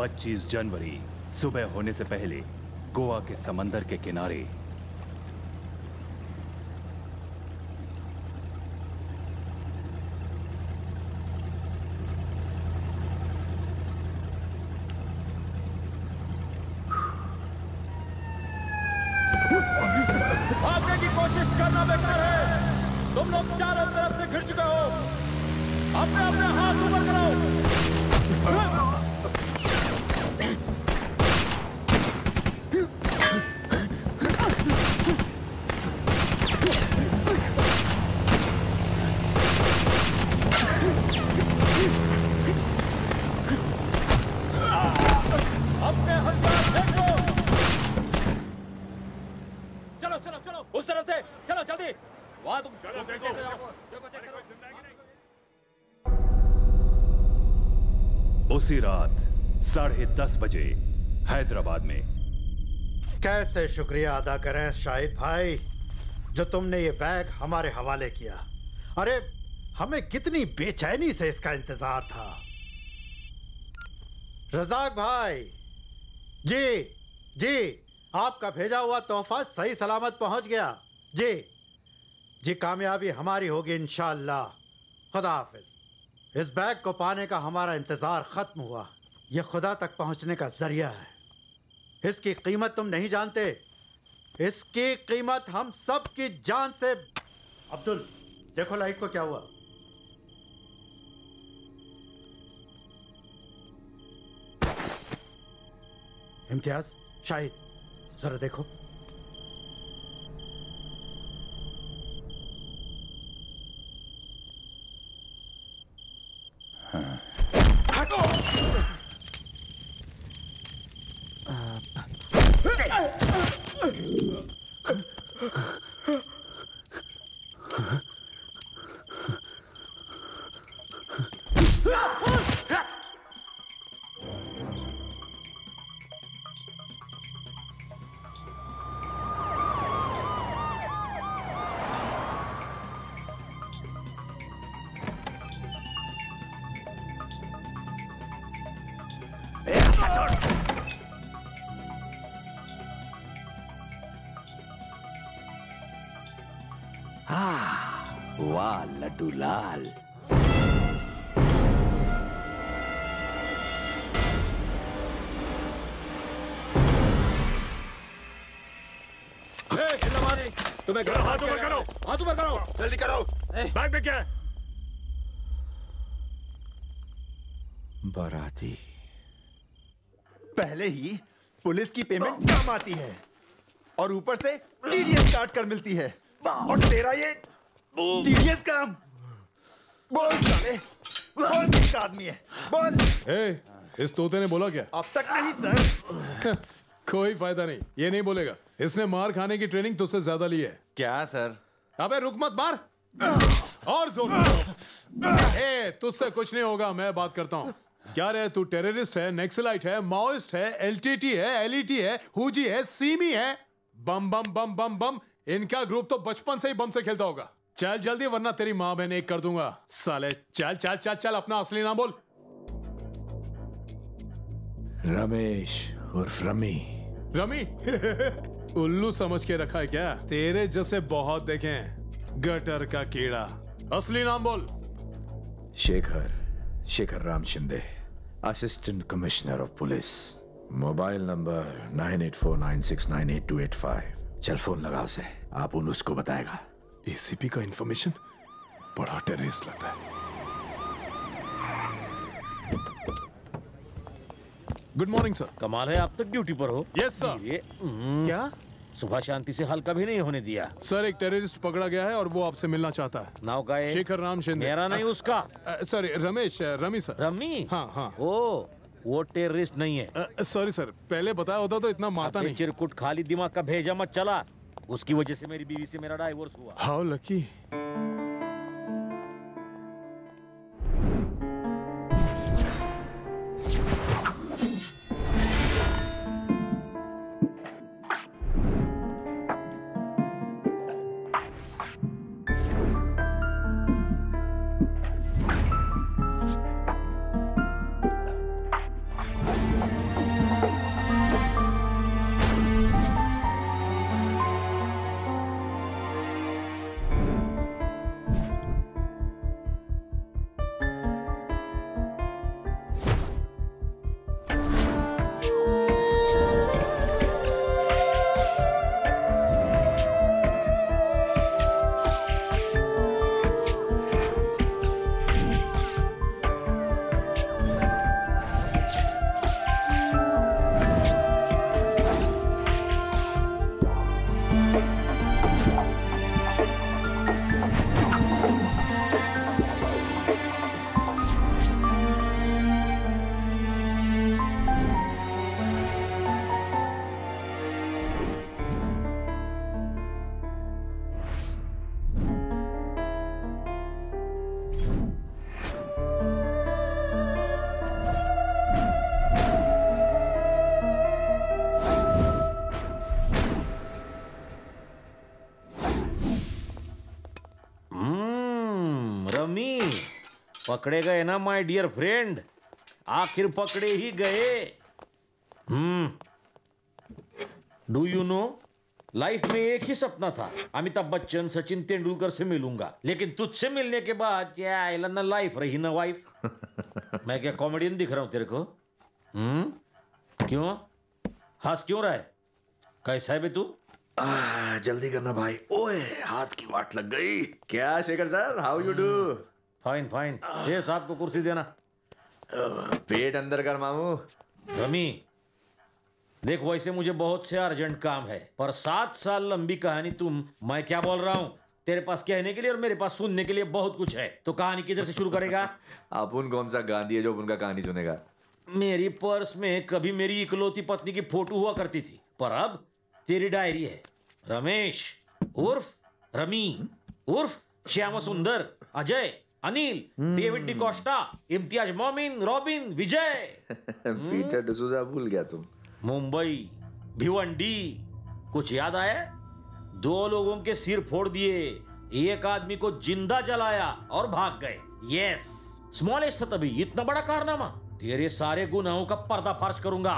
25 जनवरी सुबह होने से पहले गोवा के समंदर के किनारे। रात 10:30 बजे हैदराबाद में। कैसे शुक्रिया अदा करें शाहिद भाई, जो तुमने ये बैग हमारे हवाले किया। अरे हमें कितनी बेचैनी से इसका इंतजार था। रजाक भाई जी जी, आपका भेजा हुआ तोहफा सही सलामत पहुंच गया। जी जी, कामयाबी हमारी होगी इंशाल्लाह। खुदा हाफिज। इस बैग को पाने का हमारा इंतज़ार ख़त्म हुआ। यह खुदा तक पहुंचने का ज़रिया है। इसकी कीमत तुम नहीं जानते, इसकी कीमत हम सब की जान से। अब्दुल देखो लाइट को क्या हुआ। इम्तियाज़, शाहिद ज़रा देखो। लाल तुम्हें करो, हाथ ऊपर करो, हाथ ऊपर करो, जल्दी करो। बैग में क्या है? बाराती पहले ही पुलिस की पेमेंट कम आती है और ऊपर से टीडीएस काट कर मिलती है, और तेरा ये टीडीएस काम। बोल साले, बोल किस आदमी है, बोल। ए, इस तोते ने बोला क्या? अब तक नहीं सर। कोई फायदा नहीं, ये नहीं बोलेगा। इसने मार खाने की ट्रेनिंग तुझसे ज्यादा ली है। क्या सर? अबे रुक मत, मार और जोर से। ए, तुझसे कुछ नहीं होगा, मैं बात करता हूँ। क्या रे, तू टेररिस्ट है, नक्सलाइट है, माओइस्ट है, एलटीटी है, एलईटी है, हुजी है, सीमी है, बम बम बम बम बम। इनका ग्रुप तो बचपन से ही बम से खेलता होगा। चल जल्दी वरना तेरी मां बहन एक कर दूंगा साले। चल चल चल चल, अपना असली नाम बोल। रमेश उर्फ रमी। रमी उल्लू समझ के रखा है क्या? तेरे जैसे बहुत देखे, गटर का कीड़ा। असली नाम बोल। Shekhar, Shekhar Ram Shinde, assistant commissioner of police. Mobile number 9849698285। चल फोन लगाओ से, आप उन उसको बताएगा। एसीपी का इंफॉर्मेशन बड़ा टेररिस्ट लगता है। Good morning sir. कमाल है, आप तक ड्यूटी पर हो। Yes sir. क्या सुबह शांति से हल्का भी नहीं होने दिया। सर एक टेररिस्ट पकड़ा गया है और वो आपसे मिलना चाहता है। नाव का है? शेखर राम शिंदे। मेरा नहीं, उसका। Sorry Ramesh, rummy sir. Rummy? हाँ हाँ। ओ, वो टेररिस्ट नहीं है। सॉरी सर, पहले बताया होता तो इतना मारता नहीं। चिरकुट खाली दिमाग का भेजा मत चला। उसकी वजह से मेरी बीवी से मेरा डाइवोर्स हुआ। How lucky. पकड़े गए ना माय डियर फ्रेंड, आखिर पकड़े ही गए. डू यू नो, लाइफ में एक ही सपना था, अमिताभ बच्चन सचिन तेंदुलकर से मिलूंगा, लेकिन तुझसे मिलने के बाद या ना लाइफ रही ना वाइफ. मैं क्या कॉमेडियन दिख रहा हूं तेरे को? क्यों हंस क्यों रहा है? कैसा है बे तू? जल्दी करना भाई, ओए हाथ की वाट लग गई. क्या Shekhar sir, how you do? Fine fine. ये साहब को कुर्सी देना. पेट अंदर कर मामू. रमी देख, वैसे मुझे बहुत से अर्जेंट काम है, पर 7 साल लंबी कहानी तुम, मैं क्या बोल रहा हूँ, तेरे पास कहने के लिए और मेरे पास सुनने के लिए बहुत कुछ है, तो कहानी किधर से शुरू करेगा? अपुन कौन सा गांधी है जो उनका कहानी सुनेगा? मेरी पर्स में कभी मेरी इकलौती पत्नी की फोटो हुआ करती थी, पर अब तेरी डायरी है. रमेश उर्फ रमी उर्फ श्यामा सुंदर, अजय, अनिल, डेविड डिकोस्टा, इम्तियाज, मोमिन, रॉबिन, विजय, पीटर डिसूजा भूल गया तुम. मुंबई, भिवंडी, कुछ याद आया? 2 लोगों के सिर फोड़ दिए, 1 आदमी को जिंदा जलाया और भाग गए. यस, स्मॉलेस्ट था तभी, इतना बड़ा कारनामा. तेरे सारे गुनाहों का पर्दाफाश करूंगा,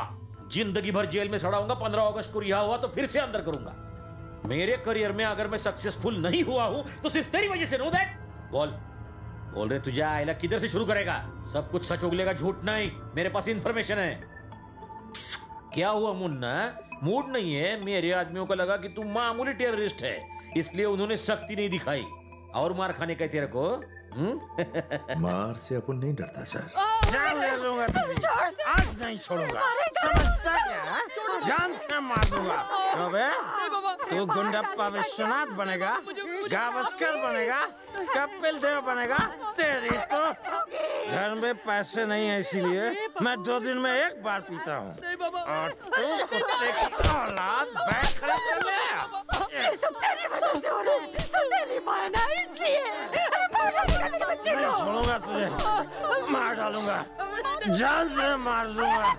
जिंदगी भर जेल में सड़ाऊंगा, 15 अगस्त को रिहा हुआ तो फिर से अंदर करूंगा. मेरे करियर में अगर मैं सक्सेसफुल नहीं हुआ हूं तो सिर्फ तेरी वजह से. No that. बोल रहे तुझे आयला किधर से शुरू करेगा? सब कुछ सच उगलेगा, झूठ नहीं, मेरे पास इंफॉर्मेशन है. क्या हुआ मुन्ना, मूड नहीं है? मेरे आदमियों को लगा कि तू मामूली टेररिस्ट है, इसलिए उन्होंने सख्ती नहीं दिखाई. और मार खाने का तेरे को. मार से अपन नहीं डरता सर. जान ले लूंगा, आज नहीं छोड़ूंगा, समझता क्या? जान से मार दूंगा. तू गुंडा विश्वनाथ बनेगा, गावस्कर बनेगा, कपिल देव बनेगा. तेरी तो घर में पैसे नहीं है, इसीलिए मैं 2 दिन में 1 बार पीता हूँ. और तू कुत्ते की औलाद बैठ कर ले. ये सब तेरी वजह से हो रहा है, तेरी माँ ना इसलिए. मैं छोड़ूंगा तुझे, मार डालूंगा, जान से मार दूंगा.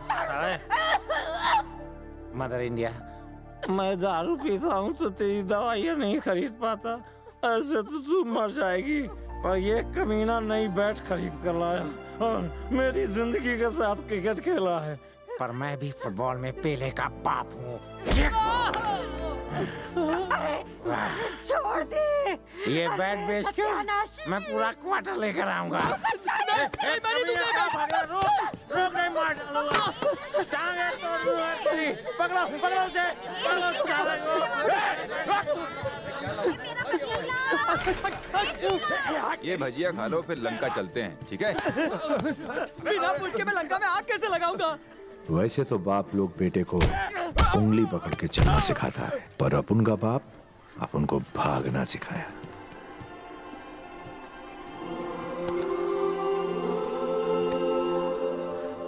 मदर इंडिया, मैं दारू पीता हूँ तो तेरी दवाइयाँ नहीं खरीद पाता, ऐसे तो तू मर जाएगी, पर ये कमीना नई बैट खरीद कर लाया और मेरी जिंदगी के साथ क्रिकेट खेला है. पर मैं भी फुटबॉल में पेले का बाप हूँ. छोड़ दे ये बैट बेच के, मैं पूरा क्वार्टर लेकर आऊंगा. ये भजिया खा लो, फिर लंका चलते हैं, ठीक है? बिना पूछ के मैं लंका में आग कैसे लगाऊंगा? वैसे तो बाप लोग बेटे को उंगली पकड़ के चलना सिखाता है, पर अपुन का बाप अपुन को भागना सिखाया.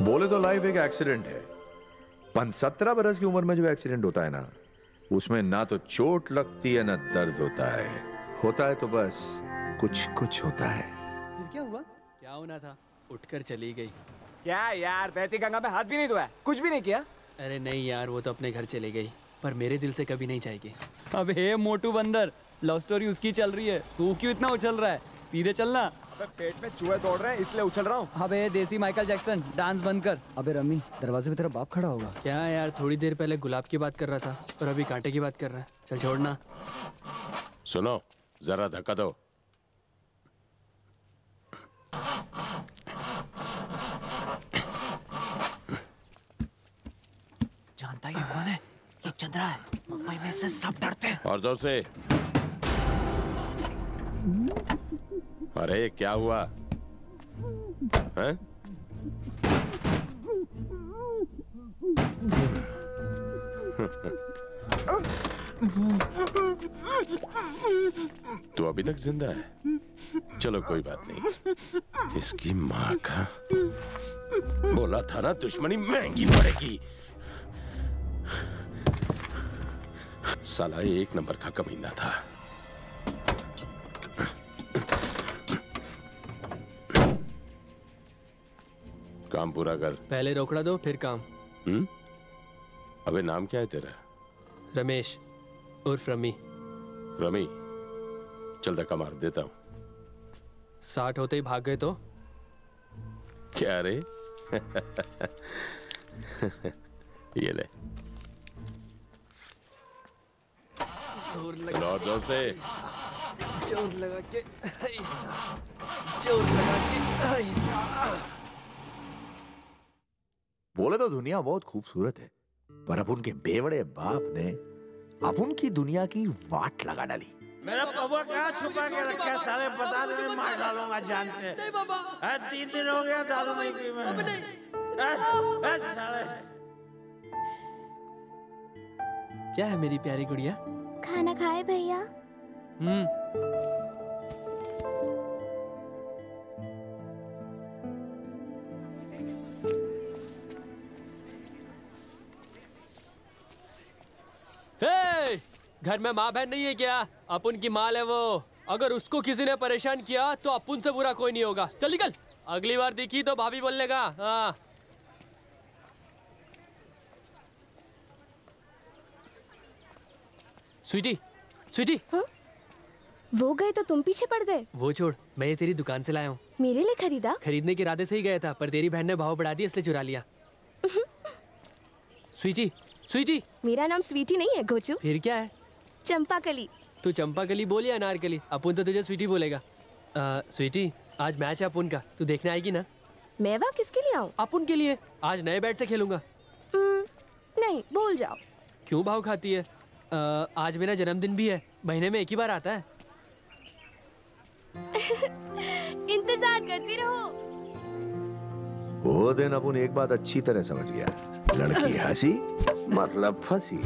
बोले तो लाइफ एक एक्सीडेंट है, 17 बरस की उम्र में जो एक्सीडेंट होता है ना, उसमें ना तो चोट लगती है ना दर्द होता है. होता है तो बस कुछ कुछ होता है. फिर क्या हुआ? क्या होना था, उठकर चली गई. क्या यार, बहती गंगा में हाथ भी नहीं धोया, कुछ भी नहीं किया? अरे नहीं यार, वो तो अपने घर चली गई, पर मेरे दिल से कभी नहीं जाएगी. अब हे मोटू बंदर, लव स्टोरी उसकी चल रही है, तू क्यों इतना उछल रहा है? सीधे चलना. अबे पेट में चूहे दौड़ रहे हैं इसलिए उछल रहा हूँ. अबे देसी माइकल जैक्सन, डांस बंद कर. अबे रमी, दरवाजे पे तेरा बाप खड़ा होगा. क्या यार, थोड़ी देर पहले गुलाब की बात कर रहा था और अभी कांटे की बात कर रहा है. चल छोड़ना. सुनो जरा धक्का दो. जानता है कौन है? ये चंद्रा है. मुंबई में से सब डरते हैं. और जोर से. अरे क्या हुआ है? तू अभी तक जिंदा है, चलो कोई बात नहीं. इसकी माँ का, बोला था ना दुश्मनी महंगी पड़ेगी. साला 1 नंबर का कमीना था. काम पूरा कर. पहले रोकड़ा दो फिर काम. अबे नाम क्या है तेरा? रमेश उर्फ रमी. रमी, चल धक्का मार देता हूँ. 60 होते ही भाग गए तो क्या रे? ये ले जोर से बोले तो दुनिया बहुत खूबसूरत है, पर अब उनके बेवड़े बाप ने अब उनकी दुनिया की वाट लगा डाली। मेरा पवा कहाँ छुपा के रखा है? सारे बता देने मार डालूंगा जान से। नहीं बाबा, 3 दिन हो गया दारू नहीं पी मैं। साले क्या है मेरी प्यारी गुड़िया? खाना खाए भैया? हे, घर में माँ बहन नहीं है क्या? अपुन की माल है वो। अगर उसको किसी ने परेशान किया तो अपुन से बुरा कोई नहीं होगा। चल निकल, अगली बार दिखी तो भाभी बोलने का। हाँ स्वीटी, स्वीटी हा? वो गए तो तुम पीछे पड़ गए। वो छोड़, मैं ये तेरी दुकान से लाया हूँ। मेरे लिए खरीदा? खरीदने के इरादे से ही गया था, पर तेरी बहन ने भाव बढ़ा दिया इसलिए चुरा लिया। स्वीटी, स्वीटी। मेरा नाम स्वीटी नहीं है गोचू। फिर क्या है? चंपाकली। तू चंपाकली बोल या अनारकली, अपुन तो तुझे स्वीटी बोलेगा। स्वीटी, आज मैच है अपुन का, तू देखने आएगी ना? मैं वहाँ किसके लिए आऊँ? अपुन के लिए। आज नए बैट से खेलूंगा। नहीं, बोल जाओ। क्यों भाव खाती है? आज मेरा जन्मदिन भी है, महीने में 1 ही बार आता है। इंतजार करती रहो। वो दिन अपुन एक बात अच्छी तरह समझ गया, लड़की हंसी मतलब फंसी।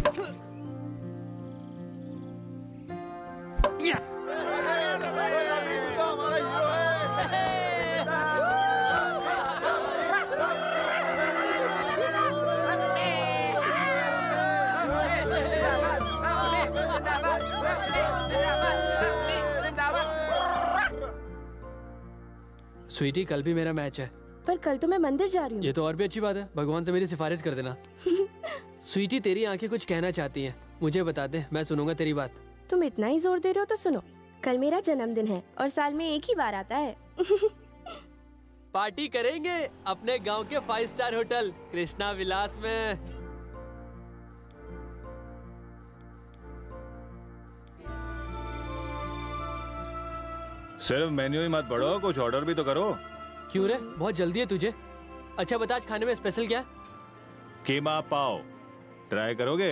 स्वीटी, कल भी मेरा मैच है। पर कल तो मैं मंदिर जा रही हूँ। ये तो और भी अच्छी बात है, भगवान से मेरी सिफारिश कर देना। स्वीटी, तेरी आंखें कुछ कहना चाहती हैं, मुझे बता दे, मैं सुनूंगा तेरी बात। तुम इतना ही जोर दे रहे हो तो सुनो, कल मेरा जन्मदिन है और साल में 1 ही बार आता है। पार्टी करेंगे अपने गांव के 5 स्टार होटल कृष्णा विलास में। सिर्फ मेन्यू ही मत बढ़ो, कुछ ऑर्डर भी तो करो। क्यों रे, बहुत जल्दी है तुझे? अच्छा बता, आज खाने में स्पेशल क्या है? कीमा पाव, ट्राई करोगे?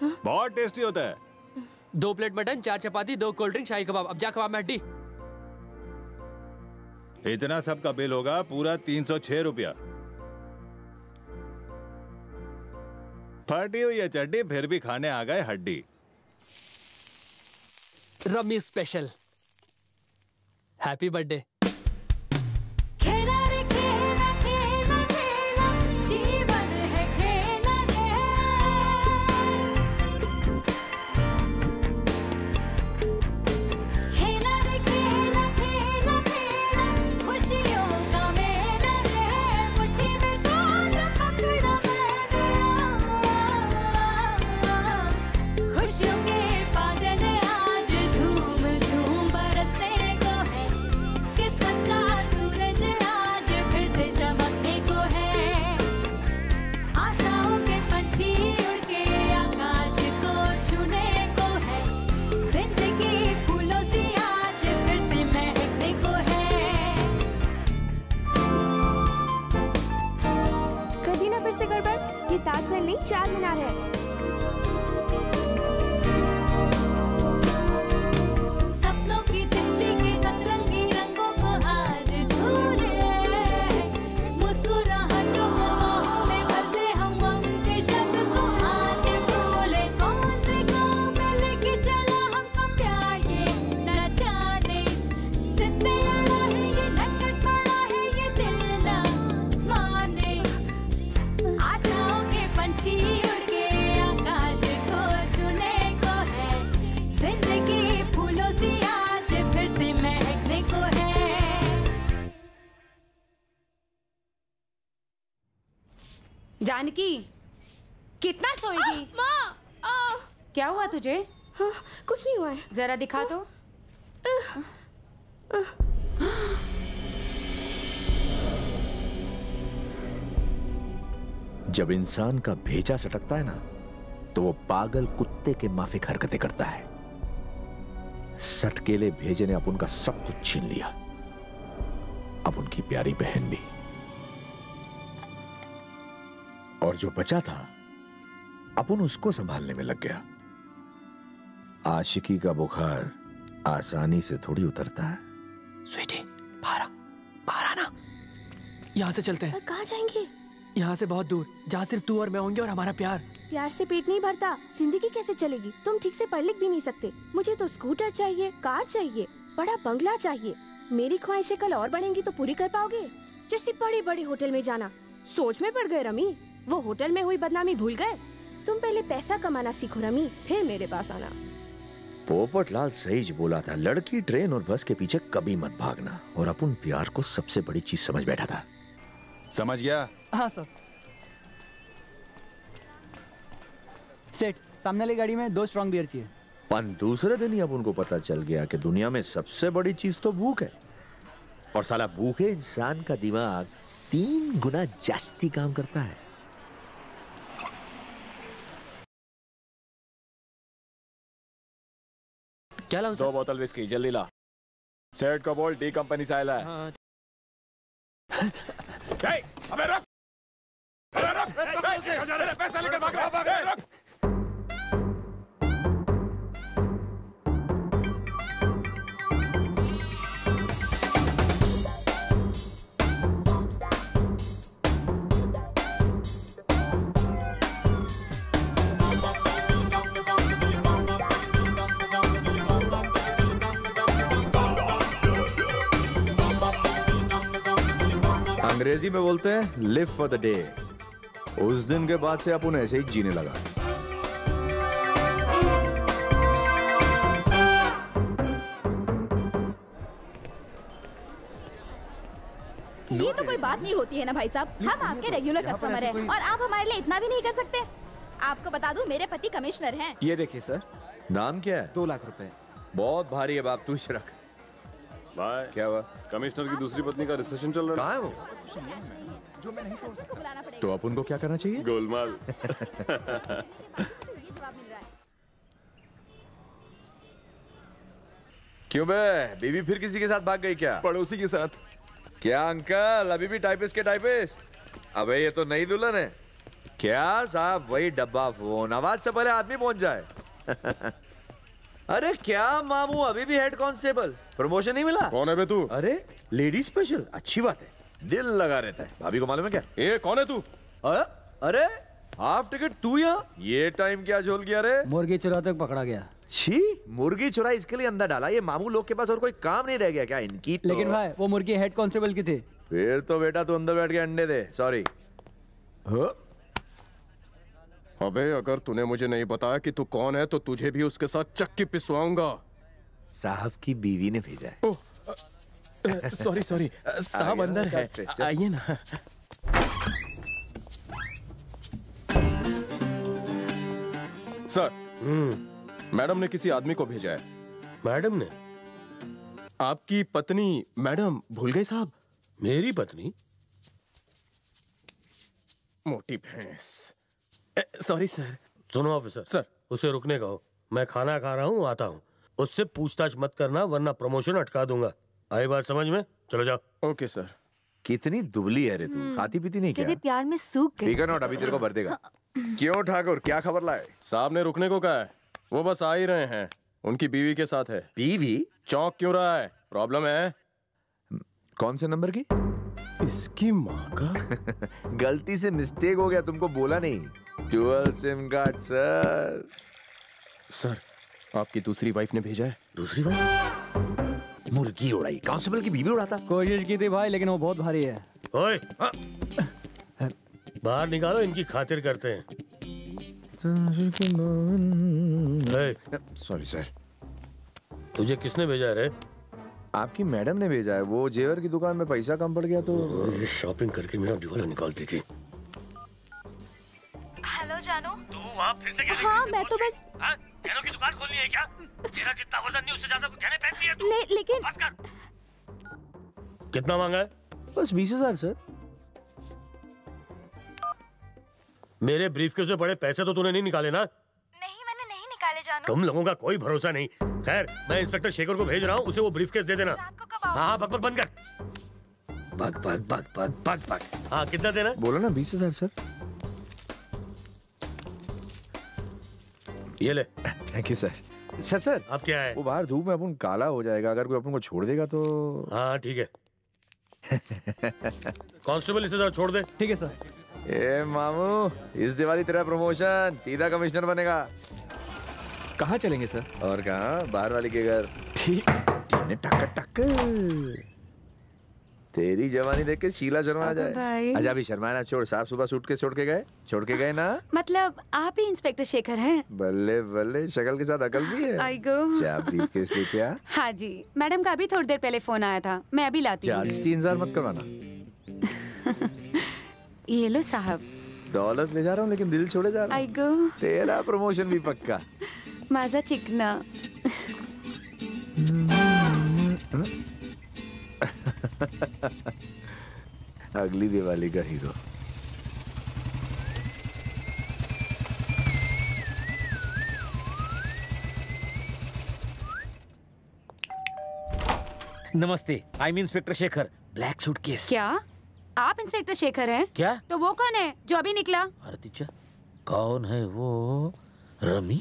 हा? बहुत टेस्टी होता है। 2 plate mutton, 4 chapati, 2 cold drink, shahi kebab. अब जा कबाब में हड्डी। इतना सब का बिल होगा पूरा 306 रुपया। फटी हुई है चड्डी, फिर भी खाने आ गए हड्डी। Rummy special, happy birthday. Taj Mahal नहीं, 4 मीनार है। सपनों की दिल्ली के सतरंगी रंगों को आज झूले, मुस्कुराहटों में भरते हम उनके शब्द को आज बोले। कौन से गांव में लेके चला हमको प्यार, ये न जाने सितने आना है, ये नकट पड़ा है, ये दिल ना माने। आशाओं के पंछी उड़ के आकाश को छूने को है, जिंदगी फूलों से आज फिर से महकने को है। जानकी, कितना सोएगी? माँ, क्या हुआ तुझे? हाँ, कुछ नहीं हुआ है। जरा दिखा तो। जब इंसान का भेजा सटकता है ना तो वो पागल कुत्ते के माफिक हरकतें करता है। सटकेले भेजे ने अब उनका सब कुछ छीन लिया, अब उनकी प्यारी बहन भी, और जो बचा था अपन उसको संभालने में लग गया। आशिकी का बुखार आसानी से थोड़ी उतरता है। स्वीटी, बाहर आना। यहाँ से चलते हैं। कहाँ जाएंगे? यहाँ से बहुत दूर, जहाँ सिर्फ तू और मैं होंगे और हमारा प्यार। प्यार से पेट नहीं भरता, जिंदगी कैसे चलेगी? तुम ठीक से पढ़ लिख भी नहीं सकते। मुझे तो स्कूटर चाहिए, कार चाहिए, बड़ा बंगला चाहिए। मेरी ख्वाहिशें कल और बढ़ेंगी तो पूरी कर पाओगे? जैसे बड़े बड़े होटल में जाना। सोच में पड़ गए रमी, वो होटल में हुई बदनामी भूल गए। तुम पहले पैसा कमाना सीखो रमी, फिर मेरे पास आना। पोपटलाल सही बोला था, लड़की, ट्रेन और बस के पीछे कभी मत भागना। और अपन प्यार को सबसे बड़ी चीज समझ बैठा था। समझ गया? हाँ सर। सेठ, सामने वाली गाड़ी में 2 स्ट्रॉन्ग बियर चाहिए। पर दूसरे दिन ही अब उनको पता चल गया कि दुनिया में सबसे बड़ी चीज तो भूख है, और साला भूखे इंसान का दिमाग 3 गुना जास्ती काम करता है। क्या लाऊं? 2 बोतल विस्की, जल्दी ला। सेठ का बोल डी कंपनी से आया है। अबे रख, अबे रख, पैसा लेकर भाग। अंग्रेजी में बोलते हैं लिव फॉर द डे। उस दिन के बाद से अपन ऐसे ही जीने लगा। ये तो कोई बात नहीं होती है ना भाई साहब, हम आपके रेगुलर कस्टमर हैं और आप हमारे लिए इतना भी नहीं कर सकते। आपको बता दूं, मेरे पति कमिश्नर हैं। ये देखिए सर। दाम क्या है? 2 लाख रुपए। बहुत भारी है बाप, तू इसे रख। भाई क्या हुआ? कमिश्नर की दूसरी पत्नी का रिसेशन चल रहा है। वो जो मैं नहीं, तो अपन को क्या करना चाहिए? गोलमाल। क्यों बे, बीवी फिर किसी के साथ भाग गई क्या? पड़ोसी के साथ। क्या अंकल, अभी भी टाइपिस्ट के टाइपिस्ट? अबे ये तो नई दुल्हन है क्या साहब? वही डब्बा फोन, आवाज से पहले आदमी पहुंच जाए। अरे क्या मामू, अभी भी हेड कांस्टेबल? प्रमोशन नहीं मिला? कौन है बे तू? अरे लेडी स्पेशल, अच्छी बात है, दिल लगा रहता है। भाभी को मालूम है क्या? ए कौन है तू? अरे हाफ टिकट तू यहाँ? ये टाइम क्या झोल गया रे? मुर्गी चुरा तक पकड़ा गया। छी, मुर्गी चुरा इसके लिए अंदर डाला? ये मामू लोग के पास और कोई काम नहीं रह गया क्या इनकी? तो... लेकिन भाई वो मुर्गी हेड कांस्टेबल की थी। फिर तो बेटा तू अंदर बैठ के अंडे दे। सॉरी। अबे अगर तूने मुझे नहीं बताया कि तू कौन है तो तुझे भी उसके साथ चक्की पिसवाऊंगा। साहब की बीवी ने भेजा है। सॉरी, साहब अंदर है, आइए ना। सर, मैडम ने किसी आदमी को भेजा है। मैडम ने? आपकी पत्नी मैडम, भूल गए साहब? मेरी पत्नी? मोटी भैंस। Sorry sir. सुनो ऑफिसर। सर, उसे रुकने का हो। मैं खाना खा रहा हूँ, आता हूँ। उससे पूछताछ मत करना वरना प्रमोशन अटका दूंगा। आई बात समझ में? चलो जाओ। Okay sir. कितनी दुबली है रे तू, खाती पीती नहीं क्या? तेरे प्यार में सूख गई। अभी तेरे को भर देगा। क्यों ठाकुर, क्या खबर लाए? साहब ने रुकने को कहा है, वो बस आ ही रहे हैं। उनकी बीवी के साथ है। बीवी? चौंक क्यों रहा है? प्रॉब्लम है? कौन से नंबर की? इसकी माँ का। गलती से मिस्टेक हो गया, तुमको बोला नहीं। Dual SIM card sir. Sir, आपकी दूसरी वाइफ ने भेजा है। दूसरी वाइफ? मुर्गी उड़ाई, कांस्टेबल की बीवी उड़ाता। कोशिश की थी भाई, लेकिन वो बहुत भारी है। ओए, बाहर निकालो, इनकी खातिर करते हैं। Sorry sir. तुझे किसने भेजा है रे? आपकी मैडम ने भेजा है। वो जेवर की दुकान में पैसा कम पड़ गया तो शॉपिंग करके मेरा दिवाला निकाल देती। हेलो जानू, तू वहाँ फिर से? हाँ, मैं तो बस गहनों की दुकान खोलनी है क्या? तेरा जितना वजन नहीं, उससे ज़्यादा गहने पहनती है तू। लेकिन बस कर। कितना मांगा है? बस 20,000 सर। मेरे ब्रीफकेस से बड़े पैसे तो तूने नहीं निकाले ना? नहीं, मैंने नहीं निकाले जानू। तुम लोगों का कोई भरोसा नहीं। खैर, मैं इंस्पेक्टर शेखर को भेज रहा हूँ, उसे वो ब्रीफकेस दे देना। रात को कब आओगे? हाँ, बकबक बंद कर। बक बक बक बक बक बक। हाँ, कितना देना? बोला ना 20,000 सर। ये ले। Thank you sir. सर आप क्या है? वो बाहर धूप में अपन काला हो जाएगा, अगर कोई अपन को छोड़ देगा तो। हाँ ठीक है। कांस्टेबल इसे जरा छोड़ दे। ठीक है सर। ए मामू, इस दिवाली तेरा प्रमोशन, सीधा कमिश्नर बनेगा। कहाँ चलेंगे सर? और कहाँ, बाहर वाली के घर। ठीक, टक टक। तेरी जवानी देख के शीला शर्मा जाए। अच्छा अभी शर्माना छोड़, साफ सुबह सूट के छोड़ के गए, छोड़ के गए ना। मतलब आप ही इंस्पेक्टर शेखर हैं? बल्ले बल्ले, शक्ल के साथ अकल भी है। आई गो। क्या ब्रीफ केस ले क्या? हाँ जी, मैडम का अभी थोड़ी देर पहले फोन आया था, मैं अभी लाती हूँ। 40,000 मत करवाना। ये लो साहब। दौलत ले जा रहा हूँ लेकिन दिल छोड़े जा रहा हूँ। आई गो। तेरा प्रमोशन भी पक्का। माजा चिकना। अगली दिवाली का हीरो। नमस्ते, I am inspector Shekhar, black suit case. क्या आप इंस्पेक्टर शेखर हैं? क्या? तो वो कौन है जो अभी निकला? भारतीचा, कौन है वो? रमी,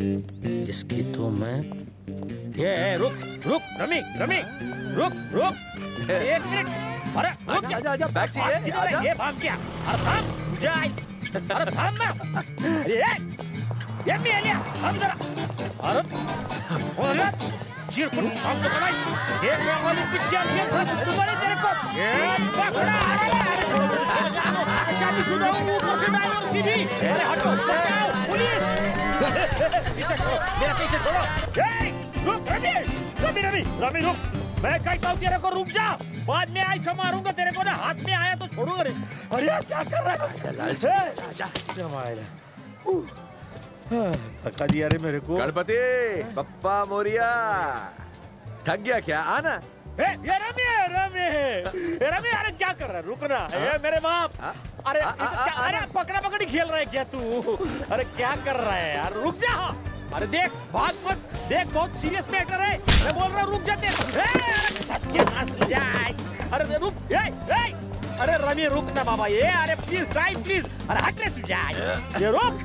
इसकी तो मैं ये रुक रुक रमी रमी रुक रुक एक मिनट। अरे रुक, आजा आजा, बैग चाहिए, आजा। ये भाग क्या? अरे थाम जाए, अरे थाम ना। ये मैं लिया हम जरा। अरे बोला चिरकुट थाम तो कलाई। ये मैं वाली पिक्चर ये तुम्हारे तेरे को ये अरे हटो, पुलिस! मेरा पीछे छोड़ो। रुक रवि, रवि रवि रवि रुक। मैं कहता हूँ तेरे को रुक जा, बाद में ऐसा मारूंगा तेरे को ना, हाथ में आया तो छोड़ूंगा। अरे यार क्या कर रहा है? थका दिया रे मेरे को। गणपति पप्पा मोरिया, थक गया क्या? आना। ये रमी है, रमी है, रमी। अरे क्या कर रहा है? रुकना ये मेरे बाप। अरे अरे पकड़ा पकड़ी खेल रहा है क्या तू? अरे क्या कर रहा है यार? रुक जा। अरे देख भाग मत, देख बहुत सीरियस मैटर है, मैं बोल रहा हूँ रुक जाते। अरे रुक, अरे रमी रुक ना बाबा ये। अरे प्लीज ड्राइव प्लीज। अरे हट ले तू जाए, ये रुक।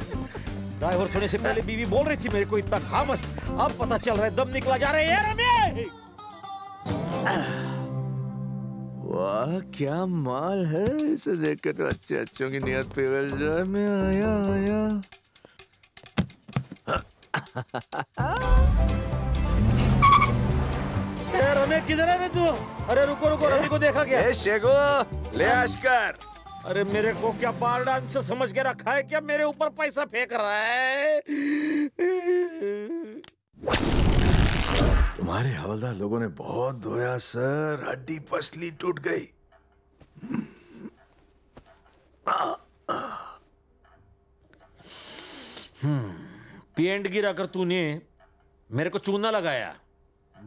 ड्राइवर सोने से पहले बीवी बोल रही थी मेरे को इतना खा मत, अब पता चल रहा है दम निकला जा रहा है। रमी वाह क्या माल है, इसे देख के तो अच्छे अच्छों की नियत पिघल जाए। मैं आया आया। रमे किधर है तू? अरे रुको रुको, रवि को देखा क्या? शेखो ले आशकर। अरे मेरे को क्या बार डांस से समझ के रखा है क्या? मेरे ऊपर पैसा फेंक रहा है। तुम्हारे हवलदार लोगों ने बहुत धोया सर, हड्डी पसली टूट गई। पेंट गिरा कर तूने मेरे को चूना लगाया,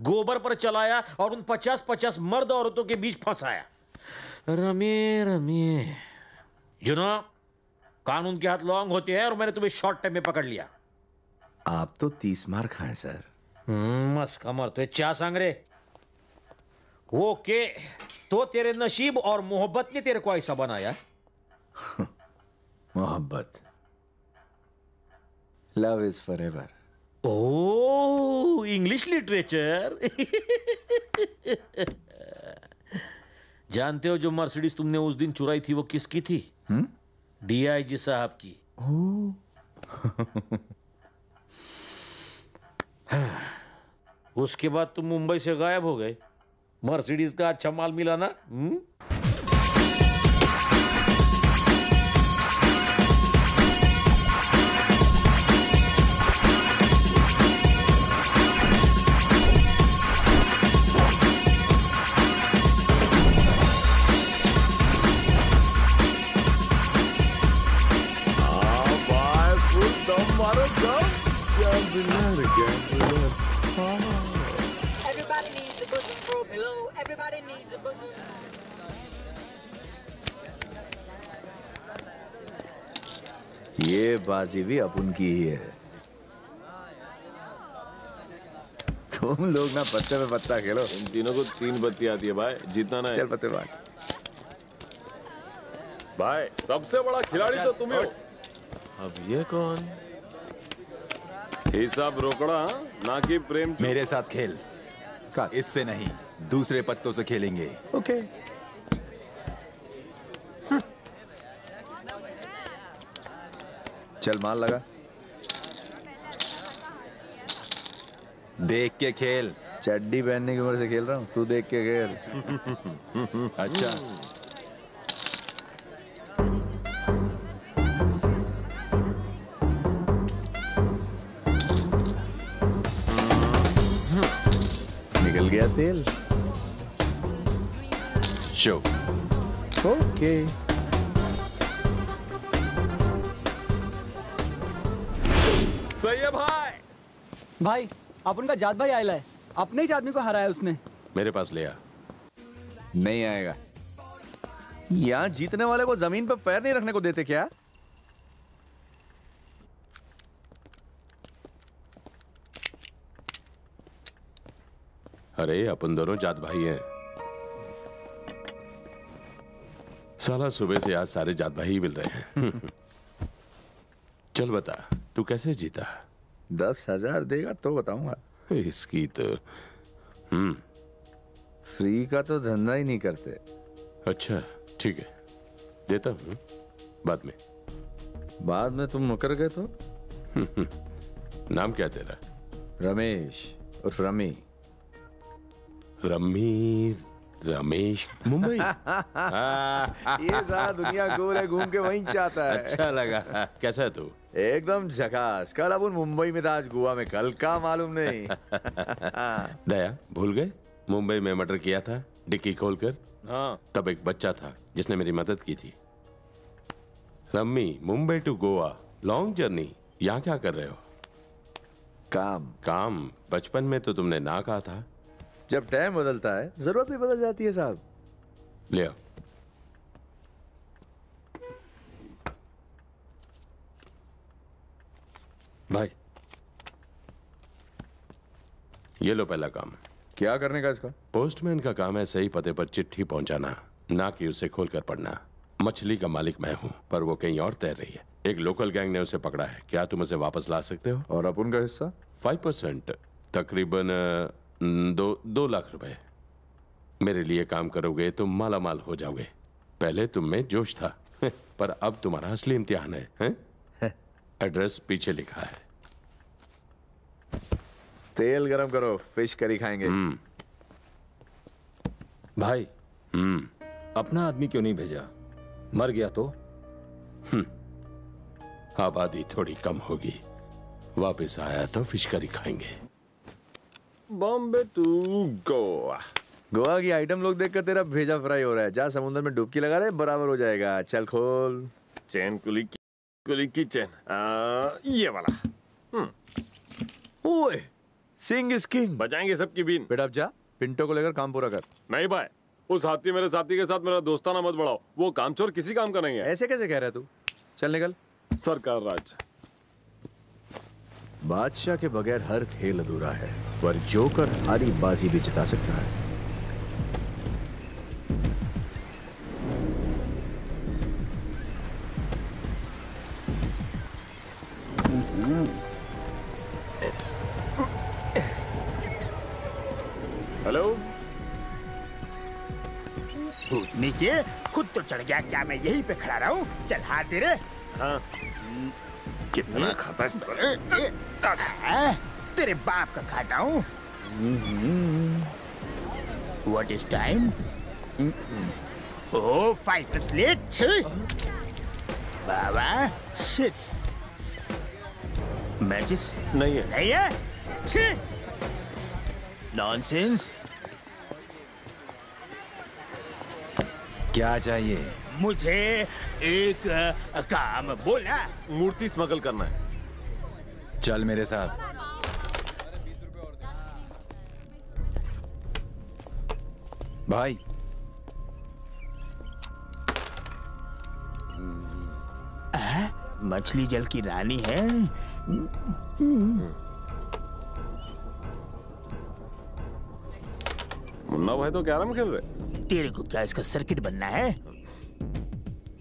गोबर पर चलाया और उन 50-50 मर्द औरतों के बीच फंसाया। रमे रमे, यू नो कानून के हाथ लॉन्ग होते हैं और मैंने तुम्हें शॉर्ट टाइम में पकड़ लिया। आप तो 30 मार खाए सर। मस्त कमर तो चा सांग रे। ओके, तो तेरे नसीब और मोहब्बत ने तेरे को ऐसा बनाया। मोहब्बत, love is forever. Oh English literature. जानते हो जो मर्सिडीज तुमने उस दिन चुराई थी वो किसकी थी? DIG साहब की। उसके बाद तुम मुंबई से गायब हो गए। मर्सिडीज का अच्छा माल मिला ना? ये बाजी भी अपन की ही है। तुम लोग ना पत्ते पे पत्ता खेलो। तुम तीनों को 3 बत्ती आती है भाई, जीतना ना है। चल पत्ते भाई, सबसे बड़ा खिलाड़ी तो तुम ही हो। अब ये कौन? हिसाब रोकड़ा ना कि प्रेम। मेरे साथ खेल, इससे नहीं, दूसरे पत्तों से खेलेंगे। ओके चल माल लगा, देख के खेल। चड्डी पहनने की उम्र से खेल रहा हूँ, तू देख के खेल। अच्छा निकल गया तेल। शो ओके सही है भाई। भाई अपन का जात भाई आयला है, अपने ही आदमी को हराया उसने। मेरे पास ले आ। नहीं आएगा। यहाँ जीतने वाले को जमीन पर पैर नहीं रखने को देते क्या? अरे अपन दोनों जात भाई हैं। साला सुबह से आज सारे जात भाई ही मिल रहे हैं। चल बता, तू कैसे जीता? 10,000 देगा तो बताऊंगा। इसकी तो फ्री का तो धंधा ही नहीं करते। अच्छा ठीक है, देता हूँ बाद में। बाद में तुम मुकर गए तो। नाम क्या तेरा? रमेश उर्फ रमी। रमी रमेश मुंबई। ये सारा दुनिया गोल है, घूम के वहीं जाता है। अच्छा लगा। कैसा है तू? एकदम झकास। कल अपन मुंबई में था, आज गोवा में। कल का मालूम नहीं। दया भूल गए, मुंबई में मर्डर किया था डिक्की खोलकर। हाँ। तब एक बच्चा था जिसने मेरी मदद की थी। Rummy Mumbai to Goa long journey, यहाँ क्या कर रहे हो? काम। काम? बचपन में तो तुमने ना कहा था। जब टाइम बदलता है जरूरत भी बदल जाती है साहब। ले आओ। भाई ये लो पहला काम। क्या करने का इसका? पोस्टमैन का काम है सही पते पर चिट्ठी पहुंचाना, ना कि उसे खोलकर पढ़ना। मछली का मालिक मैं हूं, पर वो कहीं और तैर रही है। एक लोकल गैंग ने उसे पकड़ा है। क्या तुम उसे वापस ला सकते हो? और अपन का हिस्सा? 5% तकरीबन 2 लाख रुपए। मेरे लिए काम करोगे तो माला माल हो जाओगे। पहले तुम में जोश था, पर अब तुम्हारा असली इम्तिहान है, एड्रेस पीछे लिखा है। तेल गरम करो, फिश करी खाएंगे। भाई अपना आदमी क्यों नहीं भेजा? मर गया तो? आबादी थोड़ी कम होगी, वापस आया तो फिश करी खाएंगे। बॉम्बे टू गोवा। गोवा की आइटम लोग देखकर तेरा भेजा फ्राई हो रहा है। जा समुद्र में डुबकी लगा रहे, बराबर हो जाएगा। चल खोल। चैन कुली की चैन ये वाला। ओए सिंह इज किंग। बचाएंगे सबकी बीन। बेटा अब जा, पिंटो को लेकर काम पूरा कर। नहीं भाई, उस हाथी मेरे साथी के साथ मेरा दोस्ताना मत बढ़ाओ। वो कामचोर किसी काम का नहीं है। ऐसे कैसे कह रहा है तू? चल निकल। सरकार राज। बादशाह के बगैर हर खेल अधूरा है, पर जोकर हारी बाजी भी जिता सकता है। हेलो, भूतनी के खुद तो चढ़ गया। क्या मैं यहीं पे खड़ा रहा हूँ? चल हाथ दे रहे। हाँ। कितना खाता है तेरे बाप का, खाता हूँ। What is time? Oh, 5 minutes late. बाबा, shit. मैचिस? नहीं है। नहीं है? छी। Nonsense. क्या चाहिए? मुझे एक काम बोला। मूर्ति स्मगल करना है। चल मेरे साथ। भाई मछली जल की रानी है। मुन्ना भाई तो कैरम खेल रहे। तेरे को क्या इसका सर्किट बनना है?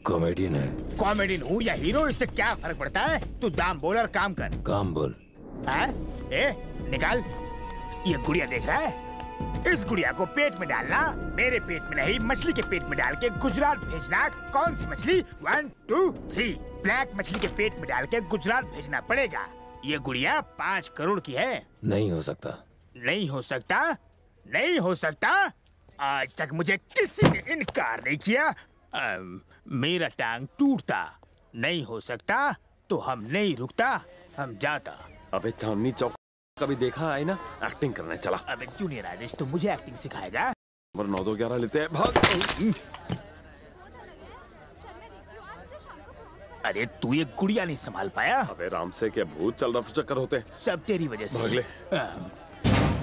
कॉमेडियन है। कॉमेडियन हूँ या हीरो, इससे क्या फर्क पड़ता है? तू दाम बोल और काम कर। काम बोल। हाँ? ए, निकाल। ये गुड़िया देख रहा है? इस गुड़िया को पेट में डालना, मेरे पेट में नहीं मछली के पेट में डाल के गुजरात भेजना। कौन सी मछली? 1 2 3 ब्लैक मछली के पेट में डाल के गुजरात भेजना पड़ेगा। ये गुड़िया 5 करोड़ की है। नहीं हो सकता। नहीं हो सकता? नहीं हो सकता? आज तक मुझे किसी ने इनकार नहीं किया। मेरा टांग टूटता। नहीं हो सकता तो हम नहीं रुकता, हम जाता। अबे चांदनी चौक कभी देखा है ना? एक्टिंग करने चला। अबे जूनियर राजेश, तुम मुझे एक्टिंग सिखाएगा? 9-11 लेते हैं, भाग। अरे तू ये गुड़िया नहीं संभाल पाया। अबे राम से क्या भूत चल रहा चक्कर होते हैं। सब तेरी वजह से। भाग ले।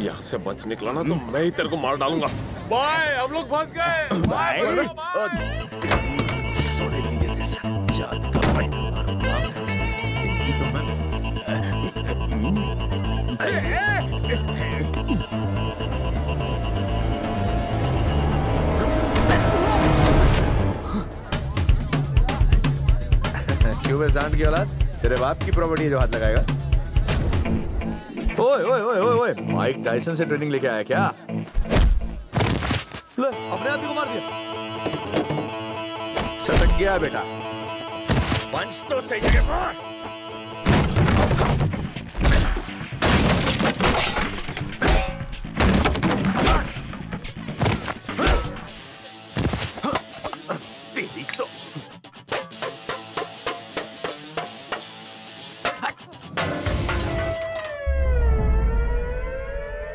यहाँ से बच निकला ना तो मैं ही तेरे को मार डालूंगा। बाय, हम लोग फंस गए। बाय। सोने लगे जैसे जात का भाई। की तो मैं। क्यों बे सांड की औलाद? तेरे बाप की प्रॉपर्टी जो हाथ लगाएगा। ओए ओए ओए ओए, माइक टाइसन से ट्रेनिंग लेके आया क्या? ले, अपने आदमी को मार दिया। सटक गया बेटा। पंच तो सही जगह मार। तेरी तो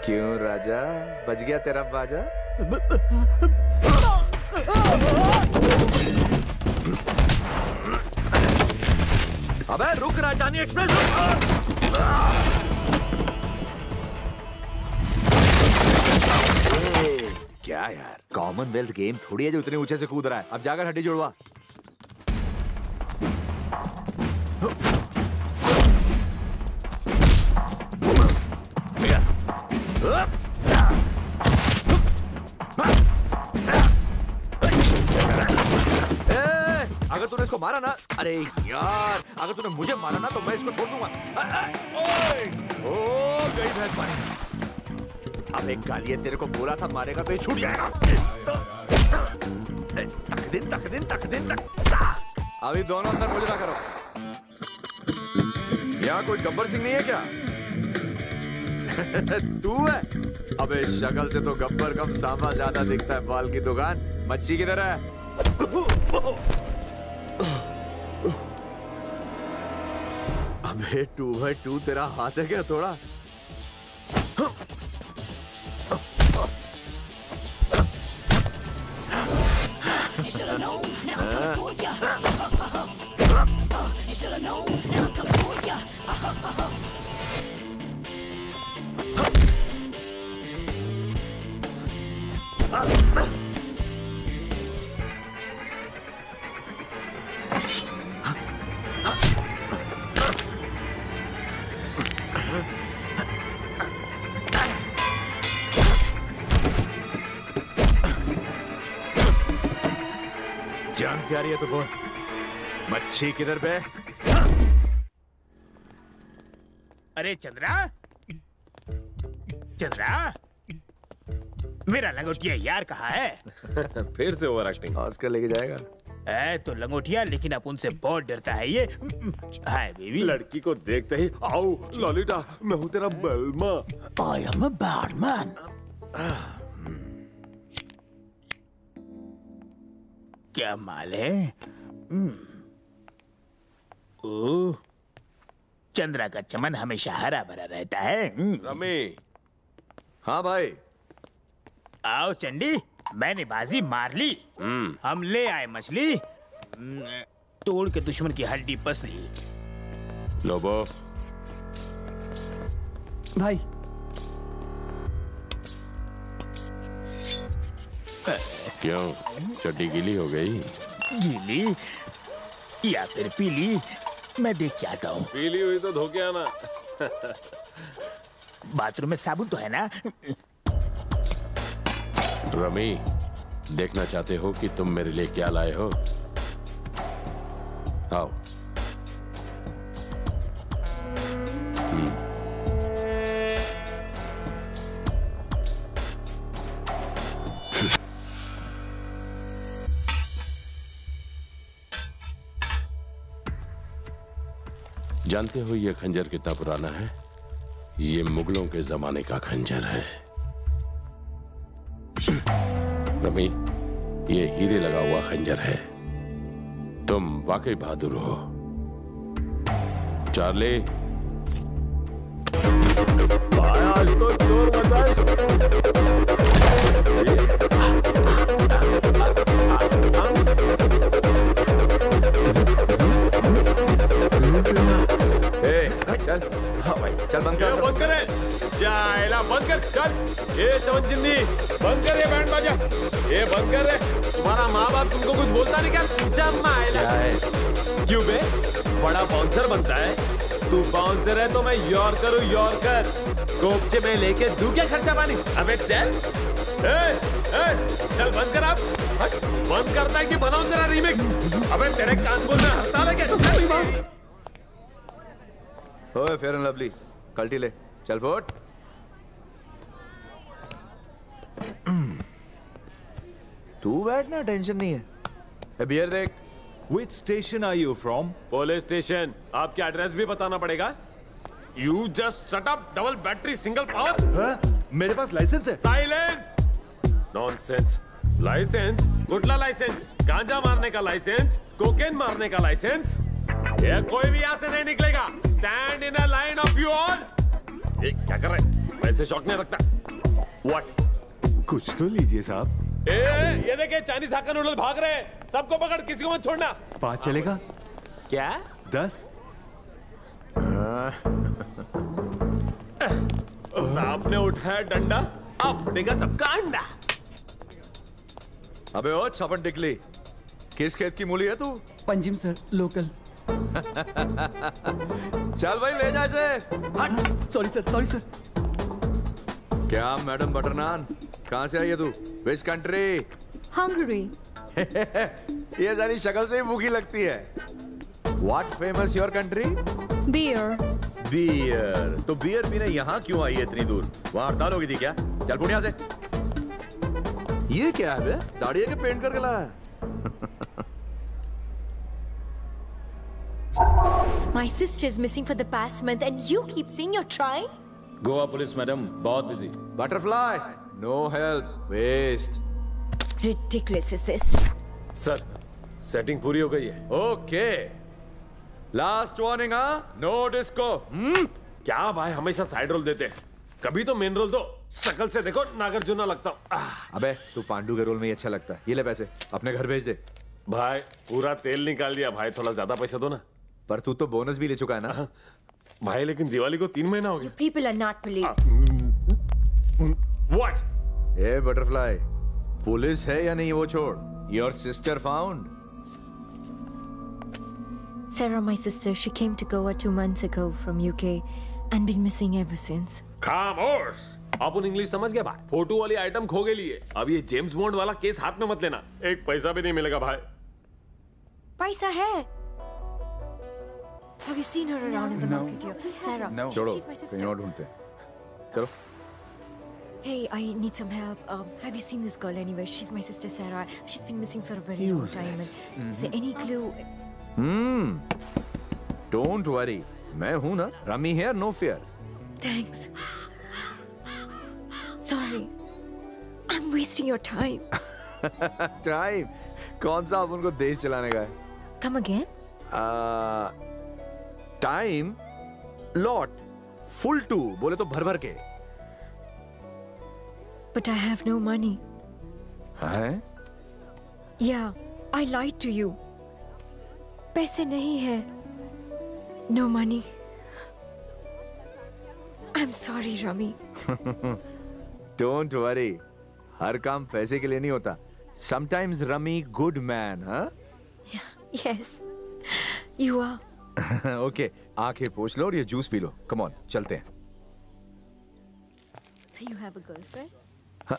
क्यों राजा, बच गया तेरा बाजा? अबे रुक, राजधानी एक्सप्रेस रुक। क्या यार, कॉमनवेल्थ गेम थोड़ी है जो इतने ऊंचे से कूद रहा है। अब जाकर हड्डी जुड़वा। मारा ना? अरे यार, अगर तूने मुझे मारा ना तो मैं इसको छोड़ दूंगा। ओ गई भैंस पानी। अब एक गालिये तेरे को बोला था मारेगा तो ये छूट जाएगा। तक दिन। अभी दोनों अंदर मुझे ना करो। यहाँ कोई गब्बर सिंह नहीं है क्या? तू है? अबे शक्ल से तो गब्बर कम सांबा ज्यादा दिखता है। बाल की दुकान मच्छी की तरह है। अबे 2x2 तेरा हाथ है क्या? थोड़ा प्यारी है तो बोल, मच्छी किधर बे? अरे चंद्रा, मेरा लंगोटिया यार कहाँ है? फिर से ओवर एक्टिंग। ऑस्कर लेके जाएगा। है तो लंगोटिया, लेकिन अपन से बहुत डरता है ये। Hi baby. लड़की को देखते ही आओ लॉलीटा, मैं हूँ तेरा बलमा। I am a bad man. क्या माल है? ओ, चंद्रा का चमन हमेशा हरा भरा रहता है। रमी। हाँ भाई। आओ चंडी, मैंने बाजी मार ली। हम ले आए मछली, तोड़ के दुश्मन की हड्डी पसली। लोबो। भाई। क्यों, चड्डी गीली हो गई? गीली या फिर पीली, मैं देख के आता हूँ। पीली हुई तो धोके आना। बाथरूम में साबुन तो है ना? रमी, देखना चाहते हो कि तुम मेरे लिए क्या लाए हो? आओ। जानते हो यह खंजर कितना पुराना है? ये मुगलों के जमाने का खंजर है। रमी, ये हीरे लगा हुआ खंजर है। तुम वाकई बहादुर हो। चार्ली, आज तो चोर बचाए। चल, हाँ भाई, चल बंद कर। बंद करे, जायला बंद कर, चल। ये चमन जिंदी, बंद कर ये बैंड बाजा, ये बंद कर रे। तुम्हारा माँ बाप तुमको कुछ बोलता नहीं क्या? क्यों बे? बड़ा बाउंसर बनता है। तू बाउंसर है तो मैं यॉर्कर हूँ, यॉर्कर। कोपचे में लेके दू क्या खर्चा पानी? अबे चल, चल बंद कर आप। बंद करता है कि बनाओ तेरा रीमिक्स। अबे तेरे कानपुर में हड़ताल है क्या? ओए फेयर एंड लवली, कल्टी ले, चल फोट। तू बैठना, टेंशन नहीं है। बियर देख। Which station are you from? Police station. आपके एड्रेस भी बताना पड़ेगा। You just shut up. Double battery, single power. हाँ? मेरे पास लाइसेंस है। Silence. Nonsense. लाइसेंस? गुटला लाइसेंस, गांजा मारने का लाइसेंस, कोकेन मारने का लाइसेंस? ये कोई भी यहाँ से नहीं निकलेगा। Stand in a line of you all. ये क्या कर रहे हैं? वैसे शौक नहीं रखता। What? कुछ तो लीजिए साहब। ये देखे चाइनीज हाका नूडल भाग रहे हैं। सबको पकड़, किसी को मत छोड़ना। 5 चलेगा? क्या? 10? सांप ने उठाया डंडा, अब उठेगा सबका अंडा। अबे ओ छपन टिकली, किस खेत की मूली है तू? Panjim sir, local. चल भाई ले जा इसे। Sorry sir, sorry sir. क्या मैडम बटर नान? कहाँ से आई है तू? Which country? हंगरी। ये सारी शक्ल से ही भूखी लगती है। What famous your country? Beer. Beer? तो बियर पीने यहाँ क्यों आई है इतनी दूर? वहाँ हड़ताल हो गई थी क्या? चल पुणिया से। ये क्या है? दाढ़ी के पेंट करके लाया। My sister is missing for the past month, and you keep saying you're trying. Goa police, madam, बहुत busy. Butterfly, no help, waste. Ridiculous is this. Sir, setting पूरी हो गई है. Okay. Last warning, हाँ? No disco. क्या भाई हमेशा side roll देते हैं? कभी तो main roll दो. शक्ल से देखो नागार्जुना लगता हूँ. अबे तू पांडू के रोल में ही अच्छा लगता है. ये ले पैसे, अपने घर भेज दे. भाई पूरा तेल निकाल दिया भाई, थोड़ा ज्यादा पैसा दो ना. पर तू तो बोनस भी ले चुका है ना भाई. लेकिन दिवाली को 3 महीना हो गया. People are not police. What? A butterfly, police है या नहीं वो छोड़. Your sister found. Sara, my sister, she came to Goa 2 months ago from UK and been missing ever since. खामोश, आप उन इंग्लिश समझ गए भाई. फोटो वाली आइटम खो गई लिए. अब ये जेम्स बॉन्ड वाला केस हाथ में मत लेना. एक पैसा भी नहीं मिलेगा भाई. पैसा है. Have you seen her around in the market here? Sara, she's my sister. No, don't. Chalo. Hey, I need some help. Have you seen this girl anywhere? She's my sister Sara. She's been missing for a very long time. Is there any clue? Don't worry. Main hu na. Rummy here, no fear. Thanks. Sorry. I'm wasting your time. Time? Kaun sa aap unko desh chalane ka hai? Come again? Time lot full to बोले तो भर भर के. But I have no money. है? या I lied to you. पैसे नहीं है. No money. I am sorry rummy. Don't worry, हर काम पैसे के लिए नहीं होता. Sometimes rummy good man. हाँ. Yes, you are. ओके, आंखें पोंछ लो और ये जूस पी लो। कम ऑन, चलते हैं। So you have a girlfriend? हाँ।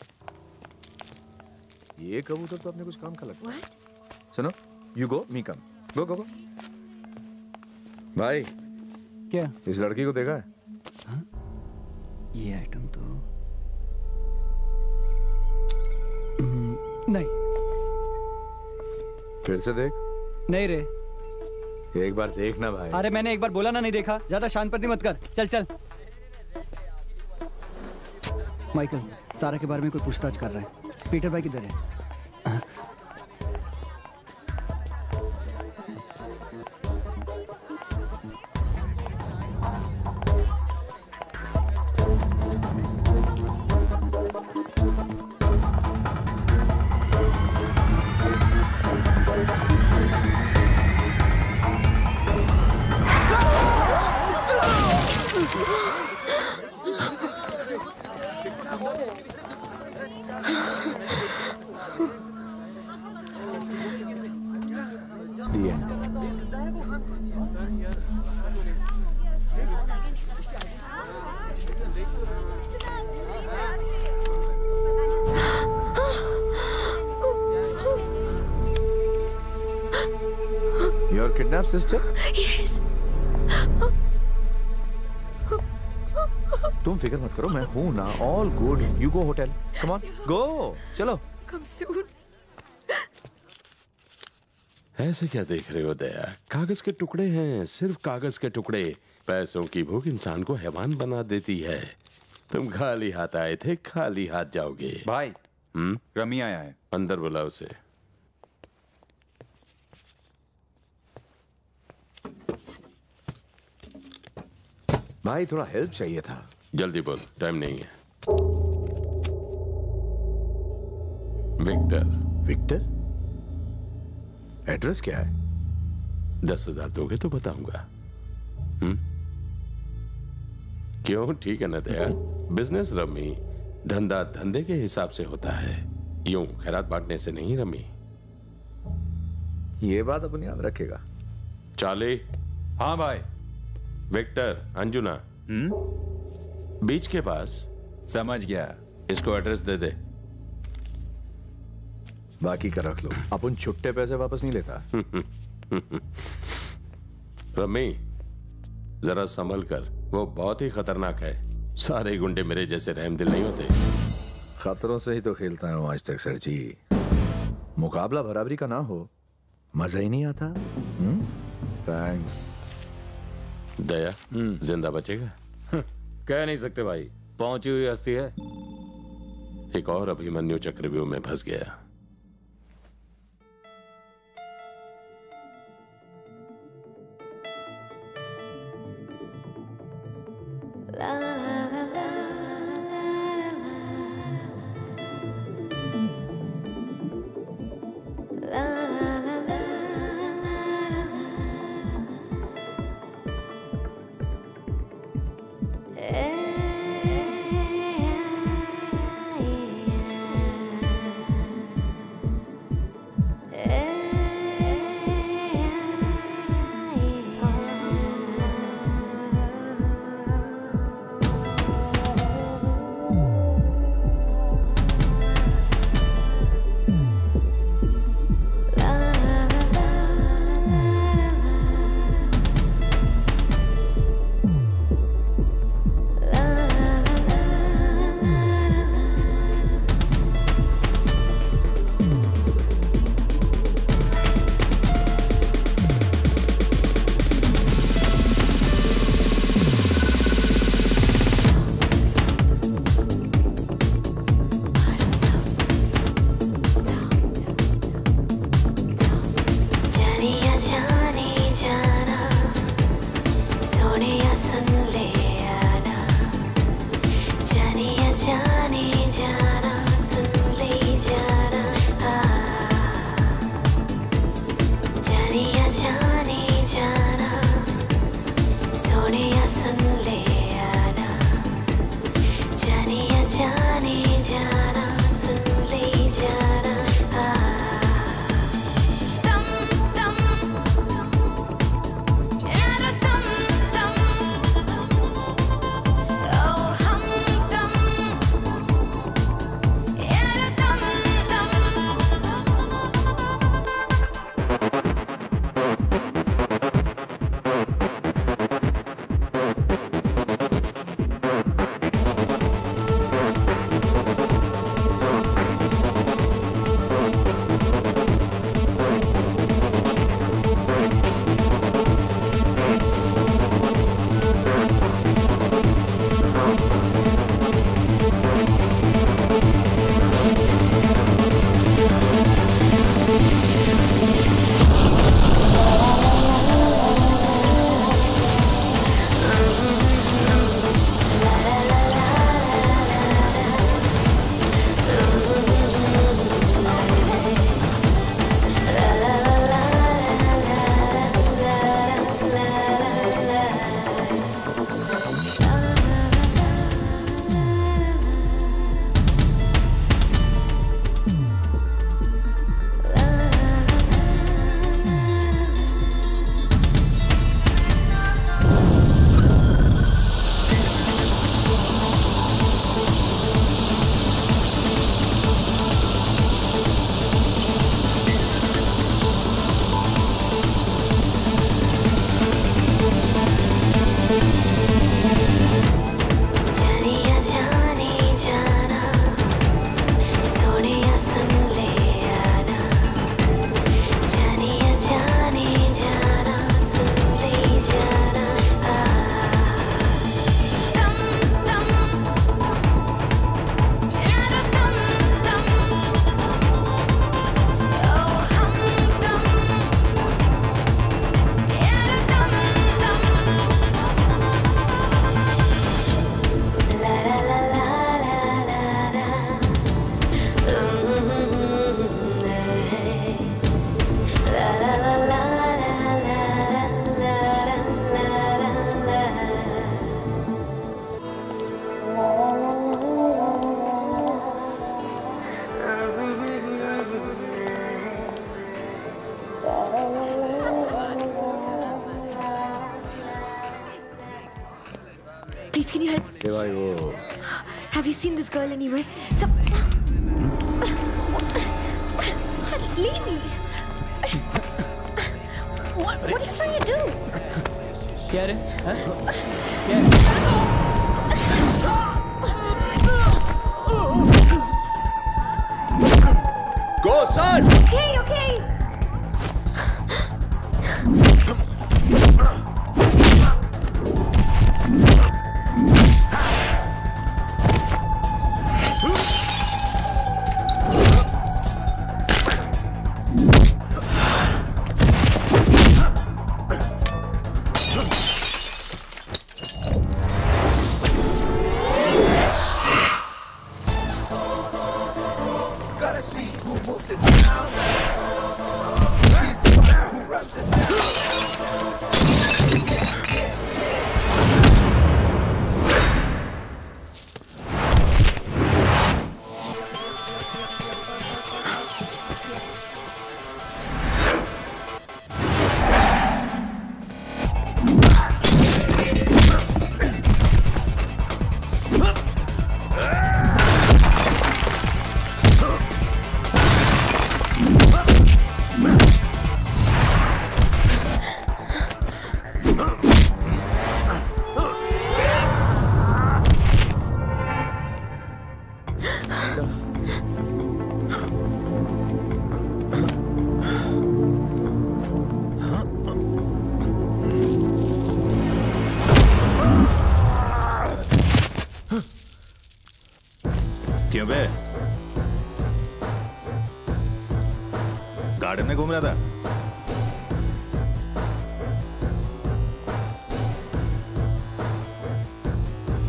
ये कबूतर तो आपने कुछ काम का लगता है। सुनो, you go, me come. Go, go, go. भाई, क्या? इस लड़की को देखा है? हाँ? ये आइटम तो नहीं। फिर से देख। नहीं रे। एक बार देखना भाई। अरे मैंने एक बार बोला ना नहीं देखा। ज्यादा शानपति मत कर। चल चल। माइकल, सारा के बारे में कोई पूछताछ कर रहा है। पीटर भाई किधर है? सिस्टर? Yes. तुम फिक्र मत करो, मैं हूं ना। All good, you go hotel. Come on, go, चलो। Come soon. ऐसे क्या देख रहे हो दया? कागज के टुकड़े हैं, सिर्फ कागज के टुकड़े। पैसों की भूख इंसान को हैवान बना देती है। तुम खाली हाथ आए थे, खाली हाथ जाओगे। भाई, रमी आया है। अंदर बुलाओ उसे। भाई थोड़ा हेल्प चाहिए था। जल्दी बोल, टाइम नहीं है। विक्टर। विक्टर? एड्रेस क्या है? 10,000 दोगे तो बताऊंगा। क्यों, ठीक है ना दया? बिजनेस रमी, धंधा धंधे के हिसाब से होता है, यूं खैरात बांटने से नहीं। रमी, ये बात अपन याद रखेगा। चाले। हाँ भाई। विक्टर, अंजुना बीच के पास। समझ गया। इसको एड्रेस दे दे, बाकी का रख लो। अपन छुट्टे पैसे वापस नहीं लेता। रमी, जरा संभल कर, वो बहुत ही खतरनाक है। सारे गुंडे मेरे जैसे रहमदिल नहीं होते। खतरों से ही तो खेलता हूं आज तक सर जी। मुकाबला बराबरी का ना हो, मजा ही नहीं आता। थैंक्स। दया जिंदा बचेगा? कह नहीं सकते भाई, पहुंची हुई हस्ती है। एक और अभिमन्यु चक्रव्यूह में फंस गया। please can you help? Hey bhai wo. Have you seen this girl anywhere? Some... Just leave me. What are you trying to do? क्या रे? हाँ? Go son. Okay, okay.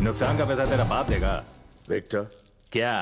नुकसान का पैसा तेरा बाप देगा विक्टर। क्या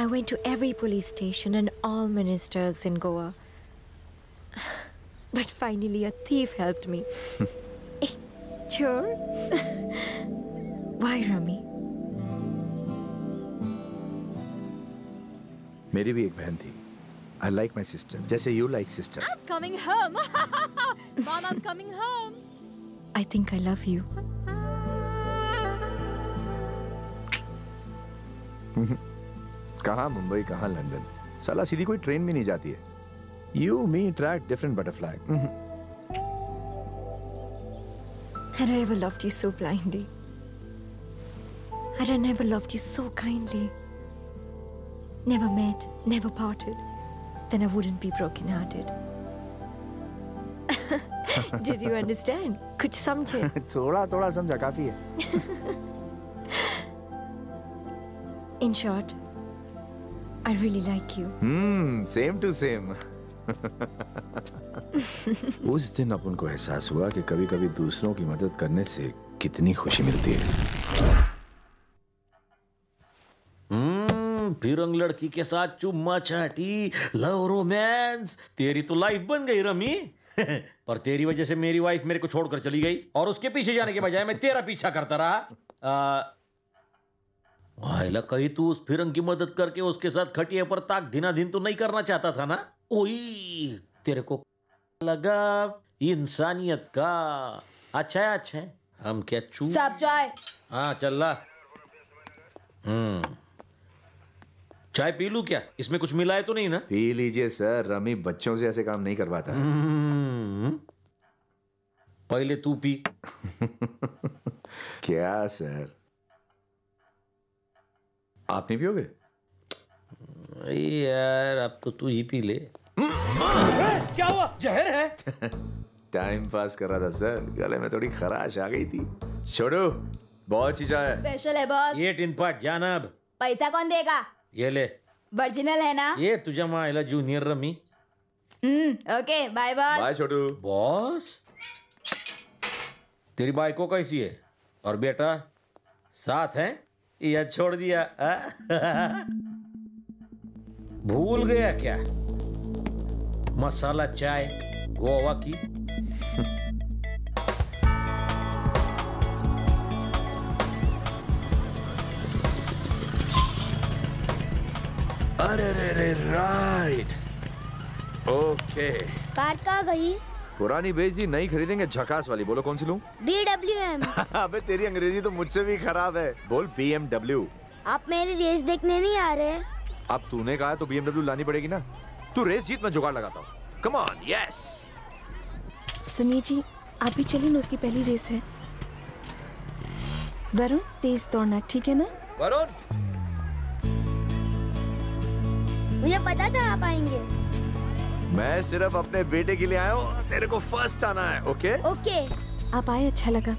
I went to every police station and all ministers in Goa. But finally a thief helped me. Sure. Why Rummy? मेरी भी एक बहन थी. I like my sister. जैसे you like sister. I'm coming home. Mom, I'm coming home. I think I love you. कहाँ मुंबई कहाँ London साला सीधी कोई ट्रेन में नहीं जाती है. You, me, attract different butterfly. Had I ever loved you so blindly? Had I never loved you so kindly? Never met, never parted. Then I wouldn't be broken-hearted. Did you understand? कुछ समझे? थोड़ा थोड़ा समझा काफी है. In short. I really like you. Same to same. उस दिन अपन को एहसास हुआ कि कभी-कभी दूसरों की मदद करने से कितनी खुशी मिलती है. फिरंग लड़की के साथ चुम्मा चाटी, लव रोमांस, तेरी तो लाइफ बन गई रमी. पर तेरी वजह से मेरी वाइफ मेरे को छोड़कर चली गई और उसके पीछे जाने के बजाय मैं तेरा पीछा करता रहा। वाहिला कहीं तू उस फिरंग की मदद करके उसके साथ खटिया पर ताक दिनाधिन तो नहीं करना चाहता था ना? ओई तेरे को लगा इंसानियत का। अच्छा है अच्छा है, हम क्या चू साहब चाय। हाँ चल रहा। चाय पी लूं क्या? इसमें कुछ मिला है तो नहीं ना? पी लीजिए सर, रमी बच्चों से ऐसे काम नहीं करवाता। पहले तू पी। क्या सर आप नहीं पियोगे? यार आप तो तू ही पी ले। क्या हुआ? जहर है। टाइम पास कर रहा था सर, गले में थोड़ी खराश आ गई थी। छोड़ो बहुत चीजा है, स्पेशल है बॉस। ये टिन पाट जाना। अब पैसा कौन देगा? ये ले, ओरिजिनल है ना? ये तुझा मायला junior Rummy. Okay bye boss. Bye छोटू। बॉस तेरी बाइक को कैसी है? और बेटा साथ है या छोड़ दिया? भूल गया क्या? मसाला चाय गोवा की। अरे रे रे राइट ओके। कार कहाँ गई? पुरानी बेच दी, नई खरीदेंगे झकास वाली। बोलो कौन सी लूं? BMW। अबे तेरी अंग्रेजी तो मुझसे भी खराब है, बोल BMW। आप मेरी रेस देखने नहीं आ रहे? अब तूने कहा तो BMW लानी पड़ेगी ना। तू रेस जीत मैं जुगाड़ लगाता हूँ। Come on yes. सुनिए जी आप भी चलिए ना, उसकी पहली रेस है। वरुण तेज दौड़ना ठीक है ना? वरुण मुझे पता था आप आएंगे। मैं सिर्फ अपने बेटे के लिए आया हूँ, तेरे को फर्स्ट आना है। ओके ओके आप आए अच्छा लगा।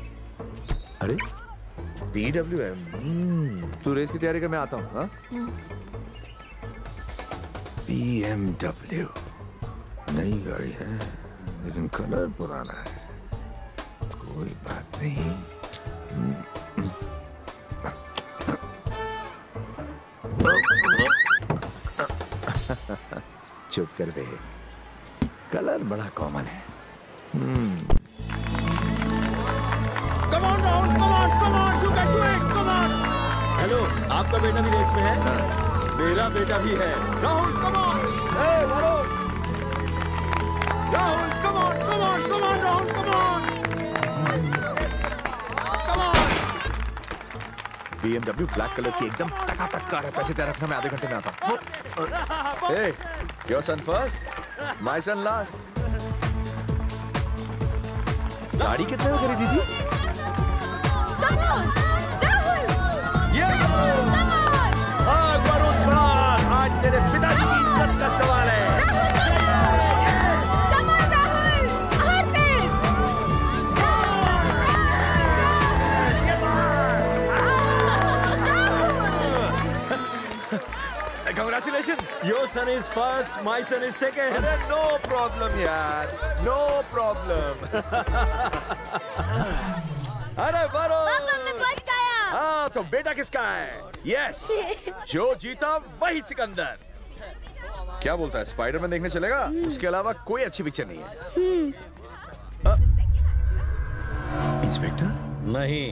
अरे BMW तू रेस की तैयारी कर, मैं आता हूँ। BMW नई गाड़ी है लेकिन कलर पुराना है। कोई बात नहीं। चुप कर बे, कलर बड़ा कॉमन है। Come on down, come on, come on, you can do it, come on। Hello आपका बेटा भी रेस में है? मेरा बेटा भी है। Rahul come on, hey Varun, Rahul come on, come on, come on, Rahul come on, come on। BMW black colour की एकदम टकाटक कार है। पैसे तैयार रखना, मैं आधे घंटे में आता हूँ। Hey, your son first, my son last। गाड़ी कितने में खरीदी थी? वरुण बराड़, आज तेरे पिताजी की इज्जत का सवाल है। Congratulations. Your son is first, my son is second. No problem, yaar. No problem. अरे वरुण। पापा मैं फर्स्ट आया। हाँ तो बेटा किसका है? Yes. जो जीता वही सिकंदर। क्या बोलता है? स्पाइडरमैन देखने चलेगा? उसके अलावा कोई अच्छी पिक्चर नहीं है। इंस्पेक्टर? नहीं,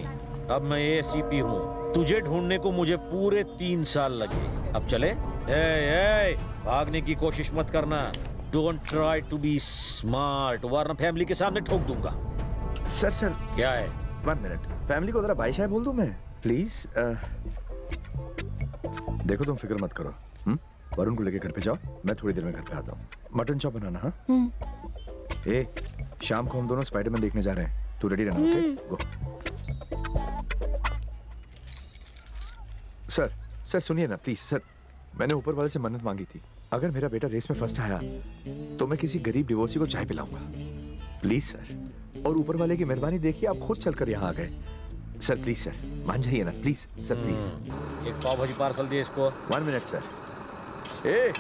अब मैं ACP हूँ। तुझे ढूंढने को मुझे पूरे 3 साल लगे। अब चले? ए, भागने की कोशिश मत करना। Don't try to be smart, वरना फैमिली के सामने ठोक दूंगा। सर सर क्या है? 1 मिनट, फैमिली को जरा भाई साहब बोल दूं मैं प्लीज? देखो तुम फिक्र मत करो। वरुण को लेके घर पे जाओ, मैं थोड़ी देर में घर पे आता हूँ। मटन चॉप बनाना। हाँ ए शाम को हम दोनों स्पाइडरमैन देखने जा रहे हैं, तू रेडी रहना। गो सर। सर सुनिए ना प्लीज। सर मैंने ऊपर वाले से मन्नत मांगी थी, अगर मेरा बेटा रेस में फर्स्ट आया तो मैं किसी गरीब डिवोर्सी को चाय पिलाऊंगा। प्लीज सर, और ऊपर वाले की मेहरबानी देखिए आप खुद चलकर यहाँ आ गए। सर प्लीज सर मान जाइए ना प्लीज। सर प्लीज एक पाव भाजी पार्सल दे इसको। 1 मिनट सर। ए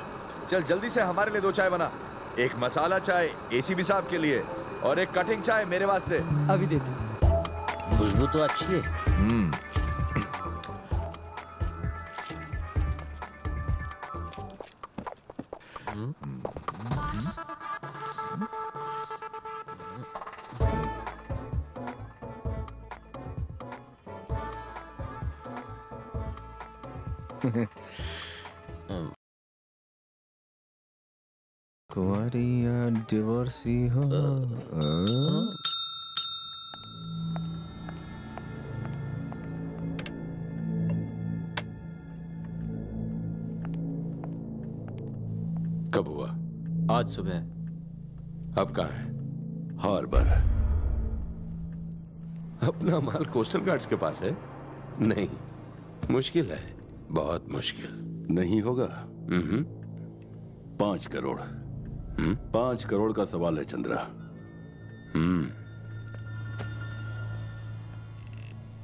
चल जल्दी से हमारे लिए 2 चाय बना, एक मसाला चाय ACP साहब के लिए और एक कटिंग चाय मेरे वास्ते। अभी दे दो। खुशबू तो अच्छी है। कुंवारी या डिवोर्सी हो कब हुआ? आज सुबह। अब कहाँ है? हार्बर। अपना माल कोस्टल गार्ड्स के पास है? नहीं, मुश्किल है, बहुत मुश्किल। नहीं होगा। 5 करोड़। 5 करोड़ का सवाल है चंद्रा।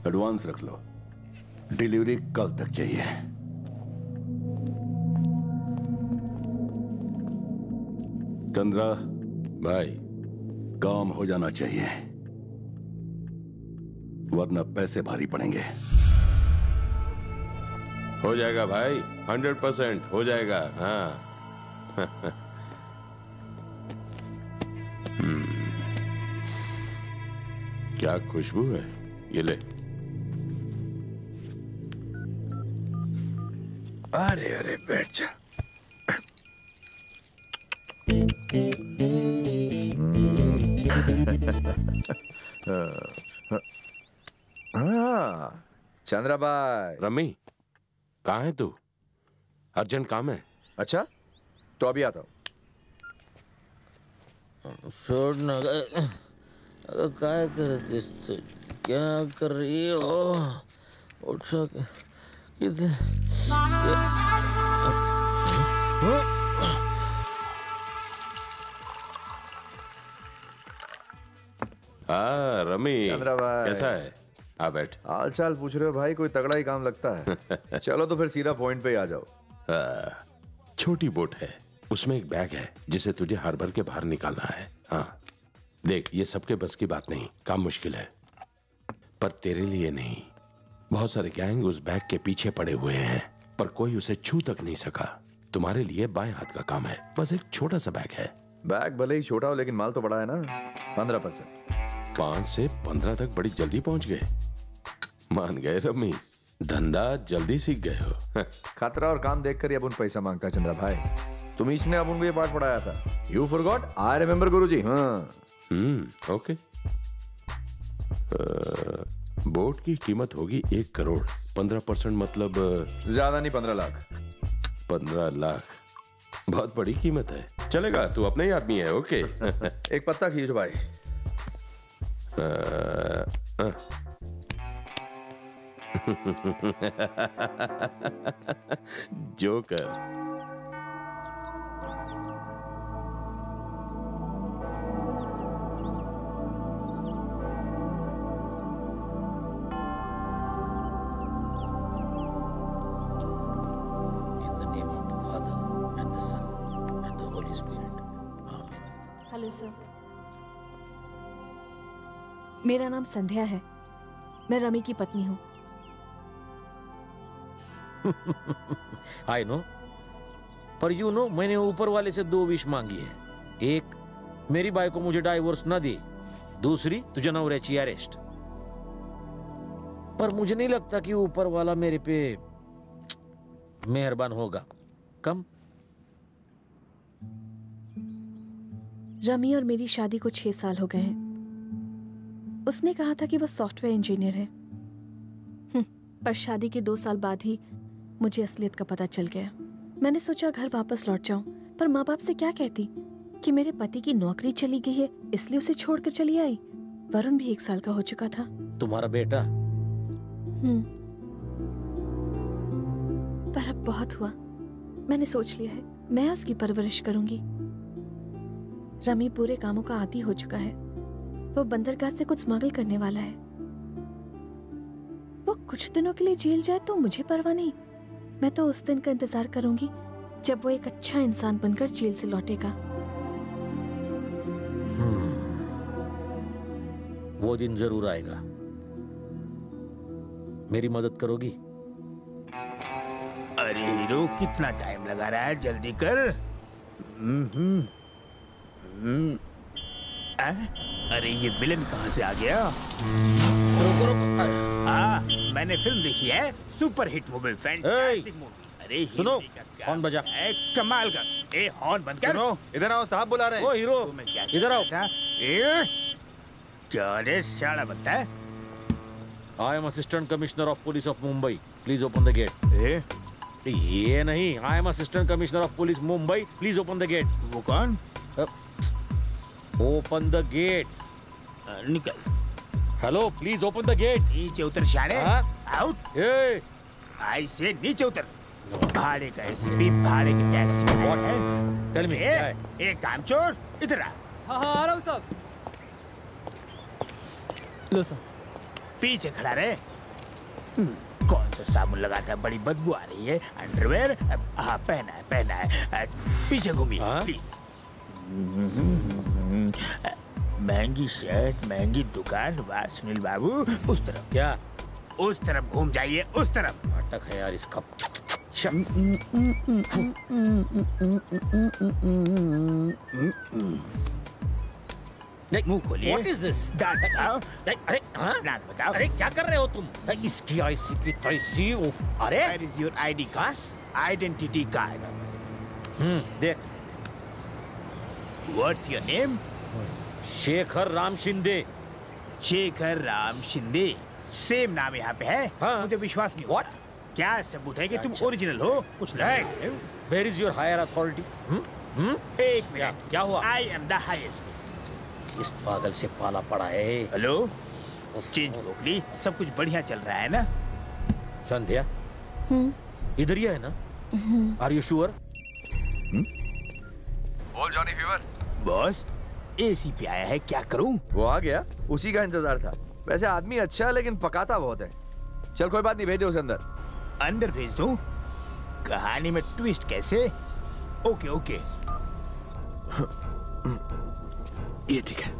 एडवांस रख लो, डिलीवरी कल तक चाहिए। चंद्रा भाई, काम हो जाना चाहिए, वरना पैसे भारी पड़ेंगे। हो जाएगा भाई, 100% हो जाएगा। हाँ। क्या खुशबू है, ये ले। अरे अरे बैठ जा। हाँ, चंद्रा भाई। रमी, कहाँ है तू? अर्जेंट काम है। अच्छा, तो अभी आता हूँ। छोड़ना, क्या कर रही हो? उठा किधर? हाँ रमी, कैसा है? आ बैठ। हाल चाल पूछ रहे हो भाई, कोई तगड़ा ही काम लगता है। चलो तो फिर सीधा पॉइंट पे ही आ जाओ। छोटी बोट है, उसमें एक बैग है जिसे तुझे हार्बर के बाहर निकालना है। हाँ देख, ये सबके बस की बात नहीं, काम मुश्किल है, पर तेरे लिए नहीं। बहुत सारे गैंग उस बैग के पीछे पड़े हुए हैं, पर कोई उसे छू तक नहीं सका। तुम्हारे लिए बाएं हाथ का काम है, बस एक छोटा सा बैग है। बैग भले ही छोटा हो, लेकिन माल तो बड़ा है ना। 15%। 5 से 15 तक बड़ी जल्दी पहुंच गए। मान गए रमी, धंधा जल्दी सीख गए हो। खतरा और काम देखकर अब उन पैसा मांगता है चंद्रा भाई। तुम इसने अब उनको ये पाठ पढ़ाया था। You forgot, I remember गुरुजी। हाँ। ओके। बोट की कीमत होगी 1 करोड़। 15% मतलब ज्यादा नहीं, 15 लाख। 15 लाख बहुत बड़ी कीमत है। चलेगा, तू अपना ही आदमी है। ओके। एक पत्ता खींच भाई। Joker. In the name of the Father and the Son and the Holy Spirit. Amen. Hello sir. मेरा नाम संध्या है, मैं रमी की पत्नी हूँ। आई नो, पर यू नो मैंने ऊपर वाले से 2 विश मांगी है। एक, मेरी बाई को मुझे डाइवोर्स ना दे। दूसरी, तुझे नवऱ्याची अरेस्ट। पर मुझे नहीं लगता कि ऊपर वाला मेरे पे मेहरबान होगा। कम। रमी और मेरी शादी को 6 साल हो गए हैं। उसने कहा था कि वो सॉफ्टवेयर इंजीनियर है, पर शादी के 2 साल बाद ही मुझे असलियत का पता चल गया। मैंने सोचा घर वापस लौट जाऊं, पर माँ बाप से क्या कहती कि मेरे पति की नौकरी चली गई है, इसलिए उसे छोड़कर चली आई। वरुण भी 1 साल का हो चुका था। तुम्हारा बेटा? पर अब बहुत हुआ, मैंने सोच लिया है, मैं उसकी परवरिश करूंगी। रमी पूरे कामों का आदी हो चुका है। वो बंदरगाह से कुछ स्मगल करने वाला है। वो कुछ दिनों के लिए जेल जाए तो मुझे परवाह नहीं। मैं तो उस दिन का इंतजार करूंगी जब वो एक अच्छा इंसान बनकर जेल से लौटेगा। वो दिन जरूर आएगा। मेरी मदद करोगी? अरे हीरो, कितना टाइम लगा रहा है, जल्दी कर। अरे ये विलन कहाँ से आ गया? रुको रुको। हाँ, मैंने फिल्म देखी है, super hit movie, fantastic movie. अरे सुनो, हॉर्न बजा। कमाल का। ए हॉर्न बंद कर। सुनो, इधर आओ, साहब बुला रहे हैं। ओ हीरो, इधर आओ। ए क्या रे साला बंदा है? I am assistant commissioner of police of Mumbai. Please open the gate. ए ये नहीं, I am assistant commissioner of police Mumbai. Please open the gate. वो कौन? Open the gate. निकल। Hello, please open the gate. नीचे उतर शाले। Out. Hey. I said नीचे उतर। भाड़े का एसपी, भाड़े की टैक्सी में what है? Tell me. एक कामचोर, इधर आ। हाँ हाँ आ रहा हूँ साहब। लो साहब। पीछे खड़ा रहे। कौन सा साबुन लगाता है? बड़ी बदबू आ रही है। अंडरवेयर? हाँ पहना है, पहना है। पीछे घूमिए। महंगी शर्ट, महंगी दुकान, वाह सुनील बाबू, उस तरफ। क्या उस तरफ? घूम जाइए उस तरफ। नाटक है यार इसका। मुंह खोलिए। What is this? दांत बताओ। अरे हाँ दांत बताओ। अरे क्या कर रहे हो तुम? इसकी आईसी की तैसी। अरे Where is your ID card? Identity card। देख। What's your name? Shekhar Ram Shinde. Shekhar Ram Shinde, same नाम यहाँ पे है। हाँ। मुझे विश्वास नहीं। What? क्या सबूत है कि तुम ओरिजिनल हो? कुछ नहीं। Where is your higher authority? एक मिनट, क्या हुआ? I am the highest। इस पागल से पाला पड़ा है। हेलो, चेंज रोक ली। सब कुछ बढ़िया चल रहा है ना? संध्या, इधर ही है ना? Are you sure? बोल जॉनी फीवर। बॉस, एसीपी आया है, क्या करूं? वो आ गया, उसी का इंतजार था। वैसे आदमी अच्छा है लेकिन पकाता बहुत है। चल कोई बात नहीं, भेज दो उसे अंदर। अंदर भेज दूं? कहानी में ट्विस्ट कैसे? ओके ओके, ये ठीक है।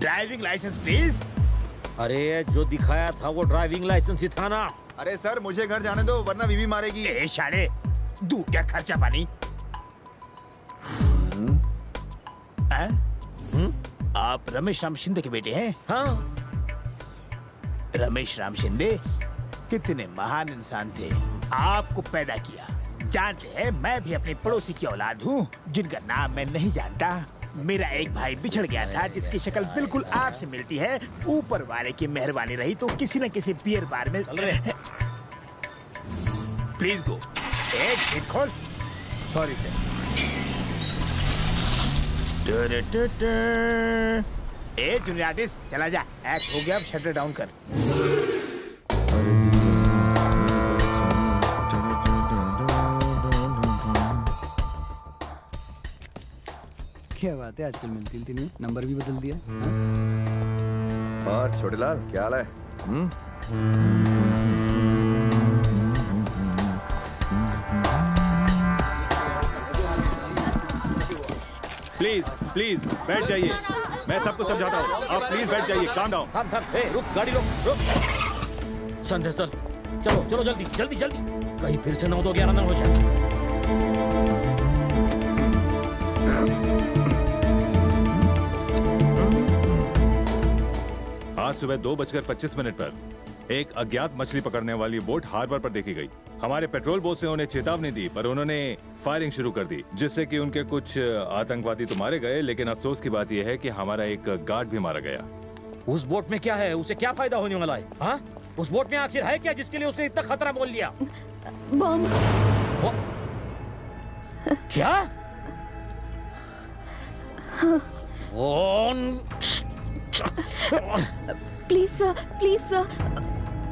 Driving licence please. अरे जो दिखाया था वो ड्राइविंग लाइसेंस ही था ना। अरे सर मुझे घर जाने दो वरना बीवी मारेगी। ए शाले, दू क्या खर्चा पानी? आप रमेश राम शिंदे के बेटे हैं? हाँ। रमेश राम शिंदे कितने महान इंसान थे, आपको पैदा किया। जानते हैं मैं भी अपने पड़ोसी की औलाद हूँ जिनका नाम मैं नहीं जानता। मेरा एक भाई बिछड़ गया था जिसकी शक्ल बिल्कुल आपसे मिलती है। ऊपर वाले की मेहरबानी रही तो किसी न किसी बियर बार में। Please go. Sorry sir. A junior artist चला जा, ऐश हो गया, अब शटर डाउन कर। क्या बात है, आजकल मिलती मिलती नहीं, नंबर भी बदल दिया। और छोटे लाल क्या हाल है? प्लीज प्लीज बैठ जाइए, मैं सबको समझाता हूँ, आप प्लीज बैठ जाइए। Calm down. हम थम। ए रुक, गाड़ी लो, रुक। संध्या चल, चलो चलो जल्दी जल्दी जल्दी, कहीं फिर से 9-2-11 ना हो जाए। आज सुबह 2:25 पर एक अज्ञात मछली पकड़ने वाली बोट हार्बर पर देखी गई। हमारे पेट्रोल बोट से उन्हें चेतावनी दी पर उन्होंने फायरिंग शुरू कर दी, जिससे कि उनके कुछ आतंकवादी तो मारे गए, लेकिन अफसोस की बात यह है कि हमारा एक गार्ड भी मारा गया। उस बोट में क्या है? उसे क्या फायदा होने वाला है? हा? उस बोट में आखिर है क्या जिसके लिए उसने इतना खतरा मोल लिया? बम। क्या? प्लीज सर, प्लीज सर,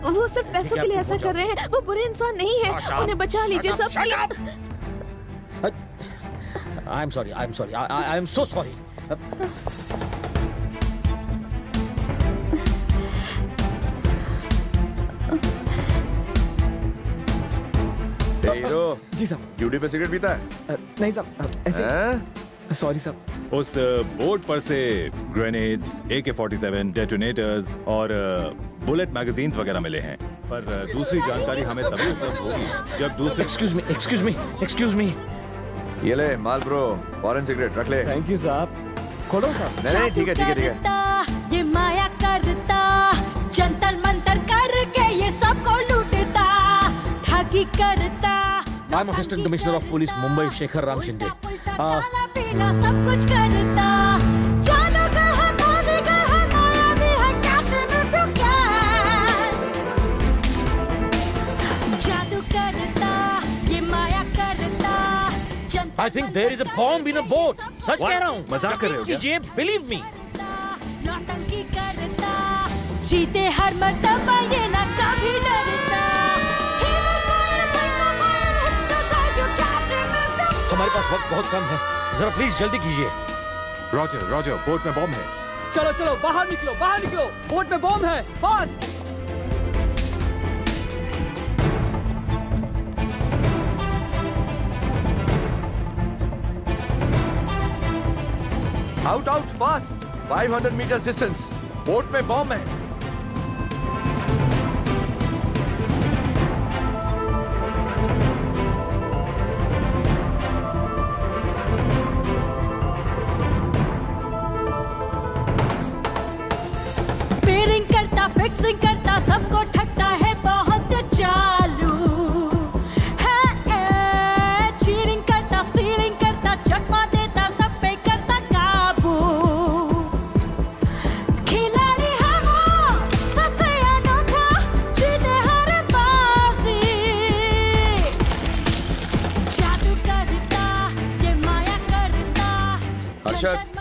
वो सिर्फ पैसों के लिए ऐसा कर रहे हैं, वो बुरे इंसान नहीं है, उन्हें बचा लीजिए सब please. I am so sorry. जी साहब। ड्यूटी पे सिगरेट पीता है? नहीं साहब, ऐसे। सॉरी साहब। उस बोर्ड पर से ग्रेनेड्स, AK-47, डेटोनेटर्स और बुलेट मैगजीन्स वगैरह मिले हैं, पर दूसरी जानकारी हमें तभी उपलब्ध होगी जब दूसरे। Excuse me. ये ले माल ब्रो, फॉरेन सिगरेट रख ले। थैंक यू साहब। खोलो सर। नहीं ठीक है ठीक है ठीक है। ये माया करता, जंतर मंतर करके ये सबको लूटता, ठगी करता। I'm Assistant Commissioner of Police Mumbai Shekhar Ram Shinde. सब कुछ करता। I think there is a bomb in a boat. सच कह रहा हूँ। मजाक कर रहे हो क्या? Believe me. नौटंकी करता, जीते हर मर्तबा ये ना कभी डरता। हमारे पास वक्त बहुत कम है, जरा प्लीज जल्दी कीजिए। रॉजर रॉजर, बोट में बॉम्ब है। चलो चलो बाहर निकलो बाहर निकलो, बोट में बॉम्ब है। Fast. Out, out, fast! 500 meters distance. Boat में bomb है. Pairing करता, fixing करता, सबको ठगता है बहुत चालू. है, cheering करता, steering करता, चकमा देता, सब पे करता काबू. खिलाड़ी है वो, सबसे अनोखा, जीते हर बाजी. जादू करता, ये माया करता. हर्षद,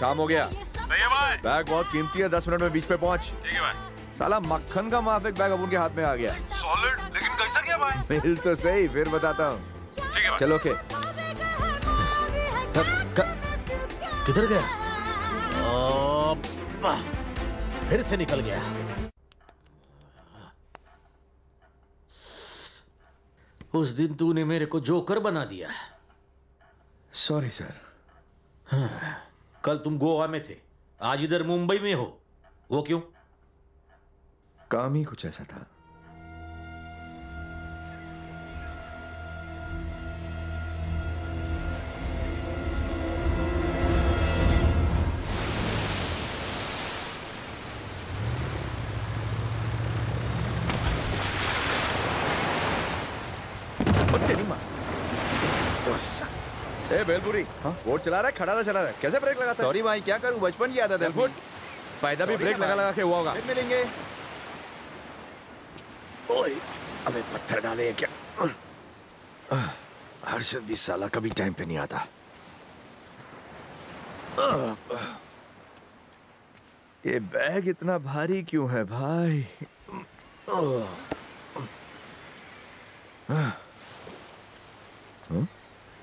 काम हो गया. सही है भाई. बैग बहुत कीमती है, 10 मिनट में बीच पे पहुंच. ठीक है भाई. साला मक्खन का माफिक बैग अब उनके हाथ में आ गया. सॉलिड, लेकिन कैसा क्या भाई? मिल तो सही, फिर बताता हूँ. ठीक है भाई. चलो के किधर गया? फिर से निकल गया. उस दिन तूने मेरे को जोकर बना दिया. Sorry sir. हाँ, कल तुम गोवा में थे, आज इधर मुंबई में हो. वो क्यों? काम ही कुछ ऐसा था. बेलपुरी वोट चला रहा है, खड़ा चला रहा है, कैसे ब्रेक लगाता है? सॉरी भाई, क्या करूं, बचपन की आदत है. फायदा भी ब्रेक लगा लगा के हुआ होगा. फिर मिलेंगे. ओए, अबे पत्थर डाले हैं क्या? हर्षद भी साला कभी टाइम पे नहीं आता. ये बैग इतना भारी क्यों है भाई?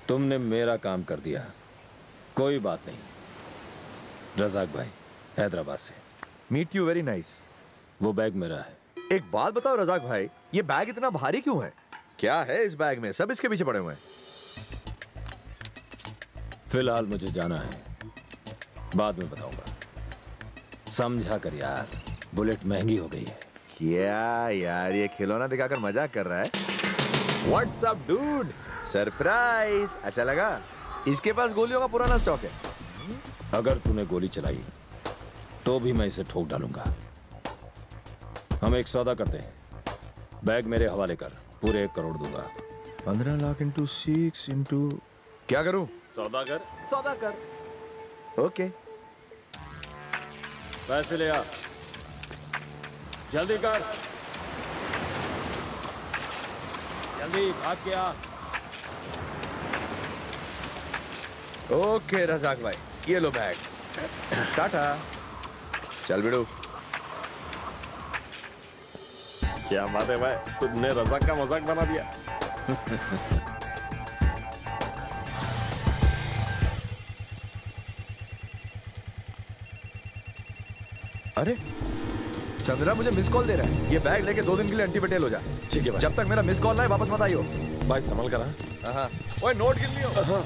तुमने मेरा काम कर दिया. कोई बात नहीं. रजाक भाई हैदराबाद से. Meet you. Very nice. वो बैग मेरा है. एक बात बताओ रजाक भाई, ये बैग इतना भारी क्यों है? क्या है इस बैग में? सब इसके पीछे पड़े हुए हैं. फिलहाल मुझे जाना है, बाद में बताऊंगा. समझा कर यार, बुलेट महंगी हो गई है. क्या यार, ये खिलौना दिखाकर मजाक कर रहा है. What's up dude, surprise. अच्छा लगा? इसके पास गोलियों का पुराना स्टॉक है. अगर तूने गोली चलाई तो भी मैं इसे ठोक डालूंगा. हम एक सौदा करते हैं, बैग मेरे हवाले कर, पूरे 1 करोड़ दूंगा. 15 लाख इंटू 6 इंटू क्या करूं? सौदा कर सौदा कर. ओके, पैसे ले आ, जल्दी कर, जल्दी भाग के आ. ओके रजाक भाई, ये लो बैग. टाटा. चल बिडू. क्या बात है भाई, तुमने रजाक का मजाक बना दिया. अरे चंद्रा मुझे मिस कॉल दे रहा है. ये बैग लेके 2 दिन के लिए एंटी पटेल हो जा. ठीक है भाई. जब तक मेरा मिस कॉल ना है वापस मत आइयो भाई. संभल कर. हाँ, ओए नोट गिन लियो.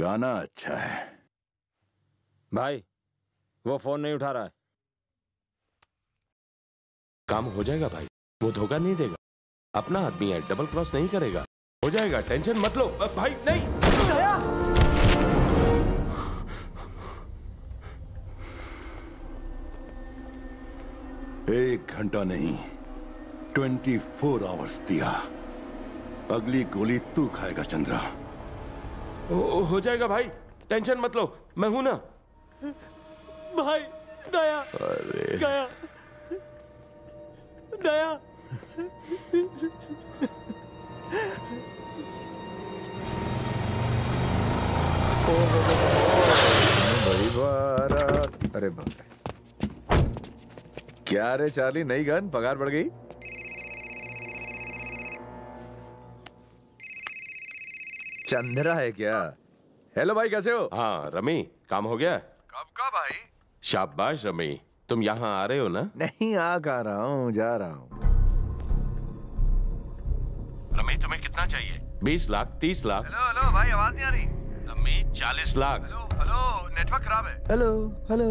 गाना अच्छा है भाई. वो फोन नहीं उठा रहा है. काम हो जाएगा भाई, वो धोखा नहीं देगा. अपना आदमी है, डबल क्रॉस नहीं करेगा. हो जाएगा, टेंशन मत लो भाई। नहीं साया। एक घंटा नहीं 24 आवर्स दिया। अगली गोली तू खाएगा चंद्रा। हो जाएगा भाई, टेंशन मत लो, मैं हूं ना भाई। दया, अरे गया दया। बड़ी बारात। अरे बाप रे, क्या रे चार्ली, नई गन, पगार बढ़ गई? चंद्रा है क्या? हेलो भाई, कैसे हो? हाँ रमी, काम हो गया? कब का भाई? शाबाश रमी, तुम यहाँ आ रहे हो ना? नहीं आ का रहा हूँ, जा रहा हूँ। रमी तुम्हें कितना चाहिए? 20 लाख, 30 लाख। हेलो हेलो भाई, आवाज नहीं आ रही। Rummy 40 lakh. Hello hello, network खराब है। हेलो हेलो,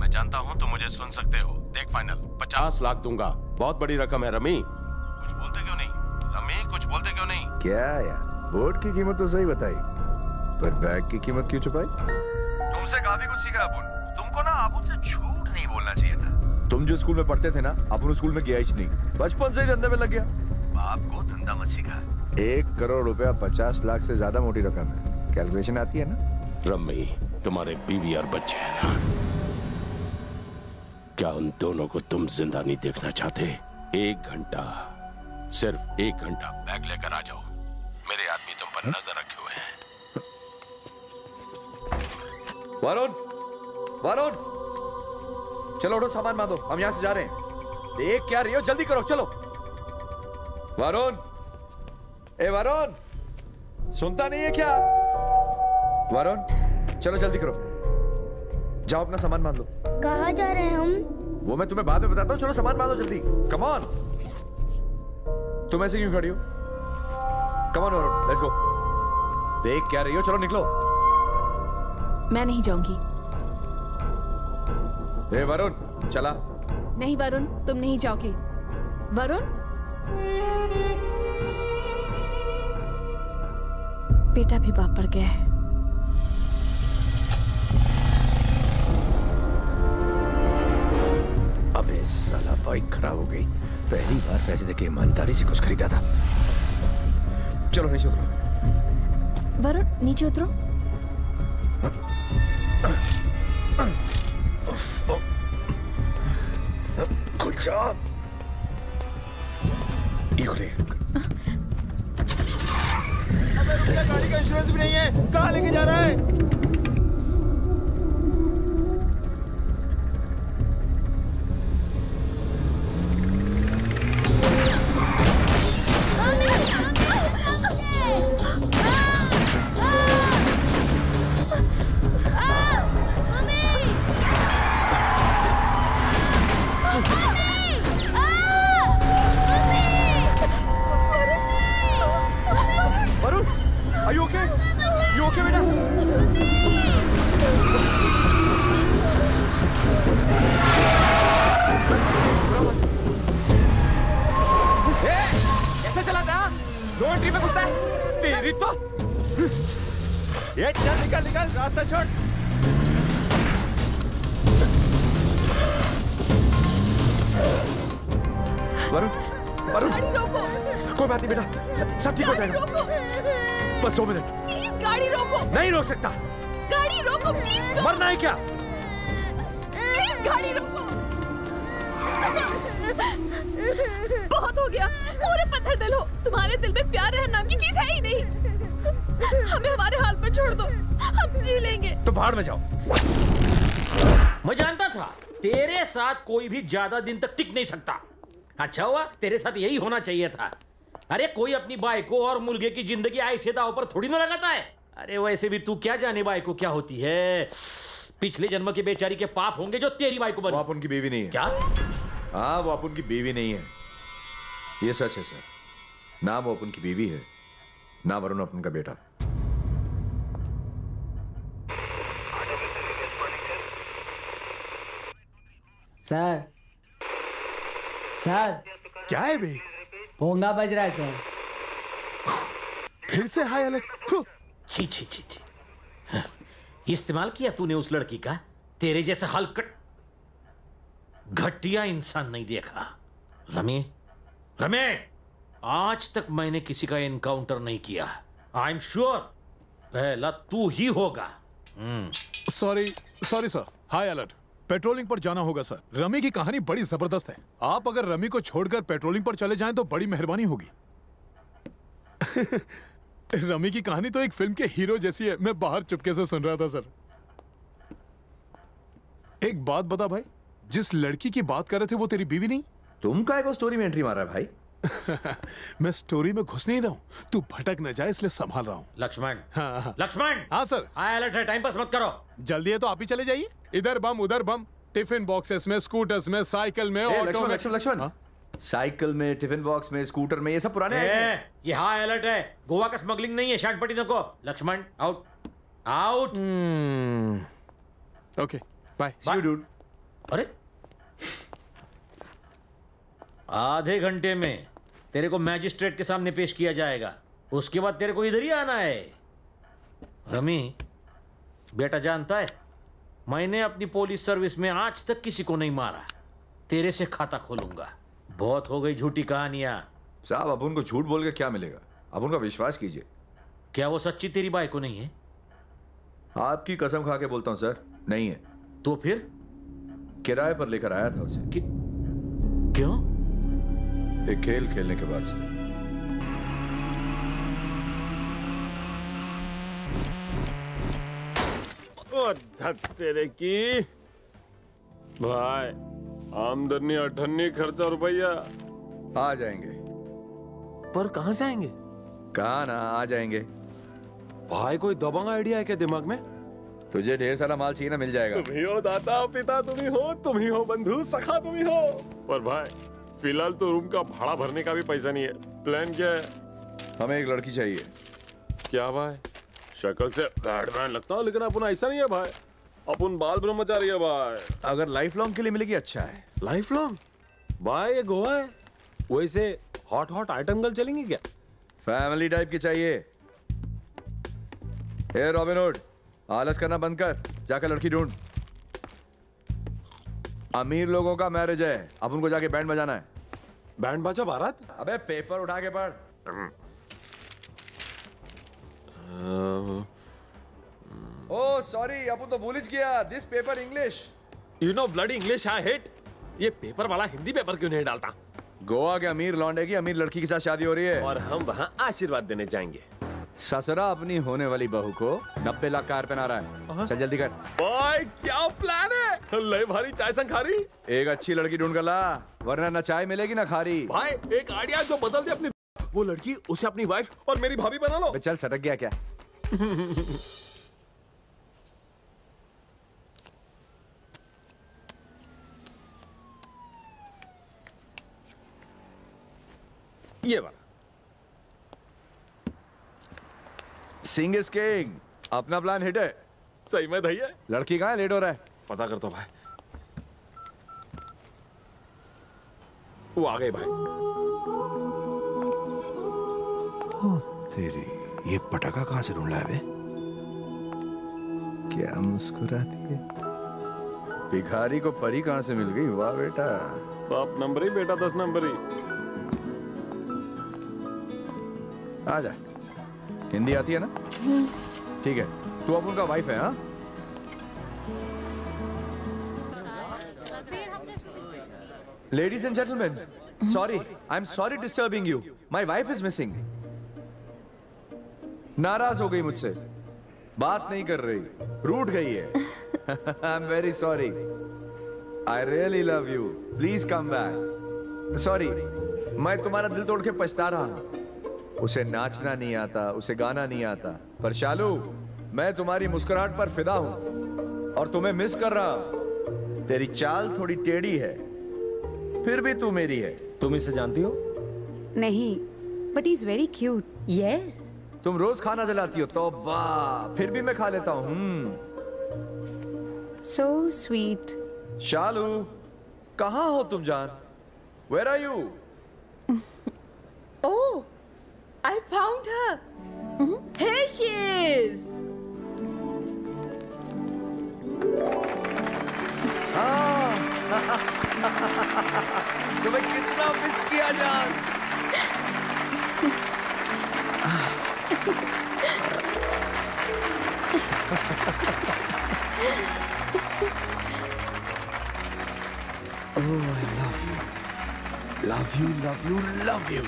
मैं जानता हूँ तुम मुझे सुन सकते हो। देख फाइनल 50 लाख दूंगा, बहुत बड़ी रकम है रमी। कुछ बोलते क्यों नहीं रमी, कुछ बोलते क्यों नहीं? क्या यार, बोर्ड की कीमत तो सही बताई, पर बैग की कीमत क्यों छुपाई? तुमसे काफी कुछ सीखा अपुन। तुमको ना अपुन से झूठ नहीं बोलना चाहिए था। तुम जो स्कूल में पढ़ते थे ना, अपुन स्कूल में गया ही नहीं, बचपन से ही धंधे में लग गया। बाप को धंधा मत सिखा। 1 करोड़ रुपया 50 लाख से ज्यादा मोटी रकम है, कैलकुलेशन आती है ना? रमी तुम्हारे बीवी और बच्चे है, क्या उन दोनों को तुम जिंदा नहीं देखना चाहते? 1 घंटा, सिर्फ 1 घंटा, बैग लेकर आ जाओ। मेरे आदमी तुम पर नजर रखे हुए हैं। वरुण, वरुण, चलो उठो, सामान बांधो, हम यहां से जा रहे हैं। देख क्या रही हो, जल्दी करो, चलो। वरुण, ए वरुण, सुनता नहीं है क्या? वरुण चलो जल्दी करो, जाओ अपना सामान बांध दो। कहाँ जा रहे हैं हम? वो मैं तुम्हें बाद में बताता हूँ, चलो सामान बांधो जल्दी। कम ऑन, तुम ऐसे क्यों खड़ी हो? Come on Varun, let's go. देख क्या रही हो, चलो निकलो। मैं नहीं जाऊंगी। ए वरुण, चला। नहीं वरुण, तुम नहीं जाओगे। वरुण बेटा भी बाप पड़ गया है। साला बाइक खराब हो गई, पहली बार पैसे देके ईमानदारी से कुछ खरीदा था। चलो नीचे उतरो। वरुण नीचे उतरो। खुल जा। अबे रुक जा, गाड़ी का इंश्योरेंस भी नहीं है, कहाँ लेके जा रहा है? कोई भी ज्यादा दिन तक टिक नहीं सकता। अच्छा हुआ, तेरे साथ यही होना चाहिए था। अरे कोई अपनी बायको और मुर्गे की जिंदगी ऐसे दांव पर थोड़ी ना लगाता है। अरे वैसे भी तू क्या जाने बायको क्या होती है, पिछले जन्म के बेचारी के पाप होंगे जो तेरी बायको बनी। वो आप उनकी बीवी नहीं है क्या? हाँ वो आप उनकी बीवी नहीं है, ये सच है सर। ना वो आप उनकी बीवी है, ना वरुण अपन का बेटा। सर, सर क्या है बे? पोंगा बज रहा है सर। फिर से हाई अलर्ट। छी छी छी छी, इस्तेमाल किया तूने उस लड़की का। तेरे जैसा हलकट घटिया इंसान नहीं देखा। रमे रमे, आज तक मैंने किसी का एनकाउंटर नहीं किया। आई एम श्योर पहला तू ही होगा। Sorry sir, high alert. Patrolling पर जाना होगा सर। रमी की कहानी बड़ी जबरदस्त है। आप अगर रमी को छोड़कर पेट्रोलिंग पर चले जाएं तो बड़ी मेहरबानी होगी। रमी की कहानी तो एक फिल्म के हीरो जैसी है। मैं बाहर चुपके से सुन रहा था सर। एक बात बता भाई, जिस लड़की की बात कर रहे थे वो तेरी बीवी नहीं? तुम काहे को स्टोरी में एंट्री मार रहा है भाई? मैं स्टोरी में घुस नहीं रहा हूँ, तू भटक न जाए इसलिए संभाल रहा हूँ। लक्ष्मण। हाँ। लक्ष्मण। हाँ सर। हाई अलर्ट है, टाइम पास मत करो। जल्दी है तो आप ही चले जाइए। इधर बम उधर बम, टिफिन बॉक्सेस में, स्कूटर्स में, साइकिल में, ऑटो में। लक्ष्मण, साइकिल में, टिफिन बॉक्स में, स्कूटर में, ये सब पुराने हैं। ये हाई अलर्ट है, गोवा का स्मगलिंग नहीं है। शार्ट पट्टी को। Lakshman out out. Okay bye, see you dude. अरे आधे घंटे में तेरे को मैजिस्ट्रेट के सामने पेश किया जाएगा, उसके बाद तेरे को इधर ही आना है। रमी बेटा जानता है, मैंने अपनी पुलिस सर्विस में आज तक किसी को नहीं मारा। तेरे से खाता खोलूंगा। बहुत हो गई झूठी कहानियां। साहब अब उनको झूठ बोल के क्या मिलेगा, अब उनका विश्वास कीजिए। क्या वो सच्ची तेरी बाई को नहीं है? आपकी कसम खा के बोलता हूँ सर, नहीं है। तो फिर? किराए पर लेकर आया था उसे। क्यों? एक खेल खेलने के बाद से। ओ धत तेरे की भाई, आमदनी अठन्नी खर्चा रुपया। आ जाएंगे। पर कहाँ से आएंगे? कहाँ ना आ जाएंगे भाई। कोई दबंग आइडिया है क्या दिमाग में? तुझे ढेर सारा माल चाहिए ना, मिल जाएगा। तुम ही हो दाता पिता, तुम ही हो बंधु सखा, तुम ही हो। पर भाई फिलहाल तो रूम का भाड़ा भरने का भी पैसा नहीं है। प्लान क्या है? हमें एक लड़की चाहिए। क्या भाई, शक्ल से बैटमैन लगता हूँ लेकिन अपन ऐसा नहीं है भाई, अपन बाल ब्रह्मचारी है भाई। अगर लाइफ लॉन्ग के लिए मिलेगी अच्छा है। Life long? भाई ये गोवा है, वैसे हॉट हॉट आइटम गर्ल चलेंगे क्या? फैमिली टाइप की चाहिए। ए रॉबिन हुड, आलस करना बंद कर, जाकर लड़की ढूंढ। अमीर लोगों का मैरिज है, अब उनको जाके बैंड बजाना है। बैंड बजा भारत। अबे पेपर उठा के पढ़। ओह सॉरी, अब तो भूल गया। This paper English. You know bloody English I hate. ये पेपर वाला हिंदी पेपर क्यों नहीं डालता? गोवा के अमीर लौंडे की अमीर लड़की के साथ शादी हो रही है और हम वहाँ आशीर्वाद देने जाएंगे। ससरा अपनी होने वाली बहू को 90 लाख कार पहना रहा है। चल जल्दी कर। भाई क्या प्लान है, ले भारी चाय संग खारी। एक अच्छी लड़की ढूंढ कर ला, वरना ना चाय मिलेगी ना खारी। भाई एक आइडिया जो बदल दे अपनी, वो लड़की उसे अपनी वाइफ और मेरी भाभी बना लो। चल सटक गया क्या? ये बात सिंह इज किंग, अपना प्लान हिट है। सही में भैया, लड़की कहाँ है? लेट हो रहा है, पता कर दो भाई। वो आ गई भाई। ओ तेरी, ये पटाखा कहाँ से ढूंढ लाया बे? क्या मुस्कुराती है। भिखारी को परी कहाँ से मिल गई? वाह बेटा, बाप नंबर ही बेटा 10 नंबर ही। आ जा, हिंदी आती है ना? ठीक है, तू अब उनका वाइफ है। हाँ ladies and gentleman, sorry, I am sorry disturbing you, my wife is missing. नाराज हो गई मुझसे, बात नहीं कर रही, रूठ गई है। I am very sorry, I really love you, please come back. Sorry, मैं तुम्हारा दिल तोड़ के पछता रहा हूं। उसे नाचना नहीं आता, उसे गाना नहीं आता, पर शालू मैं तुम्हारी मुस्कुराहट पर फिदा हूं और तुम्हें मिस कर रहा हूं। तेरी चाल थोड़ी टेढ़ी है, फिर भी तू मेरी है। तुम इसे जानती हो? नहीं, but he is very cute. Yes. तुम रोज खाना जलाती हो, तौबा, फिर भी मैं खा लेता हूँ। So sweet. शालू कहाँ हो तुम जान? Where are you? Oh! I found her. Here she is. हाँ, तुम्हें कितना मिस किया यार। Oh, I love you, love you, love you, love you.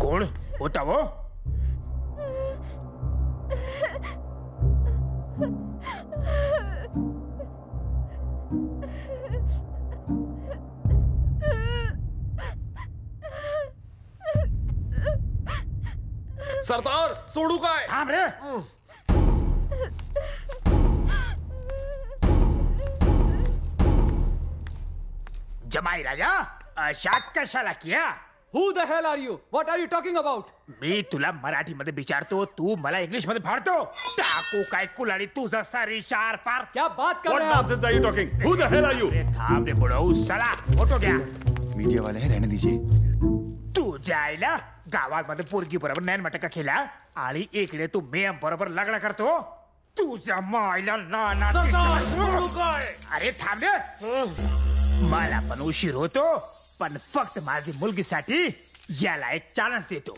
कौन होता वो? सरदार सोडू का है। थाम रे। जमाई राजा अशात कशाला किया? Who the hell are you? What are you talking about? मी तुला मराठी मध्ये विचारतो, तू मला इंग्लिश मध्ये फाडतो। टाकू काय कुलाडी तुझा सारी चार पार। क्या बात कर रहा है? What nonsense are you talking? Who the hell are you? अरे थांब रे बुड़ाऊ साला, ऑटो द्या। मीडिया वाले हैं, रहने दीजिए। तू जायला गावात मध्ये पोरगी बरोबर नैन मटका खेला आणि इकडे तू मेम बरोबर लग्न करतो। तुझा मायला नाना अरे थांब रे, मला पण उशीर होतो। पण फक्त माझी मुलगीसाठी याला एक चान्स देतो।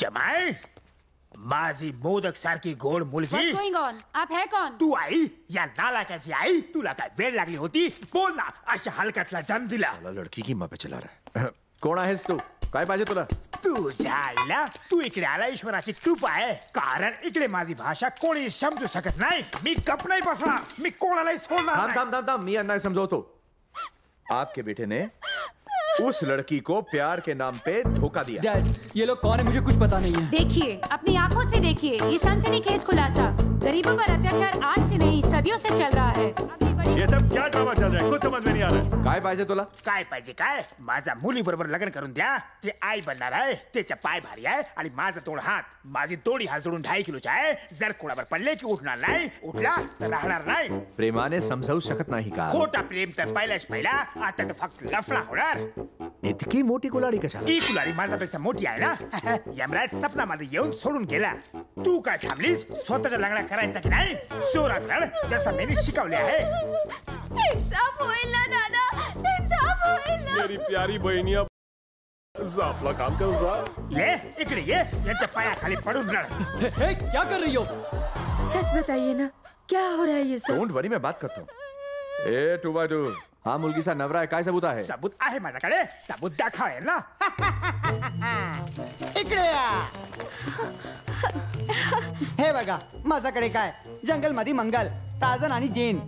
जमाई माझी मोदक सारखी गोड मुलगी। What's going on? आप है कौन? तू आई या नालायकाची आई? तुला काय वेळ लागली होती? बोल ना, अशा हलकटला जन्म दिला। लड़की की मापे चला रहा है। कोण आहेस तू? काय पाहिजे तुला? तू जायला तू इकडे आला ईश्वराची कृपा आहे, कारण इकडे माझी भाषा कोणी समजू शकत नाही। मी गप नाही बसणार, मी कोणालाही सोडणार नाही। थांब थांब थांब, मी यांना समजवतो। आपके बेटे ने उस लड़की को प्यार के नाम पे धोखा दिया। डैड, ये लोग कौन है मुझे कुछ पता नहीं है। देखिए अपनी आंखों से देखिए, ये सनसनीखेज खुलासा। गरीबों पर अत्याचार आज से नहीं सदियों से चल रहा है। ये सब क्या ड्रामा चल रहा है, कुछ समझ में नहीं आ रहा है। काय पाहिजे तुला? काय पाहिजे काय? माझा मुली बरोबर लग्न करून द्या। ते आई बनणार आहे, त्याचा पाय भारी आहे आणि माझा तोड हात। माझी तोडी हात जोडून 2.5 किलोचा आहे। जर कोणावर पडले की उठणार नाही, उठला तर राहणार नाही। प्रेमाने समजावू शकत नाही का? खोटा प्रेम तर पहिलाच पहिला, आता तर फक्त लफडा होणार। इतकी मोठी कुलाडी कशाला? ही कुलाडी माझ्यापेक्षा मोठी आहे ना। यमराज सपनामध्ये येऊन सोडून गेला, तू काय थांबलीस? स्वतःचा लग्न करायचा की नाही? सोरात लढ जसा मी शिकवले आहे। इंसाफ होइला दादा, इंसाफ होइला। मेरी प्यारी बहनिया जाफला काम कर जा। ये इकडे ये चपाया खाली पडून लड़। क्या कर रही हो? सच बताइए ना, क्या हो रहा है ये सब? डोंट वरी, मैं बात करता हूँ। ए टुबाडू, हा मुलगीचा नवरा आहे, काय सबूत आहे? सबूत आहे माझ्याकडे, सबूत दाखव आहे ना। इकडे या। हे बघा माझ्याकडे काय, जंगल मधी मंगल, ताजन आणि जेन।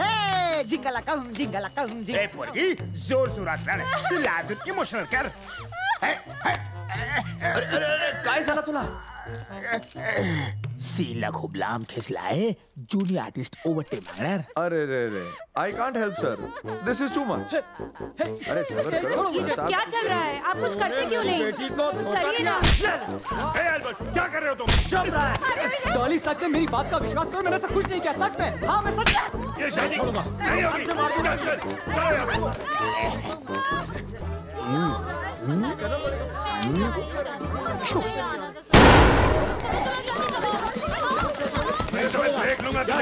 हे जिंगला कम जिंगला कम जिंगला। ए पोरगी जोर जोरात लड़, लाजूक इमोशनल कर। अरे अरे काय झालं तुला? सीला खूप लांब खेचलाय, ज्युनियर आर्टिस्ट ओवरटेक मारणार। अरे अरे अरे, I can't help sir, this is too much. अरे सबर करो, क्या चल रहा है? आप कुछ करते क्यों नहीं? कुछ करिए ना। ए अल्बर्ट, क्या कर रहे हो तुम? जम रहा है डॉली, सच में मेरी बात का विश्वास करो, मैंने सब कुछ नहीं किया सच में। हां मैं सच ये शादी करूंगा, नहीं होगी तुमसे मार दूंगा। देख लूंगा तुम्हें। चल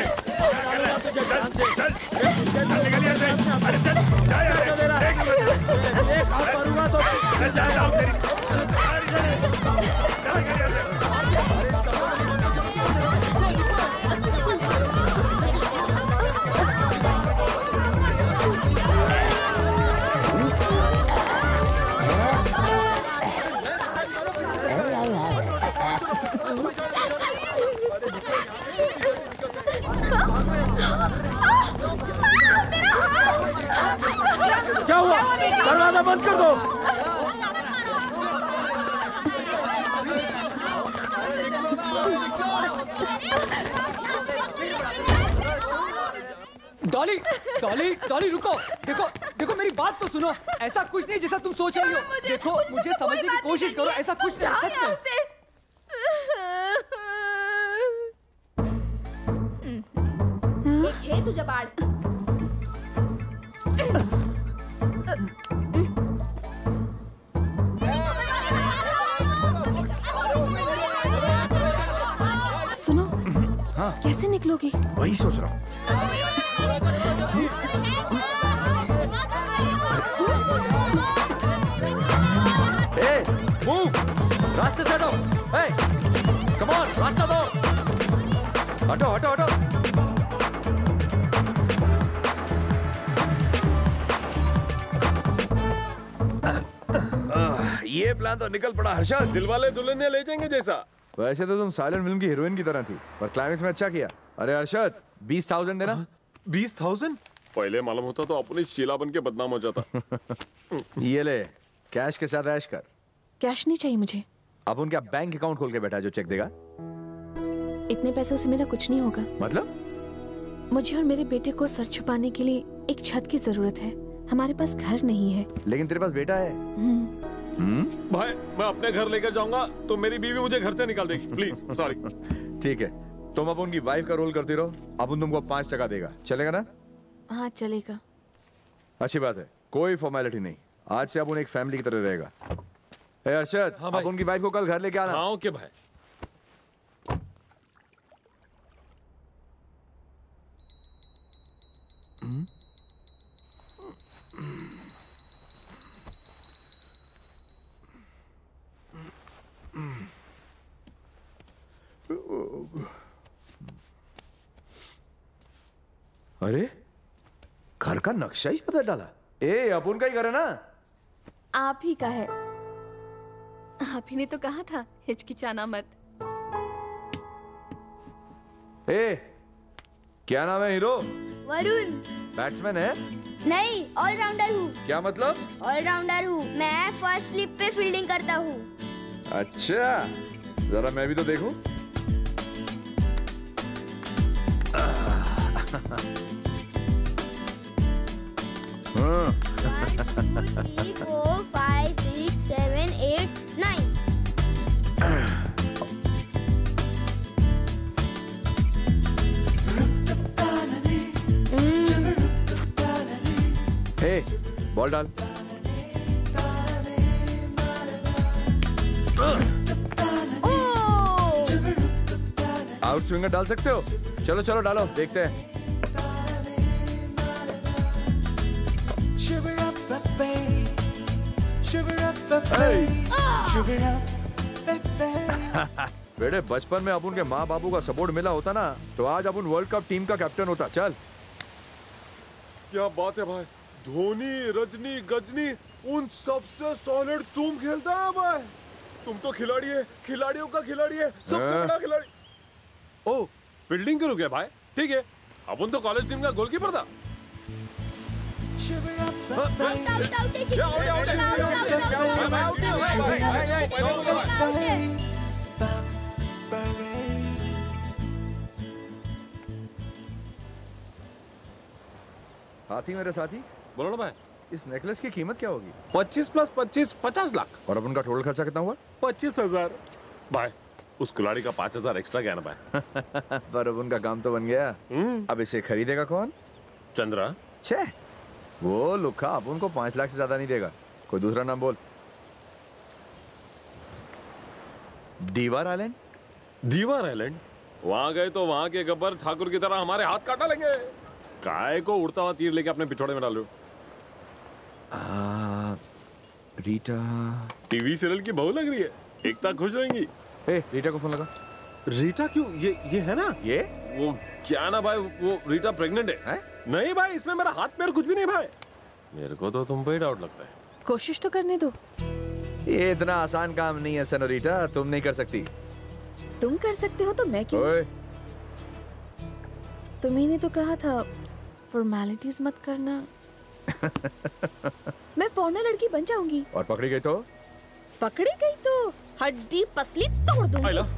निकलिए से। अरे चल जा यार, देख लूंगा। एक हाथ मारूंगा तो मैं जा रहा हूं तेरी। तगादा बंद कर दो। डॉली डॉली डॉली रुको, देखो देखो मेरी बात तो सुनो, ऐसा कुछ नहीं जैसा तुम सोच रही हो। देखो मुझे समझने की कोशिश करो, ऐसा कुछ नहीं। तुझे बाढ़ सुनो। हाँ कैसे निकलोगी? वही सोच रहा हूँ। रास्ते से हटो, कम ऑन रास्ता दो, हटो हटो हटो। ये प्लान तो निकल पड़ा हर्षद, दिलवाले दुल्हनिया ले जाएंगे जैसा। वैसे तो तुम साइलेंट फिल्म की हीरोइन की तरह थी, पर क्लाइमेक्स में अच्छा किया। अरे हर्षद 20,000 देना। 20,000? पहले मालूम होता तो अपनी शीला बन के बदनाम हो जाता। ये ले, कैश के साथ ऐश कर। कैश नहीं चाहिए मुझे। अब उनका बैंक अकाउंट खोल के बैठा है जो चेक देगा। इतने पैसों से मेरा कुछ नहीं होगा। मतलब? मुझे और मेरे बेटे को सर छुपाने के लिए एक छत की जरूरत है, हमारे पास घर नहीं है। लेकिन तेरे पास बेटा है। भाई मैं अपने घर लेकर जाऊंगा तो मेरी बीवी मुझे घर से निकाल देगी। Please sorry. ठीक है, तुम अब उनकी वाइफ का रोल करती रहो। अब उन तुमको 5 टका देगा, चलेगा ना? हाँ चलेगा। अच्छी बात है, कोई फॉर्मेलिटी नहीं। आज से अब उन्हें एक फैमिली की तरह रहेगा। अर्शद, हाँ अब उनकी वाइफ को कल घर लेके आना। हाँ ओके भाई। अरे घर का नक्शा ही बदल डाला। ए अब उनका ही घर है ना? आप ही का है, आप ही ने तो कहा था हिचकिचाना मत। ए, क्या नाम है हीरो? वरुण। बैट्समैन है? नहीं, ऑलराउंडर हूँ। क्या मतलब? ऑलराउंडर हूँ मैं, फर्स्ट स्लिप पे फील्डिंग करता हूँ। अच्छा जरा मैं भी तो देखूं। Hey, ball डाल। आउट स्विंगर डाल सकते हो? चलो चलो डालो, देखते हैं। बेटे बचपन में अपुन के माँ बाबू का सपोर्ट मिला होता ना तो आज अपुन वर्ल्ड कप टीम का कैप्टन होता। चल क्या बात है भाई, धोनी रजनी गजनी उन सबसे सॉलिड तुम खेलता है भाई। तुम तो खिलाड़ी है, खिलाड़ियों का खिलाड़ी है, सबसे बड़ा खिलाड़ी। ओ फील्डिंग करूँ क्या भाई? ठीक है, अपुन तो कॉलेज टीम का गोलकीपर था। हाथी मेरे साथी, बोलो ना भाई, इस नेकलेस की कीमत क्या होगी? 25 + 25 50 लाख। और अब उनका टोटल खर्चा कितना हुआ? 25,000। भाई उस खिलाड़ी का 5,000 एक्स्ट्रा गया ना भाई। पर अब उनका काम तो बन गया। अब इसे खरीदेगा कौन? चंद्रा। छे वो लुखा अब उनको 5 लाख से ज्यादा नहीं देगा। कोई दूसरा नाम बोल। दीवार आइलैंड। दीवार आइलैंड वहां गए तो वहां के गब्बर ठाकुर की तरह हमारे हाथ काटा लेंगे। काय को उड़ता हुआ तीर लेके अपने पिछोड़े में डाल लो। रीटा टीवी सीरियल की बहू लग रही है, एकता खुश होएंगी। ए रीटा को फोन लगा। रीटा क्यों? ये है ना, ये वो क्या ना भाई, वो रीटा प्रेग्नेंट है। नहीं भाई इसमें मेरा हाथ पैर कुछ भी नहीं भाई। मेरे को तो तुम पे ही डाउट लगता है। कोशिश तो करने दो, ये इतना आसान काम नहीं है सनोरीटा, तुम नहीं कर सकती। तुम कर सकते हो तो मैं क्यों? तुम्ही ने तो कहा था फॉर्मेलिटीज मत करना। मैं फॉरनर लड़की बन जाऊंगी। और पकड़ी गई तो? पकड़ी गई तो हड्डी पसली तोड़ दूंगी।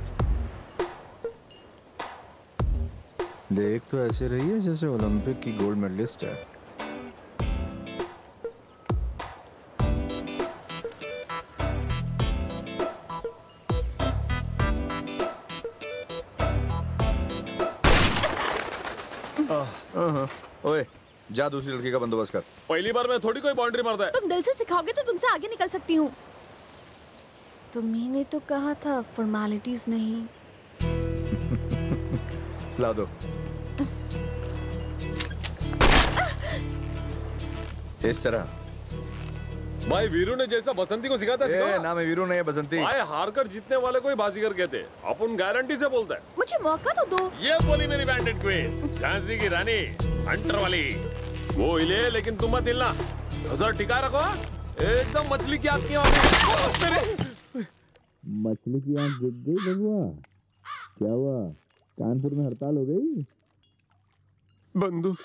देख तो ऐसे रही है जैसे ओलंपिक की गोल्ड मेडलिस्ट है। ओए, जा दूसरी लड़की का बंदोबस्त कर। पहली बार मैं थोड़ी कोई बाउंड्री मारता है। तुम दिल से सिखाओगे तो तुमसे आगे निकल सकती हूँ। तुमने तो कहा था फॉर्मेलिटीज नहीं। ला दो। इस तरह। भाई वीरू ने जैसा बसंती को सिखाता है। ना मैं वीरू नहीं है बसंती। भाई हार कर जीतने वाले को ही बाजीगर कहते हैं। अपन गारंटी से बोलता है। मुझे मौका तो दो। ये बोली मेरी बैंडेड क्वीन, झांसी की रानी, हंटर वाली। वो हिले लेकिन तुम मत हिलना। नजर टिका रखो, एकदम मछली की आंख की वाली। मछली की आंख गिर गई भगवा। क्या हुआ? कानपुर में हड़ताल हो गई? बंदूक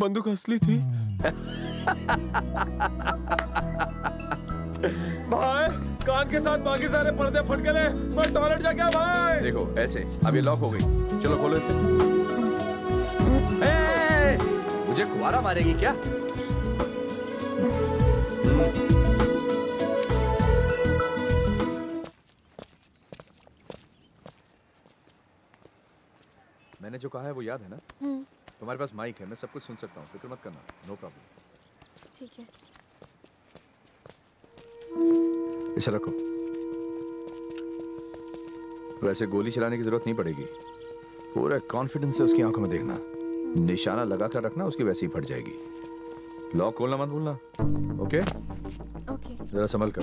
बंदूक असली थी। भाई कान के साथ बाकी सारे पर्दे फट गए। मैं टॉयलेट जा क्या भाई? देखो ऐसे, अब ये लॉक हो गई। चलो खोलो इसे। मुझे कुवारा मारेगी क्या? मैंने जो कहा है वो याद है ना? तुम्हारे पास माइक है, मैं सब कुछ सुन सकता हूँ, फिक्र मत करना। No problem. ठीक है, इसे रखो। वैसे गोली चलाने की जरूरत नहीं पड़ेगी। पूरा कॉन्फिडेंस से उसकी आंखों में देखना, निशाना लगा कर रखना, उसकी वैसे ही फट जाएगी। लॉक खोलना मत भूलना। Okay okay. जरा संभल कर।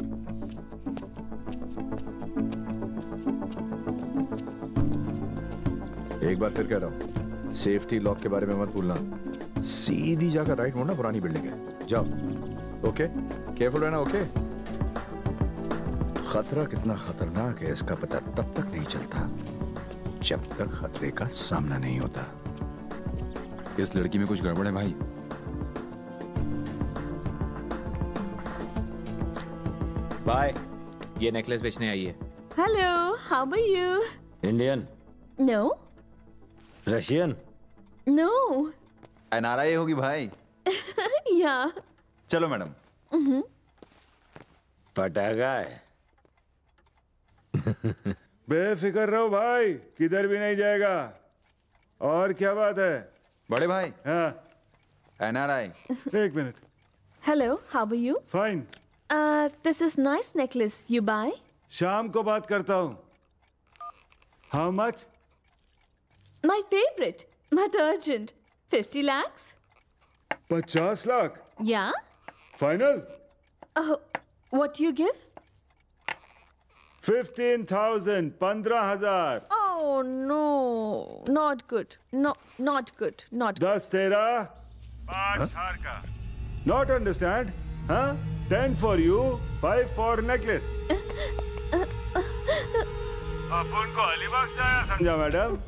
एक बार फिर कह रहा हूं, सेफ्टी लॉक के बारे में मत भूलना। सीधी जाकर राइट मोड़ना, पुरानी बिल्डिंग है। जाओ। ओके, केयरफुल रहना। ओके। खतरा कितना खतरनाक है इसका पता तब तक नहीं चलता जब तक खतरे का सामना नहीं होता। इस लड़की में कुछ गड़बड़ है भाई। बाय, ये नेकलेस बेचने आई है। Hello, how are you? Indian? No. Russian? No. NRI होगी भाई। या। चलो मैडम। पटाखा है। बेफिक्र रहो भाई, किधर भी नहीं जाएगा। और क्या बात है बड़े भाई? हाँ। एनआरआई। एक minute. Hello, how are you? Fine. This is nice necklace, you buy? शाम को बात करता हूँ। How much? My favourite, but urgent. 50 lakh. 50 lakh? Yeah. Final? What you give? 15,000, 15,000. Oh no, not good. No, not good. Not good. 10, 13, 5,000 का. Not understand? Huh? 10 for you, 5 for necklace. आप उनको अलीबाग से आया समझा मैडम?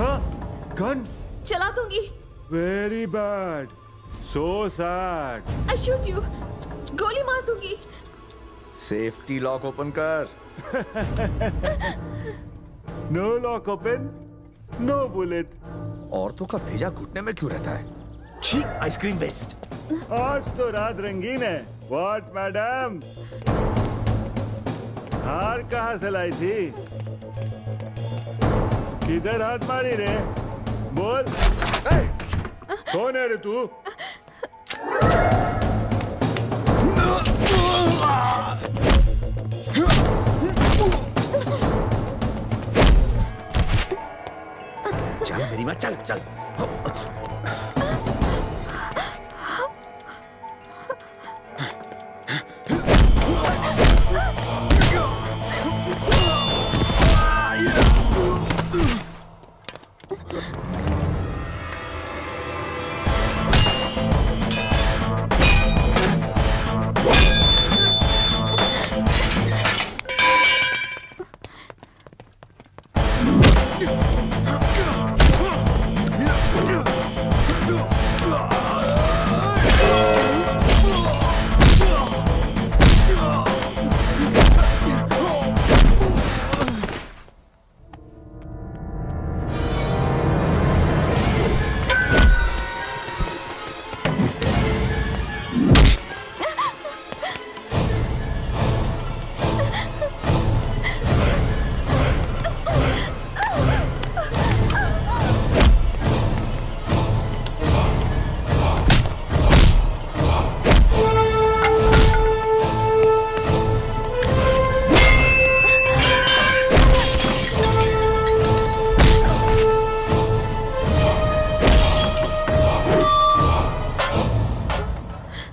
हाँ? Gun? चला दूँगी. Very bad. So sad. I shoot you. गोली मार दूँगी. सेफ्टी लॉक ओपन कर। No lock open, no bullet. औरतों का भेजा घुटने में क्यों रहता है? छी, आइसक्रीम वेस्ट। आज तो रात रंगीन है। व्हाट मैडम, हार कहाँ से लाई थी? किधर हाथ मारी रे? बोल। कौन है रे तू? चल मेरी माँ, चल चल।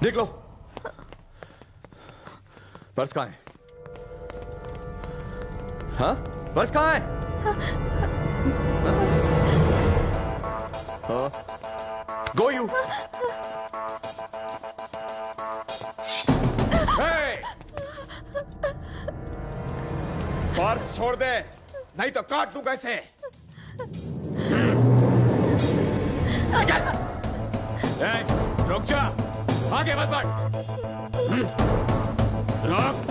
देख लो पर्स कहाँ है? हाँ पर्स कहाँ है? Go you. Hey! पर्स छोड़ दे नहीं तो काट दूं कैसे। रुक जा, आगे मत बढ़। रुक।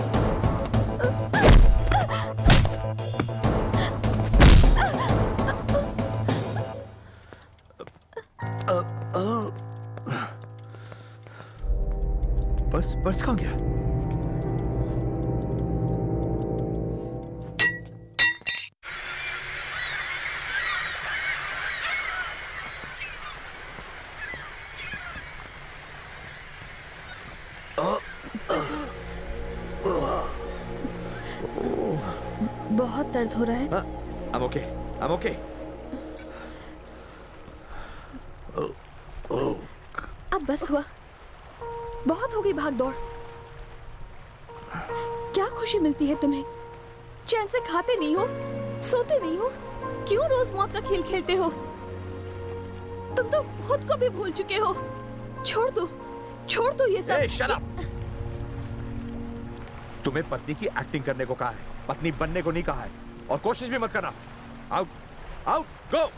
पर्स कहाँ गया? बहुत दर्द हो रहा है। I'm okay. I'm okay. अब बस हुआ, बहुत होगी भाग दौड़। क्या खुशी मिलती है तुम्हें? चैन से खाते नहीं हो, सोते नहीं हो, क्यों रोज मौत का खेल खेलते हो? तुम तो खुद को भी भूल चुके हो। छोड़ दो ये सब। Hey, shut up! तुम्हें पत्नी की एक्टिंग करने को कहा है, पत्नी बनने को नहीं कहा है, और कोशिश भी मत करना। Out, out, go.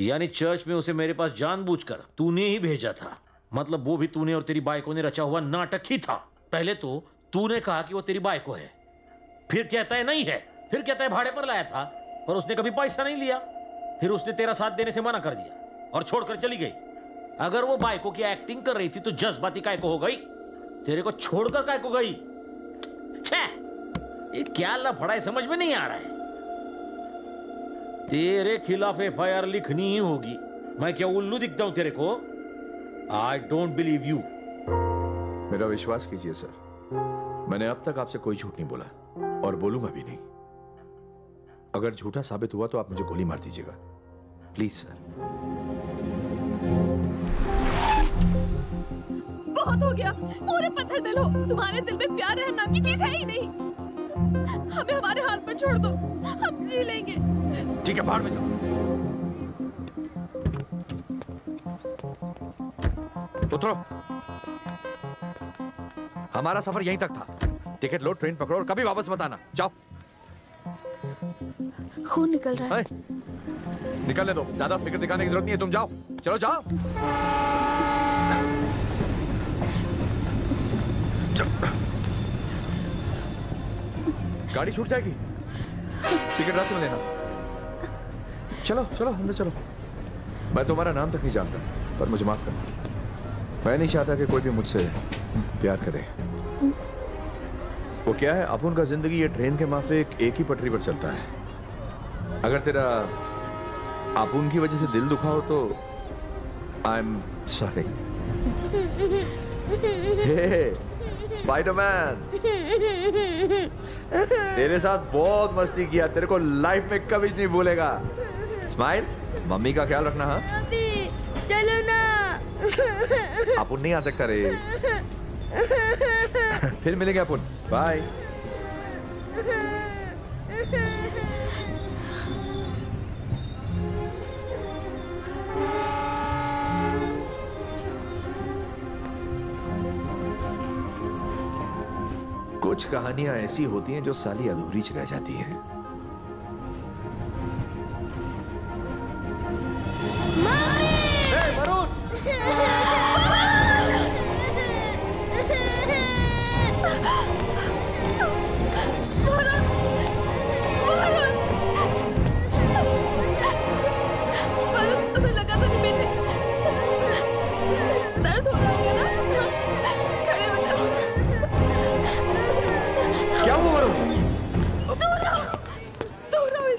यानी चर्च में उसे मेरे पास जानबूझकर तूने ही भेजा था। मतलब वो भी तूने और तेरी बायको ने रचा हुआ नाटक ही था। पहले तो तूने कहा कि वो तेरी बायको है, फिर कहता है नहीं है, फिर कहता है भाड़े पर लाया था, पर उसने कभी पैसा नहीं लिया, फिर उसने तेरा साथ देने से मना कर दिया और छोड़कर चली गई। अगर वो बायको की एक्टिंग कर रही थी तो जज्बाती कायको हो गई, तेरे को छोड़कर कायको गई। ये क्या लफड़ा है समझ में नहीं आ रहा है। तेरे खिलाफ FIR लिखनी ही होगी। मैं क्या उल्लू दिखता हूं तेरे को? I don't believe you. मेरा विश्वास कीजिए सर, मैंने अब तक आपसे कोई झूठ नहीं बोला और बोलूंगा भी नहीं। अगर झूठा साबित हुआ तो आप मुझे गोली मार दीजिएगा, प्लीज सर। बहुत हो गया, पूरे पत्थर दिल हो। तुम्हारे दिल में प्यार रहना की चीज है ही नहीं। हमें हमारे हाल पर छोड़ दो, हम जी लेंगे। ठीक है, बाहर में जाओ। उतरो। हमारा सफर यहीं तक था। टिकट लो, ट्रेन पकड़ो और कभी वापस मत आना। जाओ। खून निकल रहा है। निकलने दो, ज्यादा फिक्र दिखाने की जरूरत नहीं है। तुम जाओ, चलो जाओ। गाड़ी छूट जाएगी। टिकट रास्ते में लेना। चलो चलो अंदर चलो। मैं तुम्हारा नाम तक नहीं जानता, पर मुझे माफ करना। मैं नहीं चाहता कि कोई भी मुझसे प्यार करे। वो क्या है, अपन का जिंदगी ये ट्रेन के माफिक एक ही पटरी पर चलता है। अगर तेरा आपून की वजह से दिल दुखा हो तो आई एम सॉरी। स्पाइडरमैन, तेरे साथ बहुत मस्ती किया, तेरे को लाइफ में कभी नहीं भूलेगा। स्माइल, मम्मी का ख्याल रखना। हाँ चलो ना, अपुन नहीं आ सकता रे। फिर मिलेंगे अपुन, बाय। कुछ कहानियां ऐसी होती हैं जो साली अधूरी रह जाती हैं। हे वरुण! वरुण! वरुण!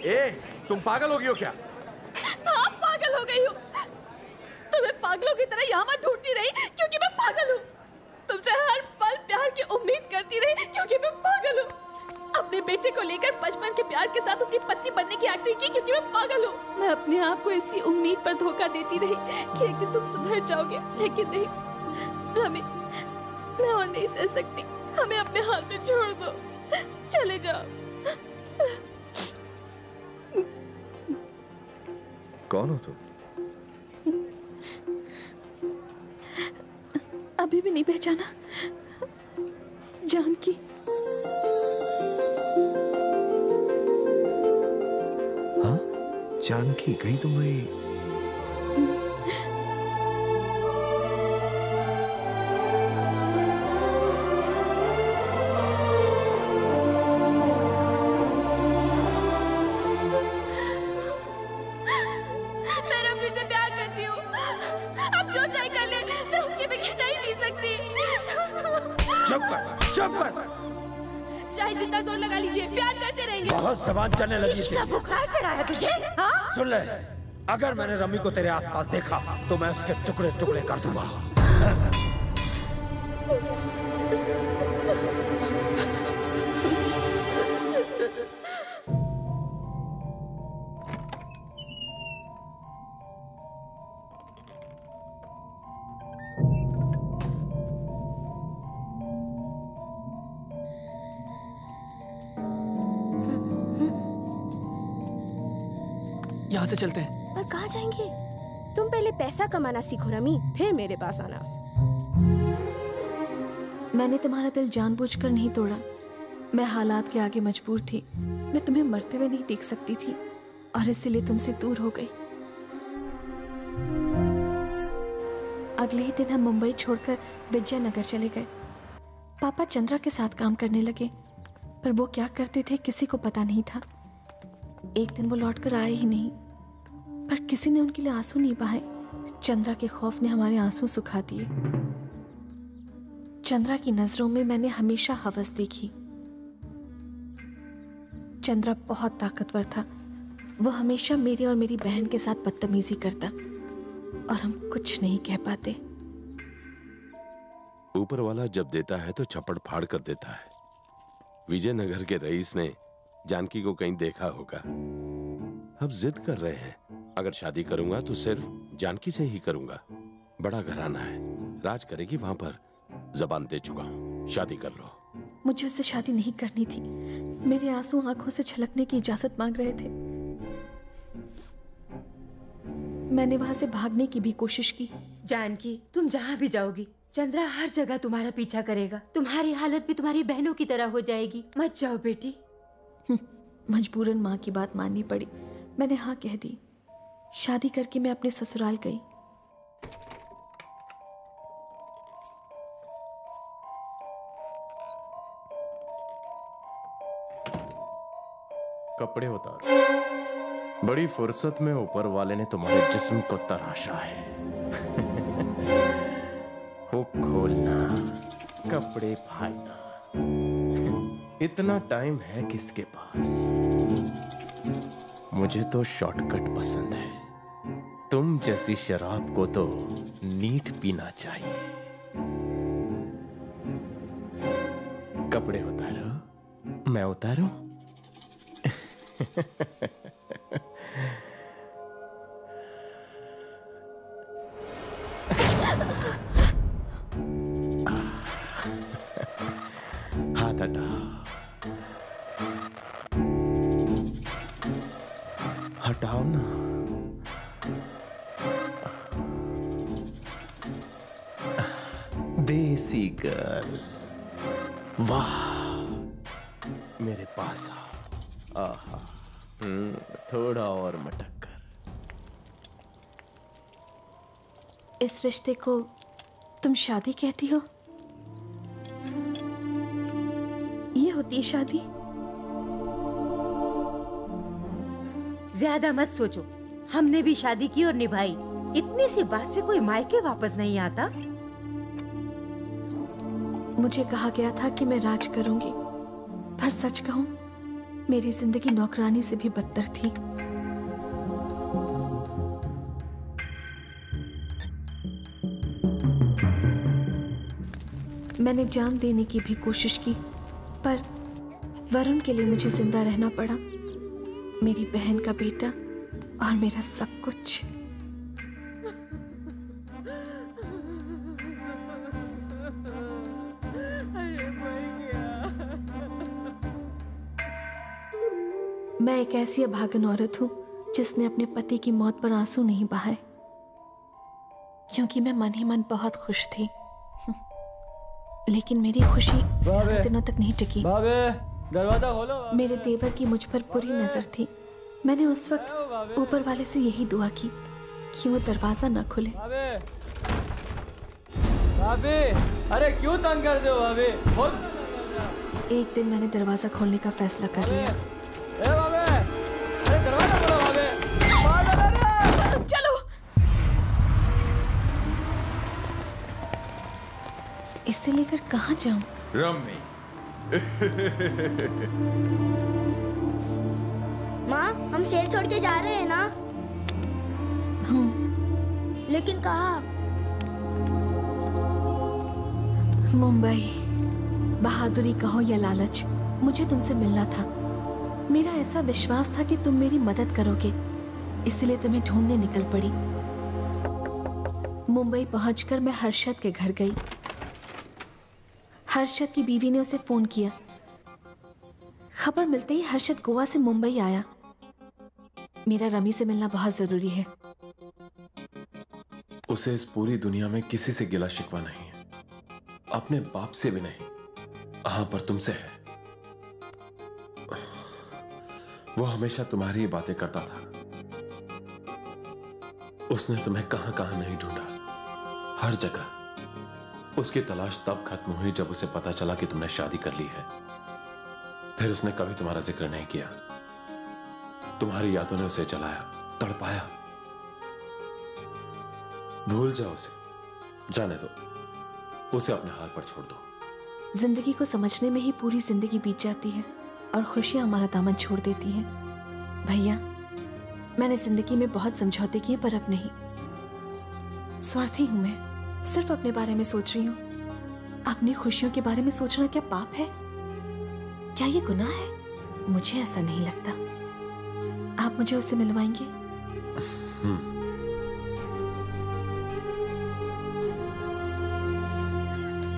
ए, तुम पागल हो गई हो क्या? हाँ, पागल हो गई हूँ। तुम्हें पागलों की तरह यहाँ मत ढूंढती रही क्योंकि मैं पागल हूँ। तुमसे हर पल प्यार की उम्मीद करती रही क्योंकि मैं पागल हूँ। अपने बेटे को लेकर बचपन के प्यार के साथ उसकी पत्नी बनने की एक्टिंग की क्योंकि मैं पागल हूँ। मैं अपने आप को इसी उम्मीद पर धोखा देती रही कि एक दिन तुम सुधर जाओगे, लेकिन नहीं रमी, मैं और नहीं सह सकती। हमें अपने हाल में छोड़ दो, चले जाओ। कौन हो तुम? अभी भी नहीं पहचाना? जानकी। हाँ, जानकी कहीं तो मैं जबान चलने लगी थी। बुखार चढ़ा है तुझे? हाँ? सुन ले, अगर मैंने रमी को तेरे आसपास देखा तो मैं उसके टुकड़े टुकड़े कर दूंगा। से चलते हैं। पर कहाँ जाएंगे? तुम पहले पैसा कमाना सीखो रमी, फिर मेरे पास आना। मैंने तुम्हारा दिल जानबूझकर नहीं तोड़ा, मैं हालात के आगे मजबूर थी। मैं तुम्हें मरते हुए नहीं देख सकती थी और इसलिए तुमसे दूर हो गई। अगले ही दिन हम मुंबई छोड़कर विजयनगर चले गए। पापा चंद्रा के साथ काम करने लगे, पर वो क्या करते थे किसी को पता नहीं था। एक दिन वो लौट कर आए ही नहीं, पर किसी ने उनके लिए आंसू नहीं बहाए। चंद्रा के खौफ ने हमारे आंसू सुखा दिए। चंद्रा की नजरों में मैंने हमेशा हवस देखी। चंद्रा बहुत ताकतवर था। वो हमेशा मेरे और मेरी बहन के साथ बदतमीजी करता और हम कुछ नहीं कह पाते। ऊपर वाला जब देता है तो छप्पड़ फाड़ कर देता है। विजयनगर के रईस ने जानकी को कहीं देखा होगा। अब जिद कर रहे हैं, अगर शादी करूंगा तो सिर्फ जानकी से ही करूंगा। बड़ा घराना है, राज करेगी वहां पर। जबान दे चुका हूं, शादी कर लो। मुझे उससे शादी नहीं करनी थी। मेरे आंसू आंखों से छलकने की इजाजत मांग रहे थे। मैंने वहां से भागने की भी कोशिश की। जानकी, तुम जहां भी जाओगी चंद्रा हर जगह तुम्हारा पीछा करेगा। तुम्हारी हालत भी तुम्हारी बहनों की तरह हो जाएगी। मत जाओ बेटी। मजबूरन माँ की बात माननी पड़ी। मैंने हाँ कह दी। शादी करके मैं अपने ससुराल गई। कपड़े उतारो। बड़ी फुर्सत में ऊपर वाले ने तुम्हारे जिस्म को तराशा है। वो खोलना, कपड़े फाड़ना, इतना टाइम है किसके पास। मुझे तो शॉर्टकट पसंद है। तुम जैसी शराब को तो नीट पीना चाहिए। कपड़े उतारो। मैं उतारूं? हाथ हटाओ। हटाओ ना। देसी गर्ल, वाह, मेरे पास आ। आहा, थोड़ा और मटक कर। इस रिश्ते को तुम शादी कहती हो? ये होती शादी? ज्यादा मत सोचो, हमने भी शादी की और निभाई। इतनी सी बात से कोई मायके वापस नहीं आता। मुझे कहा गया था कि मैं राज करूंगी, पर सच कहूं मेरी जिंदगी नौकरानी से भी बदतर थी। मैंने जान देने की भी कोशिश की, पर वरुण के लिए मुझे जिंदा रहना पड़ा। मेरी बहन का बेटा और मेरा सब कुछ। मैं एक ऐसी अभागन औरत हूँ जिसने अपने पति की मौत पर आंसू नहीं बहाए, क्योंकि मैं मन ही मन बहुत खुश थी। लेकिन मेरी खुशी ज्यादा दिनों तक नहीं टिकी। दरवाजा खोलो। मेरे देवर की मुझ पर बुरी नजर थी। मैंने उस वक्त ऊपर वाले से यही दुआ की कि वो दरवाजा ना खुले। भाभी, अरे क्यों तंग कर दे भाभी? खोल। एक दिन मैंने दरवाजा खोलने का फैसला कर लिया। अरे दरवाजा खोलो भाभी। चलो। इसे लेकर कहाँ जाऊँ? रम्मी। माँ, हम शहर छोड़ के जा रहे हैं ना? लेकिन कहाँ? मुंबई। बहादुरी कहो या लालच, मुझे तुमसे मिलना था। मेरा ऐसा विश्वास था कि तुम मेरी मदद करोगे, इसलिए तुम्हें ढूंढने निकल पड़ी। मुंबई पहुंचकर मैं हर्षद के घर गई। हर्षद की बीवी ने उसे फोन किया। खबर मिलते ही हर्षद गोवा से मुंबई आया। मेरा रमी से मिलना बहुत जरूरी है। उसे इस पूरी दुनिया में किसी से गिला शिकवा नहीं है, अपने बाप से भी नहीं। हाँ, पर तुमसे है। वो हमेशा तुम्हारी बातें करता था। उसने तुम्हें कहां कहां नहीं ढूंढा, हर जगह। उसकी तलाश तब खत्म हुई जब उसे पता चला कि तुमने शादी कर ली है। फिर उसने कभी तुम्हारा जिक्र नहीं किया। तुम्हारी यादों ने उसे जलाया, तड़पाया। भूल जाओ उसे, जाने दो, उसे अपने हाल पर छोड़ दो। जिंदगी को समझने में ही पूरी जिंदगी बीत जाती है और खुशियां हमारा दामन छोड़ देती हैं। भैया, मैंने जिंदगी में बहुत समझौते किए, पर अब नहीं। स्वार्थी हूं मैं, सिर्फ अपने बारे में सोच रही हूँ। अपनी खुशियों के बारे में सोचना क्या पाप है? क्या ये गुनाह है? मुझे ऐसा नहीं लगता। आप मुझे उससे मिलवाएंगे?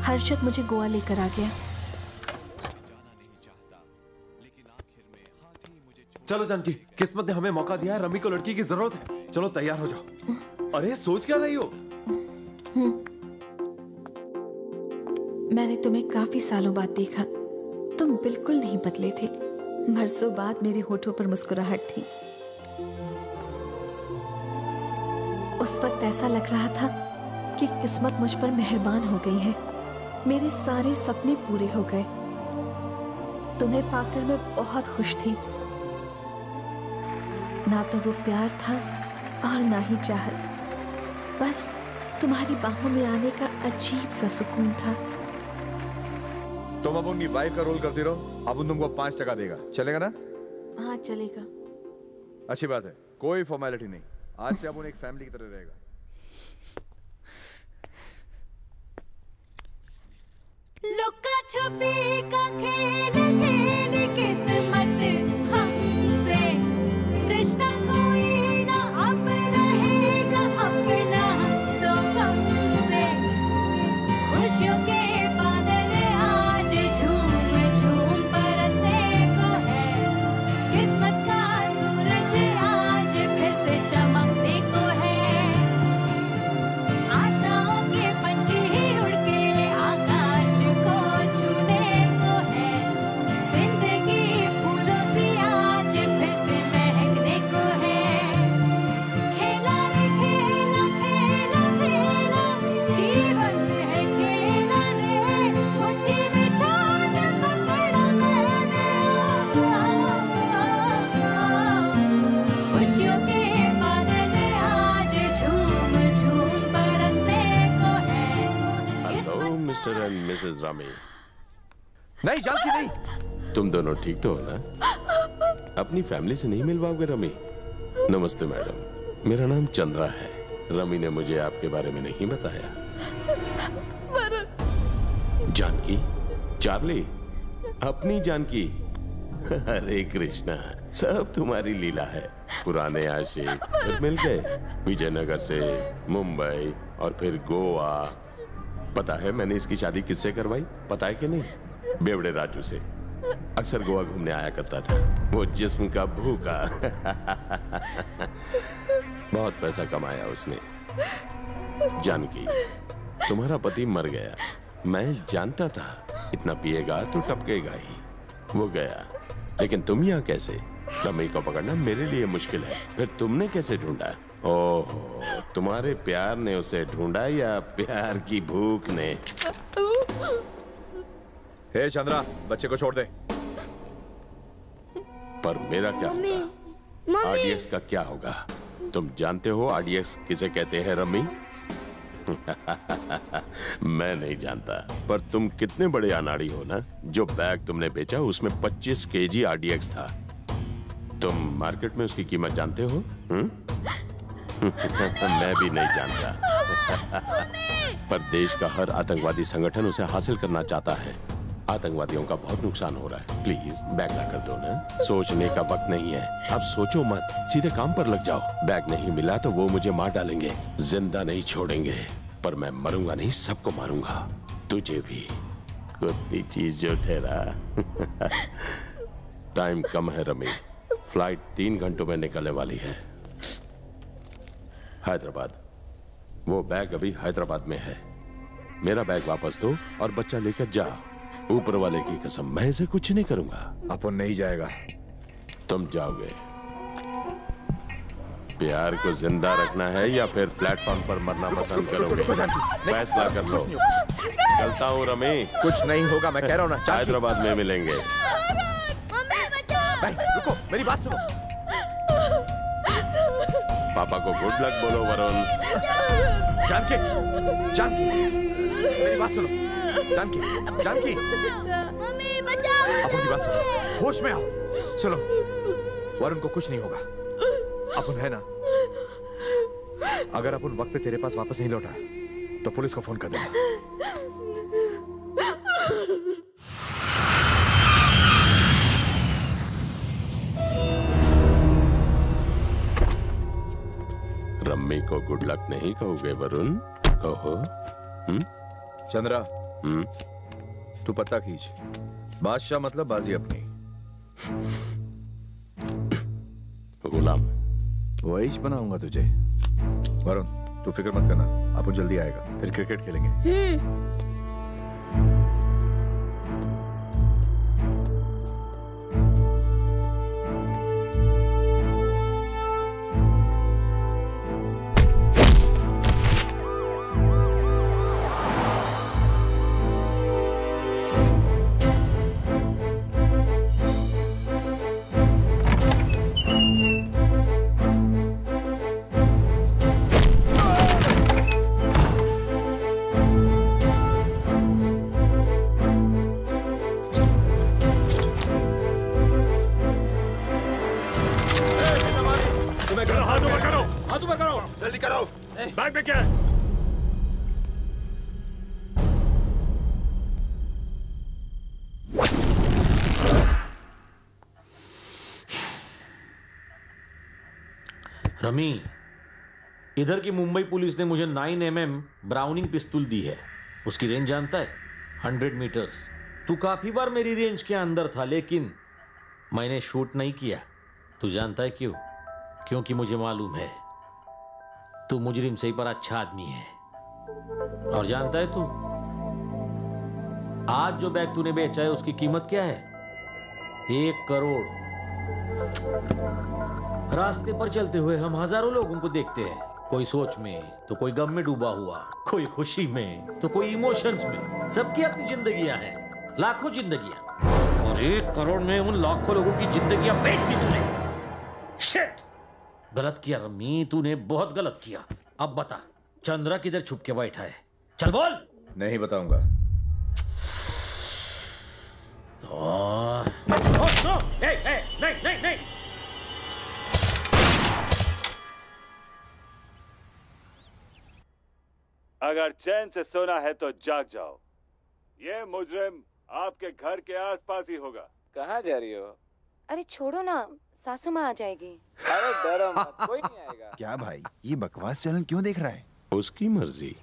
हर्षद मुझे गोवा लेकर आ गया। चलो जानकी, किस्मत ने हमें मौका दिया है। रमी को लड़की की जरूरत है। चलो तैयार हो जाओ। अरे सोच क्या रही हो? मैंने तुम्हें काफी सालों बाद देखा। तुम बिल्कुल नहीं बदले थे। बरसों बाद मेरे होठों पर मुस्कुराहट थी। उस वक्त ऐसा लग रहा था कि किस्मत मुझ पर मेहरबान हो गई है। मेरे सारे सपने पूरे हो गए। तुम्हें पाकर मैं बहुत खुश थी। ना तो वो प्यार था और ना ही चाहत, बस तुम्हारी बाहों में आने का अजीब सा सुकून था। तुम अब उनकी वाइफ का रोल करती रहो। अब उन तुमको 5 टका देगा, चलेगा ना? हाँ चलेगा। अच्छी बात है, कोई फॉर्मेलिटी नहीं। आज से अब उन एक फैमिली की तरह रहेगा। लुका छुपी का खेल खेल किस्मत हमसे रिश्ता कोई ना अब रहेगा अपना। खुशियों के बादल आज झूम झूम बरसने को है। किस्मत का सूरज आज फिर से चमकने को है। आशाओं के पंछी उड़ के आकाश को छूने को है। जिंदगी फूलों से आज फिर से महकने को है। खेला रे खेला खेला खेला जीवन मिस्टर एंड मिसेस रामी। नहीं जानकी नहीं, तुम दोनों ठीक तो हो ना? अपनी फैमिली से नहीं मिल पाओगे रमी। नमस्ते मैडम, मेरा नाम चंद्रा है। रमी ने मुझे आपके बारे में नहीं बताया। जानकी, चार्ली, अपनी जानकी। हरे कृष्णा, सब तुम्हारी लीला है। पुराने आशिक फिर मिल गए। विजयनगर से मुंबई और फिर गोवा। पता है मैंने इसकी शादी किससे करवाई? पता है कि नहीं? बेवड़े राजू से। अक्सर गोवा घूमने आया करता था। वो जिस्म का भूखा। बहुत पैसा कमाया उसने। जानकी, तुम्हारा पति मर गया। मैं जानता था इतना पिएगा तो टपकेगा ही। वो गया, लेकिन तुम यहाँ कैसे? रमी को पकड़ना मेरे लिए मुश्किल है। फिर तुमने कैसे ढूंढा? ओह, तुम्हारे प्यार ने उसे ढूंढा या प्यार की भूख ने? हे चंद्रा, बच्चे को छोड़ दे। पर मेरा क्या होगा? आरडीएक्स का क्या होगा? तुम जानते हो आरडीएक्स किसे कहते हैं रमी? मैं नहीं जानता, पर तुम कितने बड़े अनाड़ी हो ना। जो बैग तुमने बेचा उसमें 25 केजी आरडीएक्स था। तुम मार्केट में उसकी कीमत जानते हो? मैं भी नहीं जानता। पर देश का हर आतंकवादी संगठन उसे हासिल करना चाहता है। आतंकवादियों का बहुत नुकसान हो रहा है। प्लीज बैग ला कर दो ना। सोचने का वक्त नहीं है, अब सोचो मत, सीधे काम पर लग जाओ। बैग नहीं मिला तो वो मुझे मार डालेंगे, जिंदा नहीं छोड़ेंगे। पर मैं मरूंगा नहीं, सबको मारूंगा, तुझे भी। कुत्ती चीज जो ठहरा। टाइम कम है रमी, फ्लाइट 3 घंटों में निकलने वाली है हैदराबाद। वो बैग अभी हैदराबाद में है। मेरा बैग वापस दो और बच्चा लेकर जा। ऊपर वाले की कसम, मैं इसे कुछ नहीं करूंगा। अपन नहीं जाएगा। तुम जाओगे। प्यार को जिंदा रखना है या फिर प्लेटफॉर्म पर मरना पसंद करोगे? फैसला कर लो। चलता हूँ रमी। कुछ नहीं होगा, मैं कह रहा हूँ ना। हैदराबाद में मिलेंगे। रुको, मेरी बात सुनो। पापा को गुड लक बोलो वरुण। जानकी, मेरी बात सुनो। जानकी, मम्मी बचाओ। अपन की बात सुनो, होश में आओ। सुनो, वरुण को कुछ नहीं होगा। अपन है ना, अगर अपन वक्त पे तेरे पास वापस नहीं लौटा तो पुलिस को फोन कर देना। रम्मी को गुड लक नहीं कहोगे वरुण, कहो। चंद्रा, तू पता खींच। बादशाह मतलब बाजी अपनी। गुलाम वहीज बनाऊंगा तुझे। वरुण, तू फिक्र मत करना, अपन जल्दी आएगा, फिर क्रिकेट खेलेंगे। रमी, इधर की मुंबई पुलिस ने मुझे 9mm ब्राउनिंग पिस्तौल दी है। उसकी रेंज जानता है? 100 मीटर्स। तू काफी बार मेरी रेंज के अंदर था, लेकिन मैंने शूट नहीं किया। तू जानता है क्यों? क्योंकि मुझे मालूम है तू मुजरिम सही पर अच्छा आदमी है। और जानता है तू, आज जो बैग तूने बेचा है उसकी कीमत क्या है? 1 करोड़। रास्ते पर चलते हुए हम हजारों लोगों को देखते हैं। कोई सोच में, तो कोई गम में डूबा हुआ, कोई खुशी में, तो कोई इमोशंस में। सबकी अपनी जिंदगियां हैं, लाखों जिंदगियां। और 1 करोड़ में उन लाखों लोगों की जिंदगियां बेच दी तूने। शिट, गलत किया रमी, तूने बहुत गलत किया। अब बता, चंद्रा किधर छुप के बैठा है? चल बोल। नहीं बताऊंगा। नहीं, अगर चैन से सोना है तो जाग जाओ। ये मुजरिम आपके घर के आसपास ही होगा। कहाँ जा रही हो? अरे छोड़ो ना, सासू माँ आ जाएगी। अरे डरो मत, कोई नहीं आएगा। क्या भाई ये बकवास चैनल क्यों देख रहा है? उसकी मर्जी,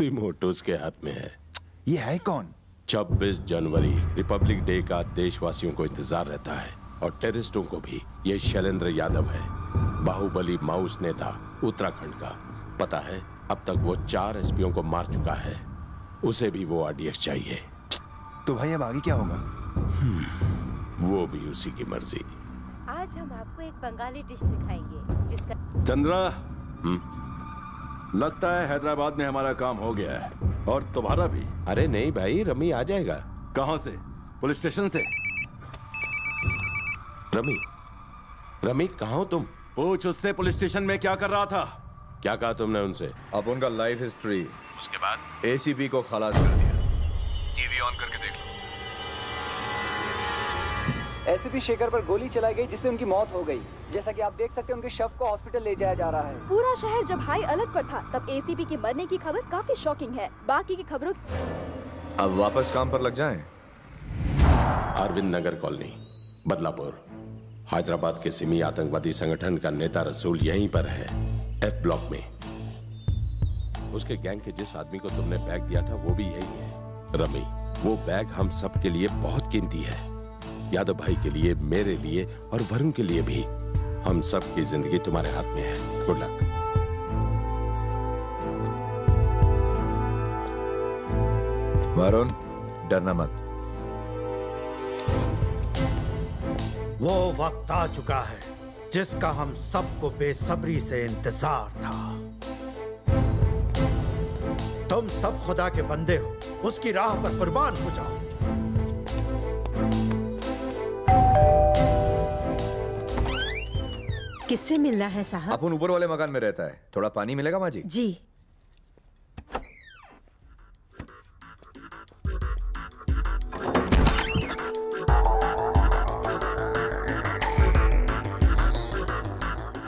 रिमोट उसके हाथ में है। ये है कौन? 26 जनवरी रिपब्लिक डे का देशवासियों को इंतजार रहता है और टेररिस्टों को भी। ये शैलेंद्र यादव है, बाहुबली माउस नेता उत्तराखंड का। पता है अब तक वो 4 एसपीओ को मार चुका है। उसे भी वो आरडीएक्स चाहिए। तो भाई अब आगे क्या होगा? वो भी उसी की मर्जी। आज हम आपको एक बंगाली डिश सिखाएंगे जिसका चंद्रा। लगता है हैदराबाद में हमारा काम हो गया है और तुम्हारा भी। अरे नहीं भाई, रमी आ जाएगा। कहाँ से? पुलिस स्टेशन से। रमी, रमी कहाँ हो तुम? पूछ उससे पुलिस स्टेशन में क्या कर रहा था। क्या कहा तुमने उनसे? अब उनका लाइफ हिस्ट्री, उसके बाद एसीबी को खलास कर दिया। टीवी ऑन करके देख लो। एसीबी शेखर पर गोली चलाई गई जिससे उनकी मौत हो गई। जैसा कि आप देख सकते हैं उनके शव को हॉस्पिटल ले जाया जा रहा है। पूरा शहर जब हाई अलर्ट पर था तब एसीबी के मरने की खबर काफी शॉकिंग है। बाकी की खबरों अब वापस काम पर लग जाएं। अरविंद नगर कॉलोनी, बदलापुर, हैदराबाद के सिमी आतंकवादी संगठन का नेता रसूल यहीं पर है, F ब्लॉक में। उसके गैंग के जिस आदमी को तुमने बैग दिया था वो भी यही है। रमी, वो बैग हम सब के लिए बहुत कीमती है। यादव भाई के लिए, मेरे लिए और वरुण के लिए भी। हम सब की जिंदगी तुम्हारे हाथ में है। Good luck. वरुण, डरना मत। वो वक्त आ चुका है जिसका हम सबको बेसब्री से इंतजार था। तुम सब खुदा के बंदे हो, उसकी राह पर कुर्बान हो जाओ। किससे मिलना है साहब? अपन ऊपर वाले मकान में रहता है। थोड़ा पानी मिलेगा माँ जी? जी।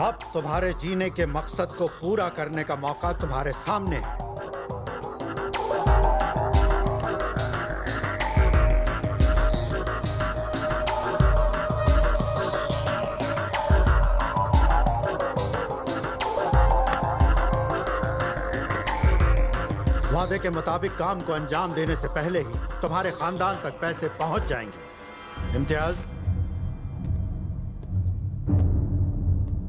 अब तुम्हारे जीने के मकसद को पूरा करने का मौका तुम्हारे सामने है। वादे के मुताबिक काम को अंजाम देने से पहले ही तुम्हारे खानदान तक पैसे पहुंच जाएंगे। इम्तियाज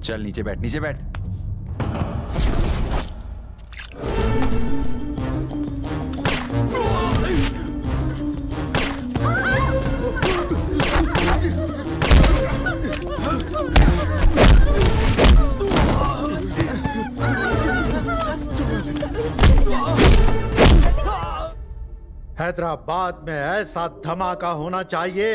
चल, नीचे बैठ, नीचे बैठ। हैदराबाद में ऐसा धमाका होना चाहिए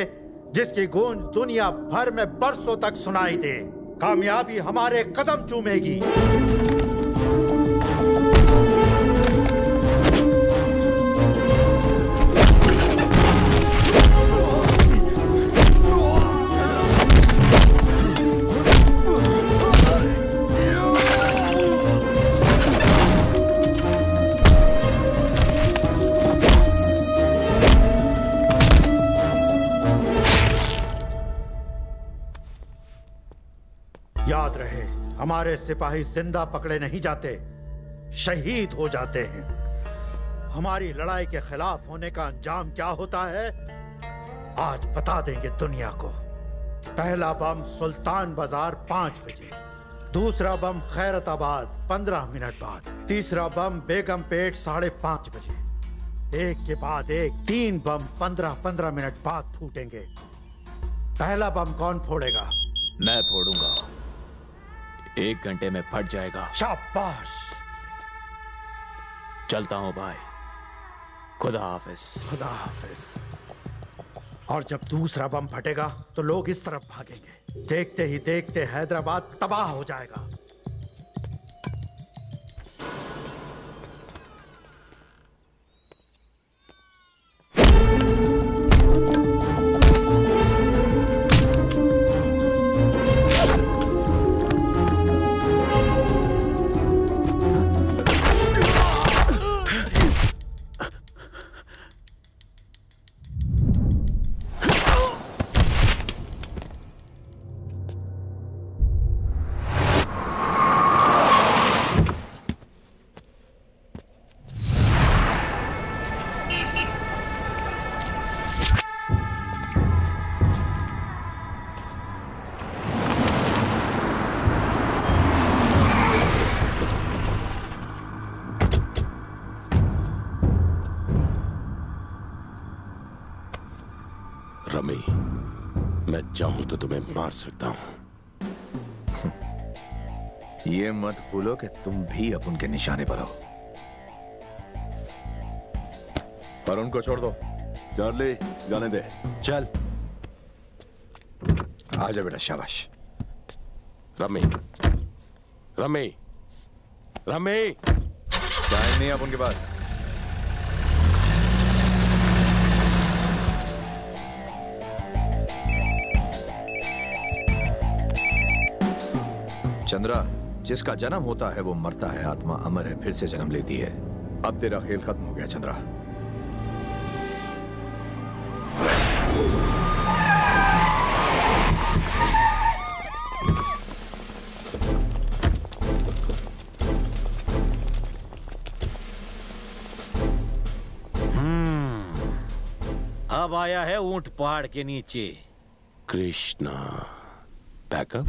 जिसकी गूंज दुनिया भर में बरसों तक सुनाई दे। कामयाबी हमारे कदम चूमेगी। हमारे सिपाही जिंदा पकड़े नहीं जाते, शहीद हो जाते हैं। हमारी लड़ाई के खिलाफ होने का अंजाम क्या होता है आज बता देंगे दुनिया को। पहला बम सुल्तान बाजार 5 बजे, दूसरा बम खैरताबाद 15 मिनट बाद, तीसरा बम बेगमपेट 5:30 बजे। एक के बाद एक 3 बम 15-15 मिनट बाद फूटेंगे। पहला बम कौन फोड़ेगा? मैं फोड़ूंगा। 1 घंटे में फट जाएगा। शाबाश। चलता हूं भाई, खुदा हाफिज। खुदा हाफिज। और जब दूसरा बम फटेगा तो लोग इस तरफ भागेंगे। देखते ही देखते हैदराबाद तबाह हो जाएगा। मैं चाहूं तो तुम्हें मार सकता हूं। ये मत भूलो कि तुम भी अब उनके निशाने पर हो। पर उनको छोड़ दो। चार्ली, जाने दे। चल आजा बेटा, शाबाश। रमी रमी रमी, टाइम नहीं अब उनके पास। चंद्रा, जिसका जन्म होता है वो मरता है, आत्मा अमर है, फिर से जन्म लेती है। अब तेरा खेल खत्म हो गया चंद्रा। अब आया है ऊंट पहाड़ के नीचे। कृष्णा बैकअप।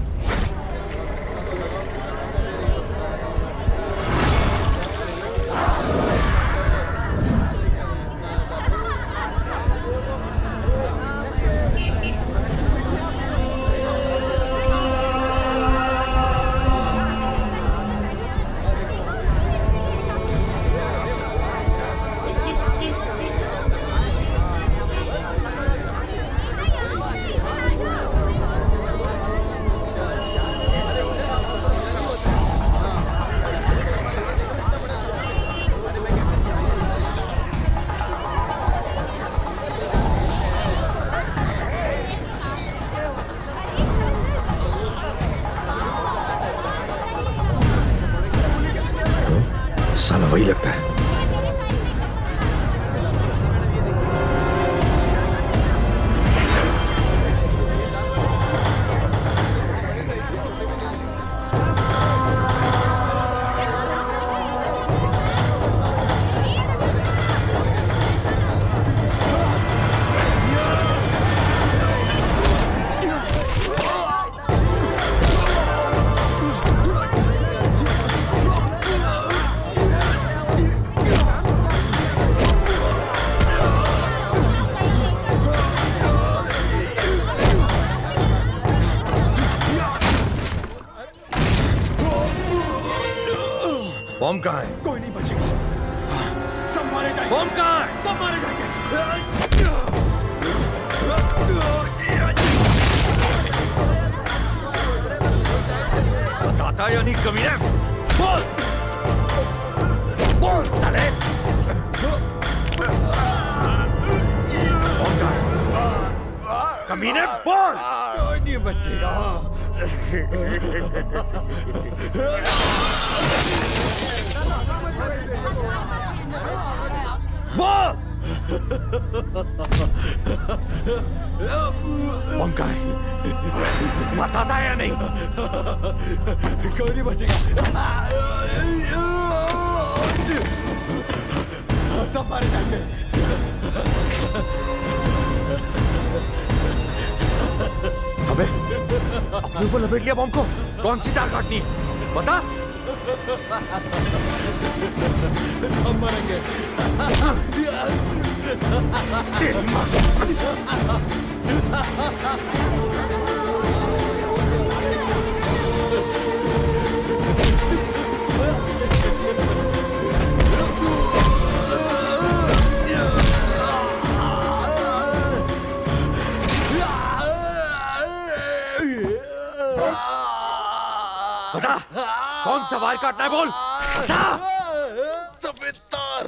वही लगता है कहाँ है? कोई नहीं बचेगा। सब मारे जाएंगे। बम कहाँ है? सब मारे जाएंगे। बताता या नहीं कमीने? बोल, बोल साले। बम कहाँ है? कमीने बोल। कोई नहीं बचेगा। बम कहाँ है? बताता है या नहीं? कोई नहीं बचेगा। सब मारे जाएंगे। अबे, अपने ऊपर लपेट लिया बम को। कौन सी तार काटनी? बता। हम मरेंगे। बता कौन सा वायर काटना है? बोल। सफेद तार।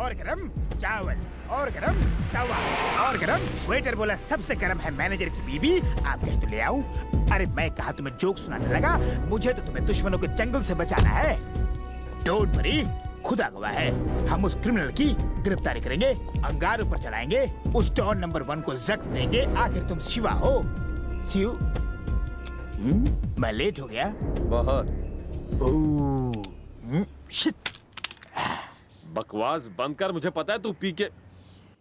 और गरम चावल और गरम तवा और गरम। वेटर बोला सबसे गरम है मैनेजर की बीबी, आप कह तो ले आओ। अरे मैं कहा तुम्हें जोक सुनाने लगा, मुझे तो तुम्हें दुश्मनों के जंगल से बचाना है। डोंट वरी, खुदा गवाह है हम उस क्रिमिनल की गिरफ्तारी करेंगे, अंगारों पर चलाएंगे, उस डॉन नंबर 1 को जख्म देंगे। आखिर तुम शिवा हो। शिव मैं लेट हो गया बहुत। बकवास बंद कर, मुझे पता है तू पी के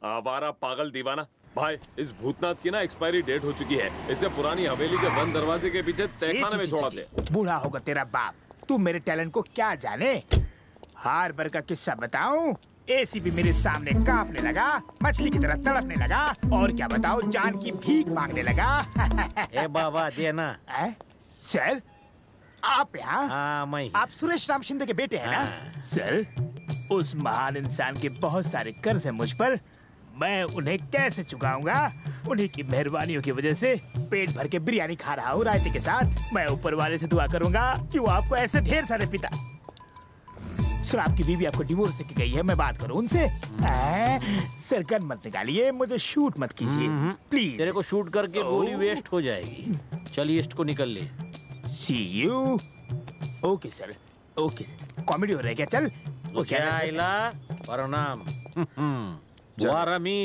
आवारा पागल दीवाना। भाई इस भूतनाथ की ना एक्सपायरी डेट हो चुकी है, इससे पुरानी हवेली के बंद दरवाजे के पीछे तहखाने में छोड़ा दे। बूढ़ा होगा तेरा बाप, तू मेरे टैलेंट को क्या जाने। हार्बर का किस्सा बताऊं, एसीबी मेरे सामने कांपने लगा, मछली की तरह तड़पने लगा, और क्या बताओ जानकी भीख मांगने लगा। ए बाबा देना सर, आप यहाँ, आप सुरेश राम शिंदे के बेटे हैं ना सर? उस महान इंसान के बहुत सारे कर्ज हैं मुझ पर, मैं उन्हें कैसे चुकाऊंगा। उन्हीं की मेहरबानियों की वजह से पेट भर के बिरयानी खा रहा हूँ रायते के साथ। मैं ऊपर वाले से दुआ करूंगा कि वो आपको ऐसे ढेर सारे पिता। सर आपकी बीवी आपको डिवोर्स की गई है, मैं बात करूं उनसे। सर गन मत निकालिए, मुझे शूट मत कीजिए प्लीज। तेरे को शूट करके गोली वेस्ट हो जाएगी, चलिए इसको निकल ले। See you. Okay sir, okay sir. Comedy हो रहा है क्या? चल प्रणाम। वाह रमी,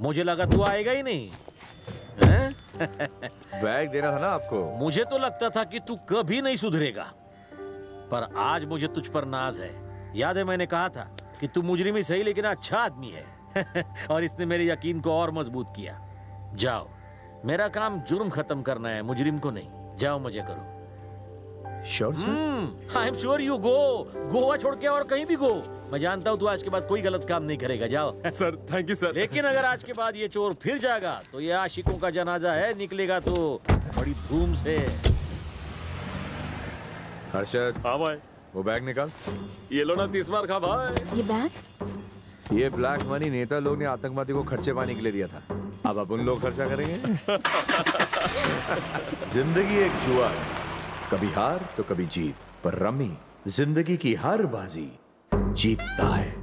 मुझे लगा तू आएगा ही नहीं। बैग देना था ना आपको। मुझे तो लगता था कि तू कभी नहीं सुधरेगा, पर आज मुझे तुझ पर नाज है। याद है मैंने कहा था कि तू मुजरिम ही सही लेकिन अच्छा आदमी है। और इसने मेरे यकीन को और मजबूत किया। जाओ, मेरा काम जुर्म खत्म करना है, मुजरिम को नहीं। जाओ मजे करो। Sure sir? I am sure you go. Goa छोड़ के और कहीं भी गो, मैं जानता हूँ तू आज के बाद कोई गलत काम नहीं करेगा। जाओ। Sir thank you sir. लेकिन अगर आज के बाद ये चोर फिर जाएगा तो ये आशिकों का जनाजा है, निकलेगा तो बड़ी धूम से। हर्षद भाई वो बैग निकाल। ये लो ना 30 बार खा भाई। ये बैग? ये ब्लैक मनी नेता लोग ने आतंकवादी को खर्चे पाने के लिए दिया था, अब अपन लोग खर्चा करेंगे। जिंदगी एक जुआ है, कभी हार तो कभी जीत, पर रमी जिंदगी की हर बाजी जीतता है।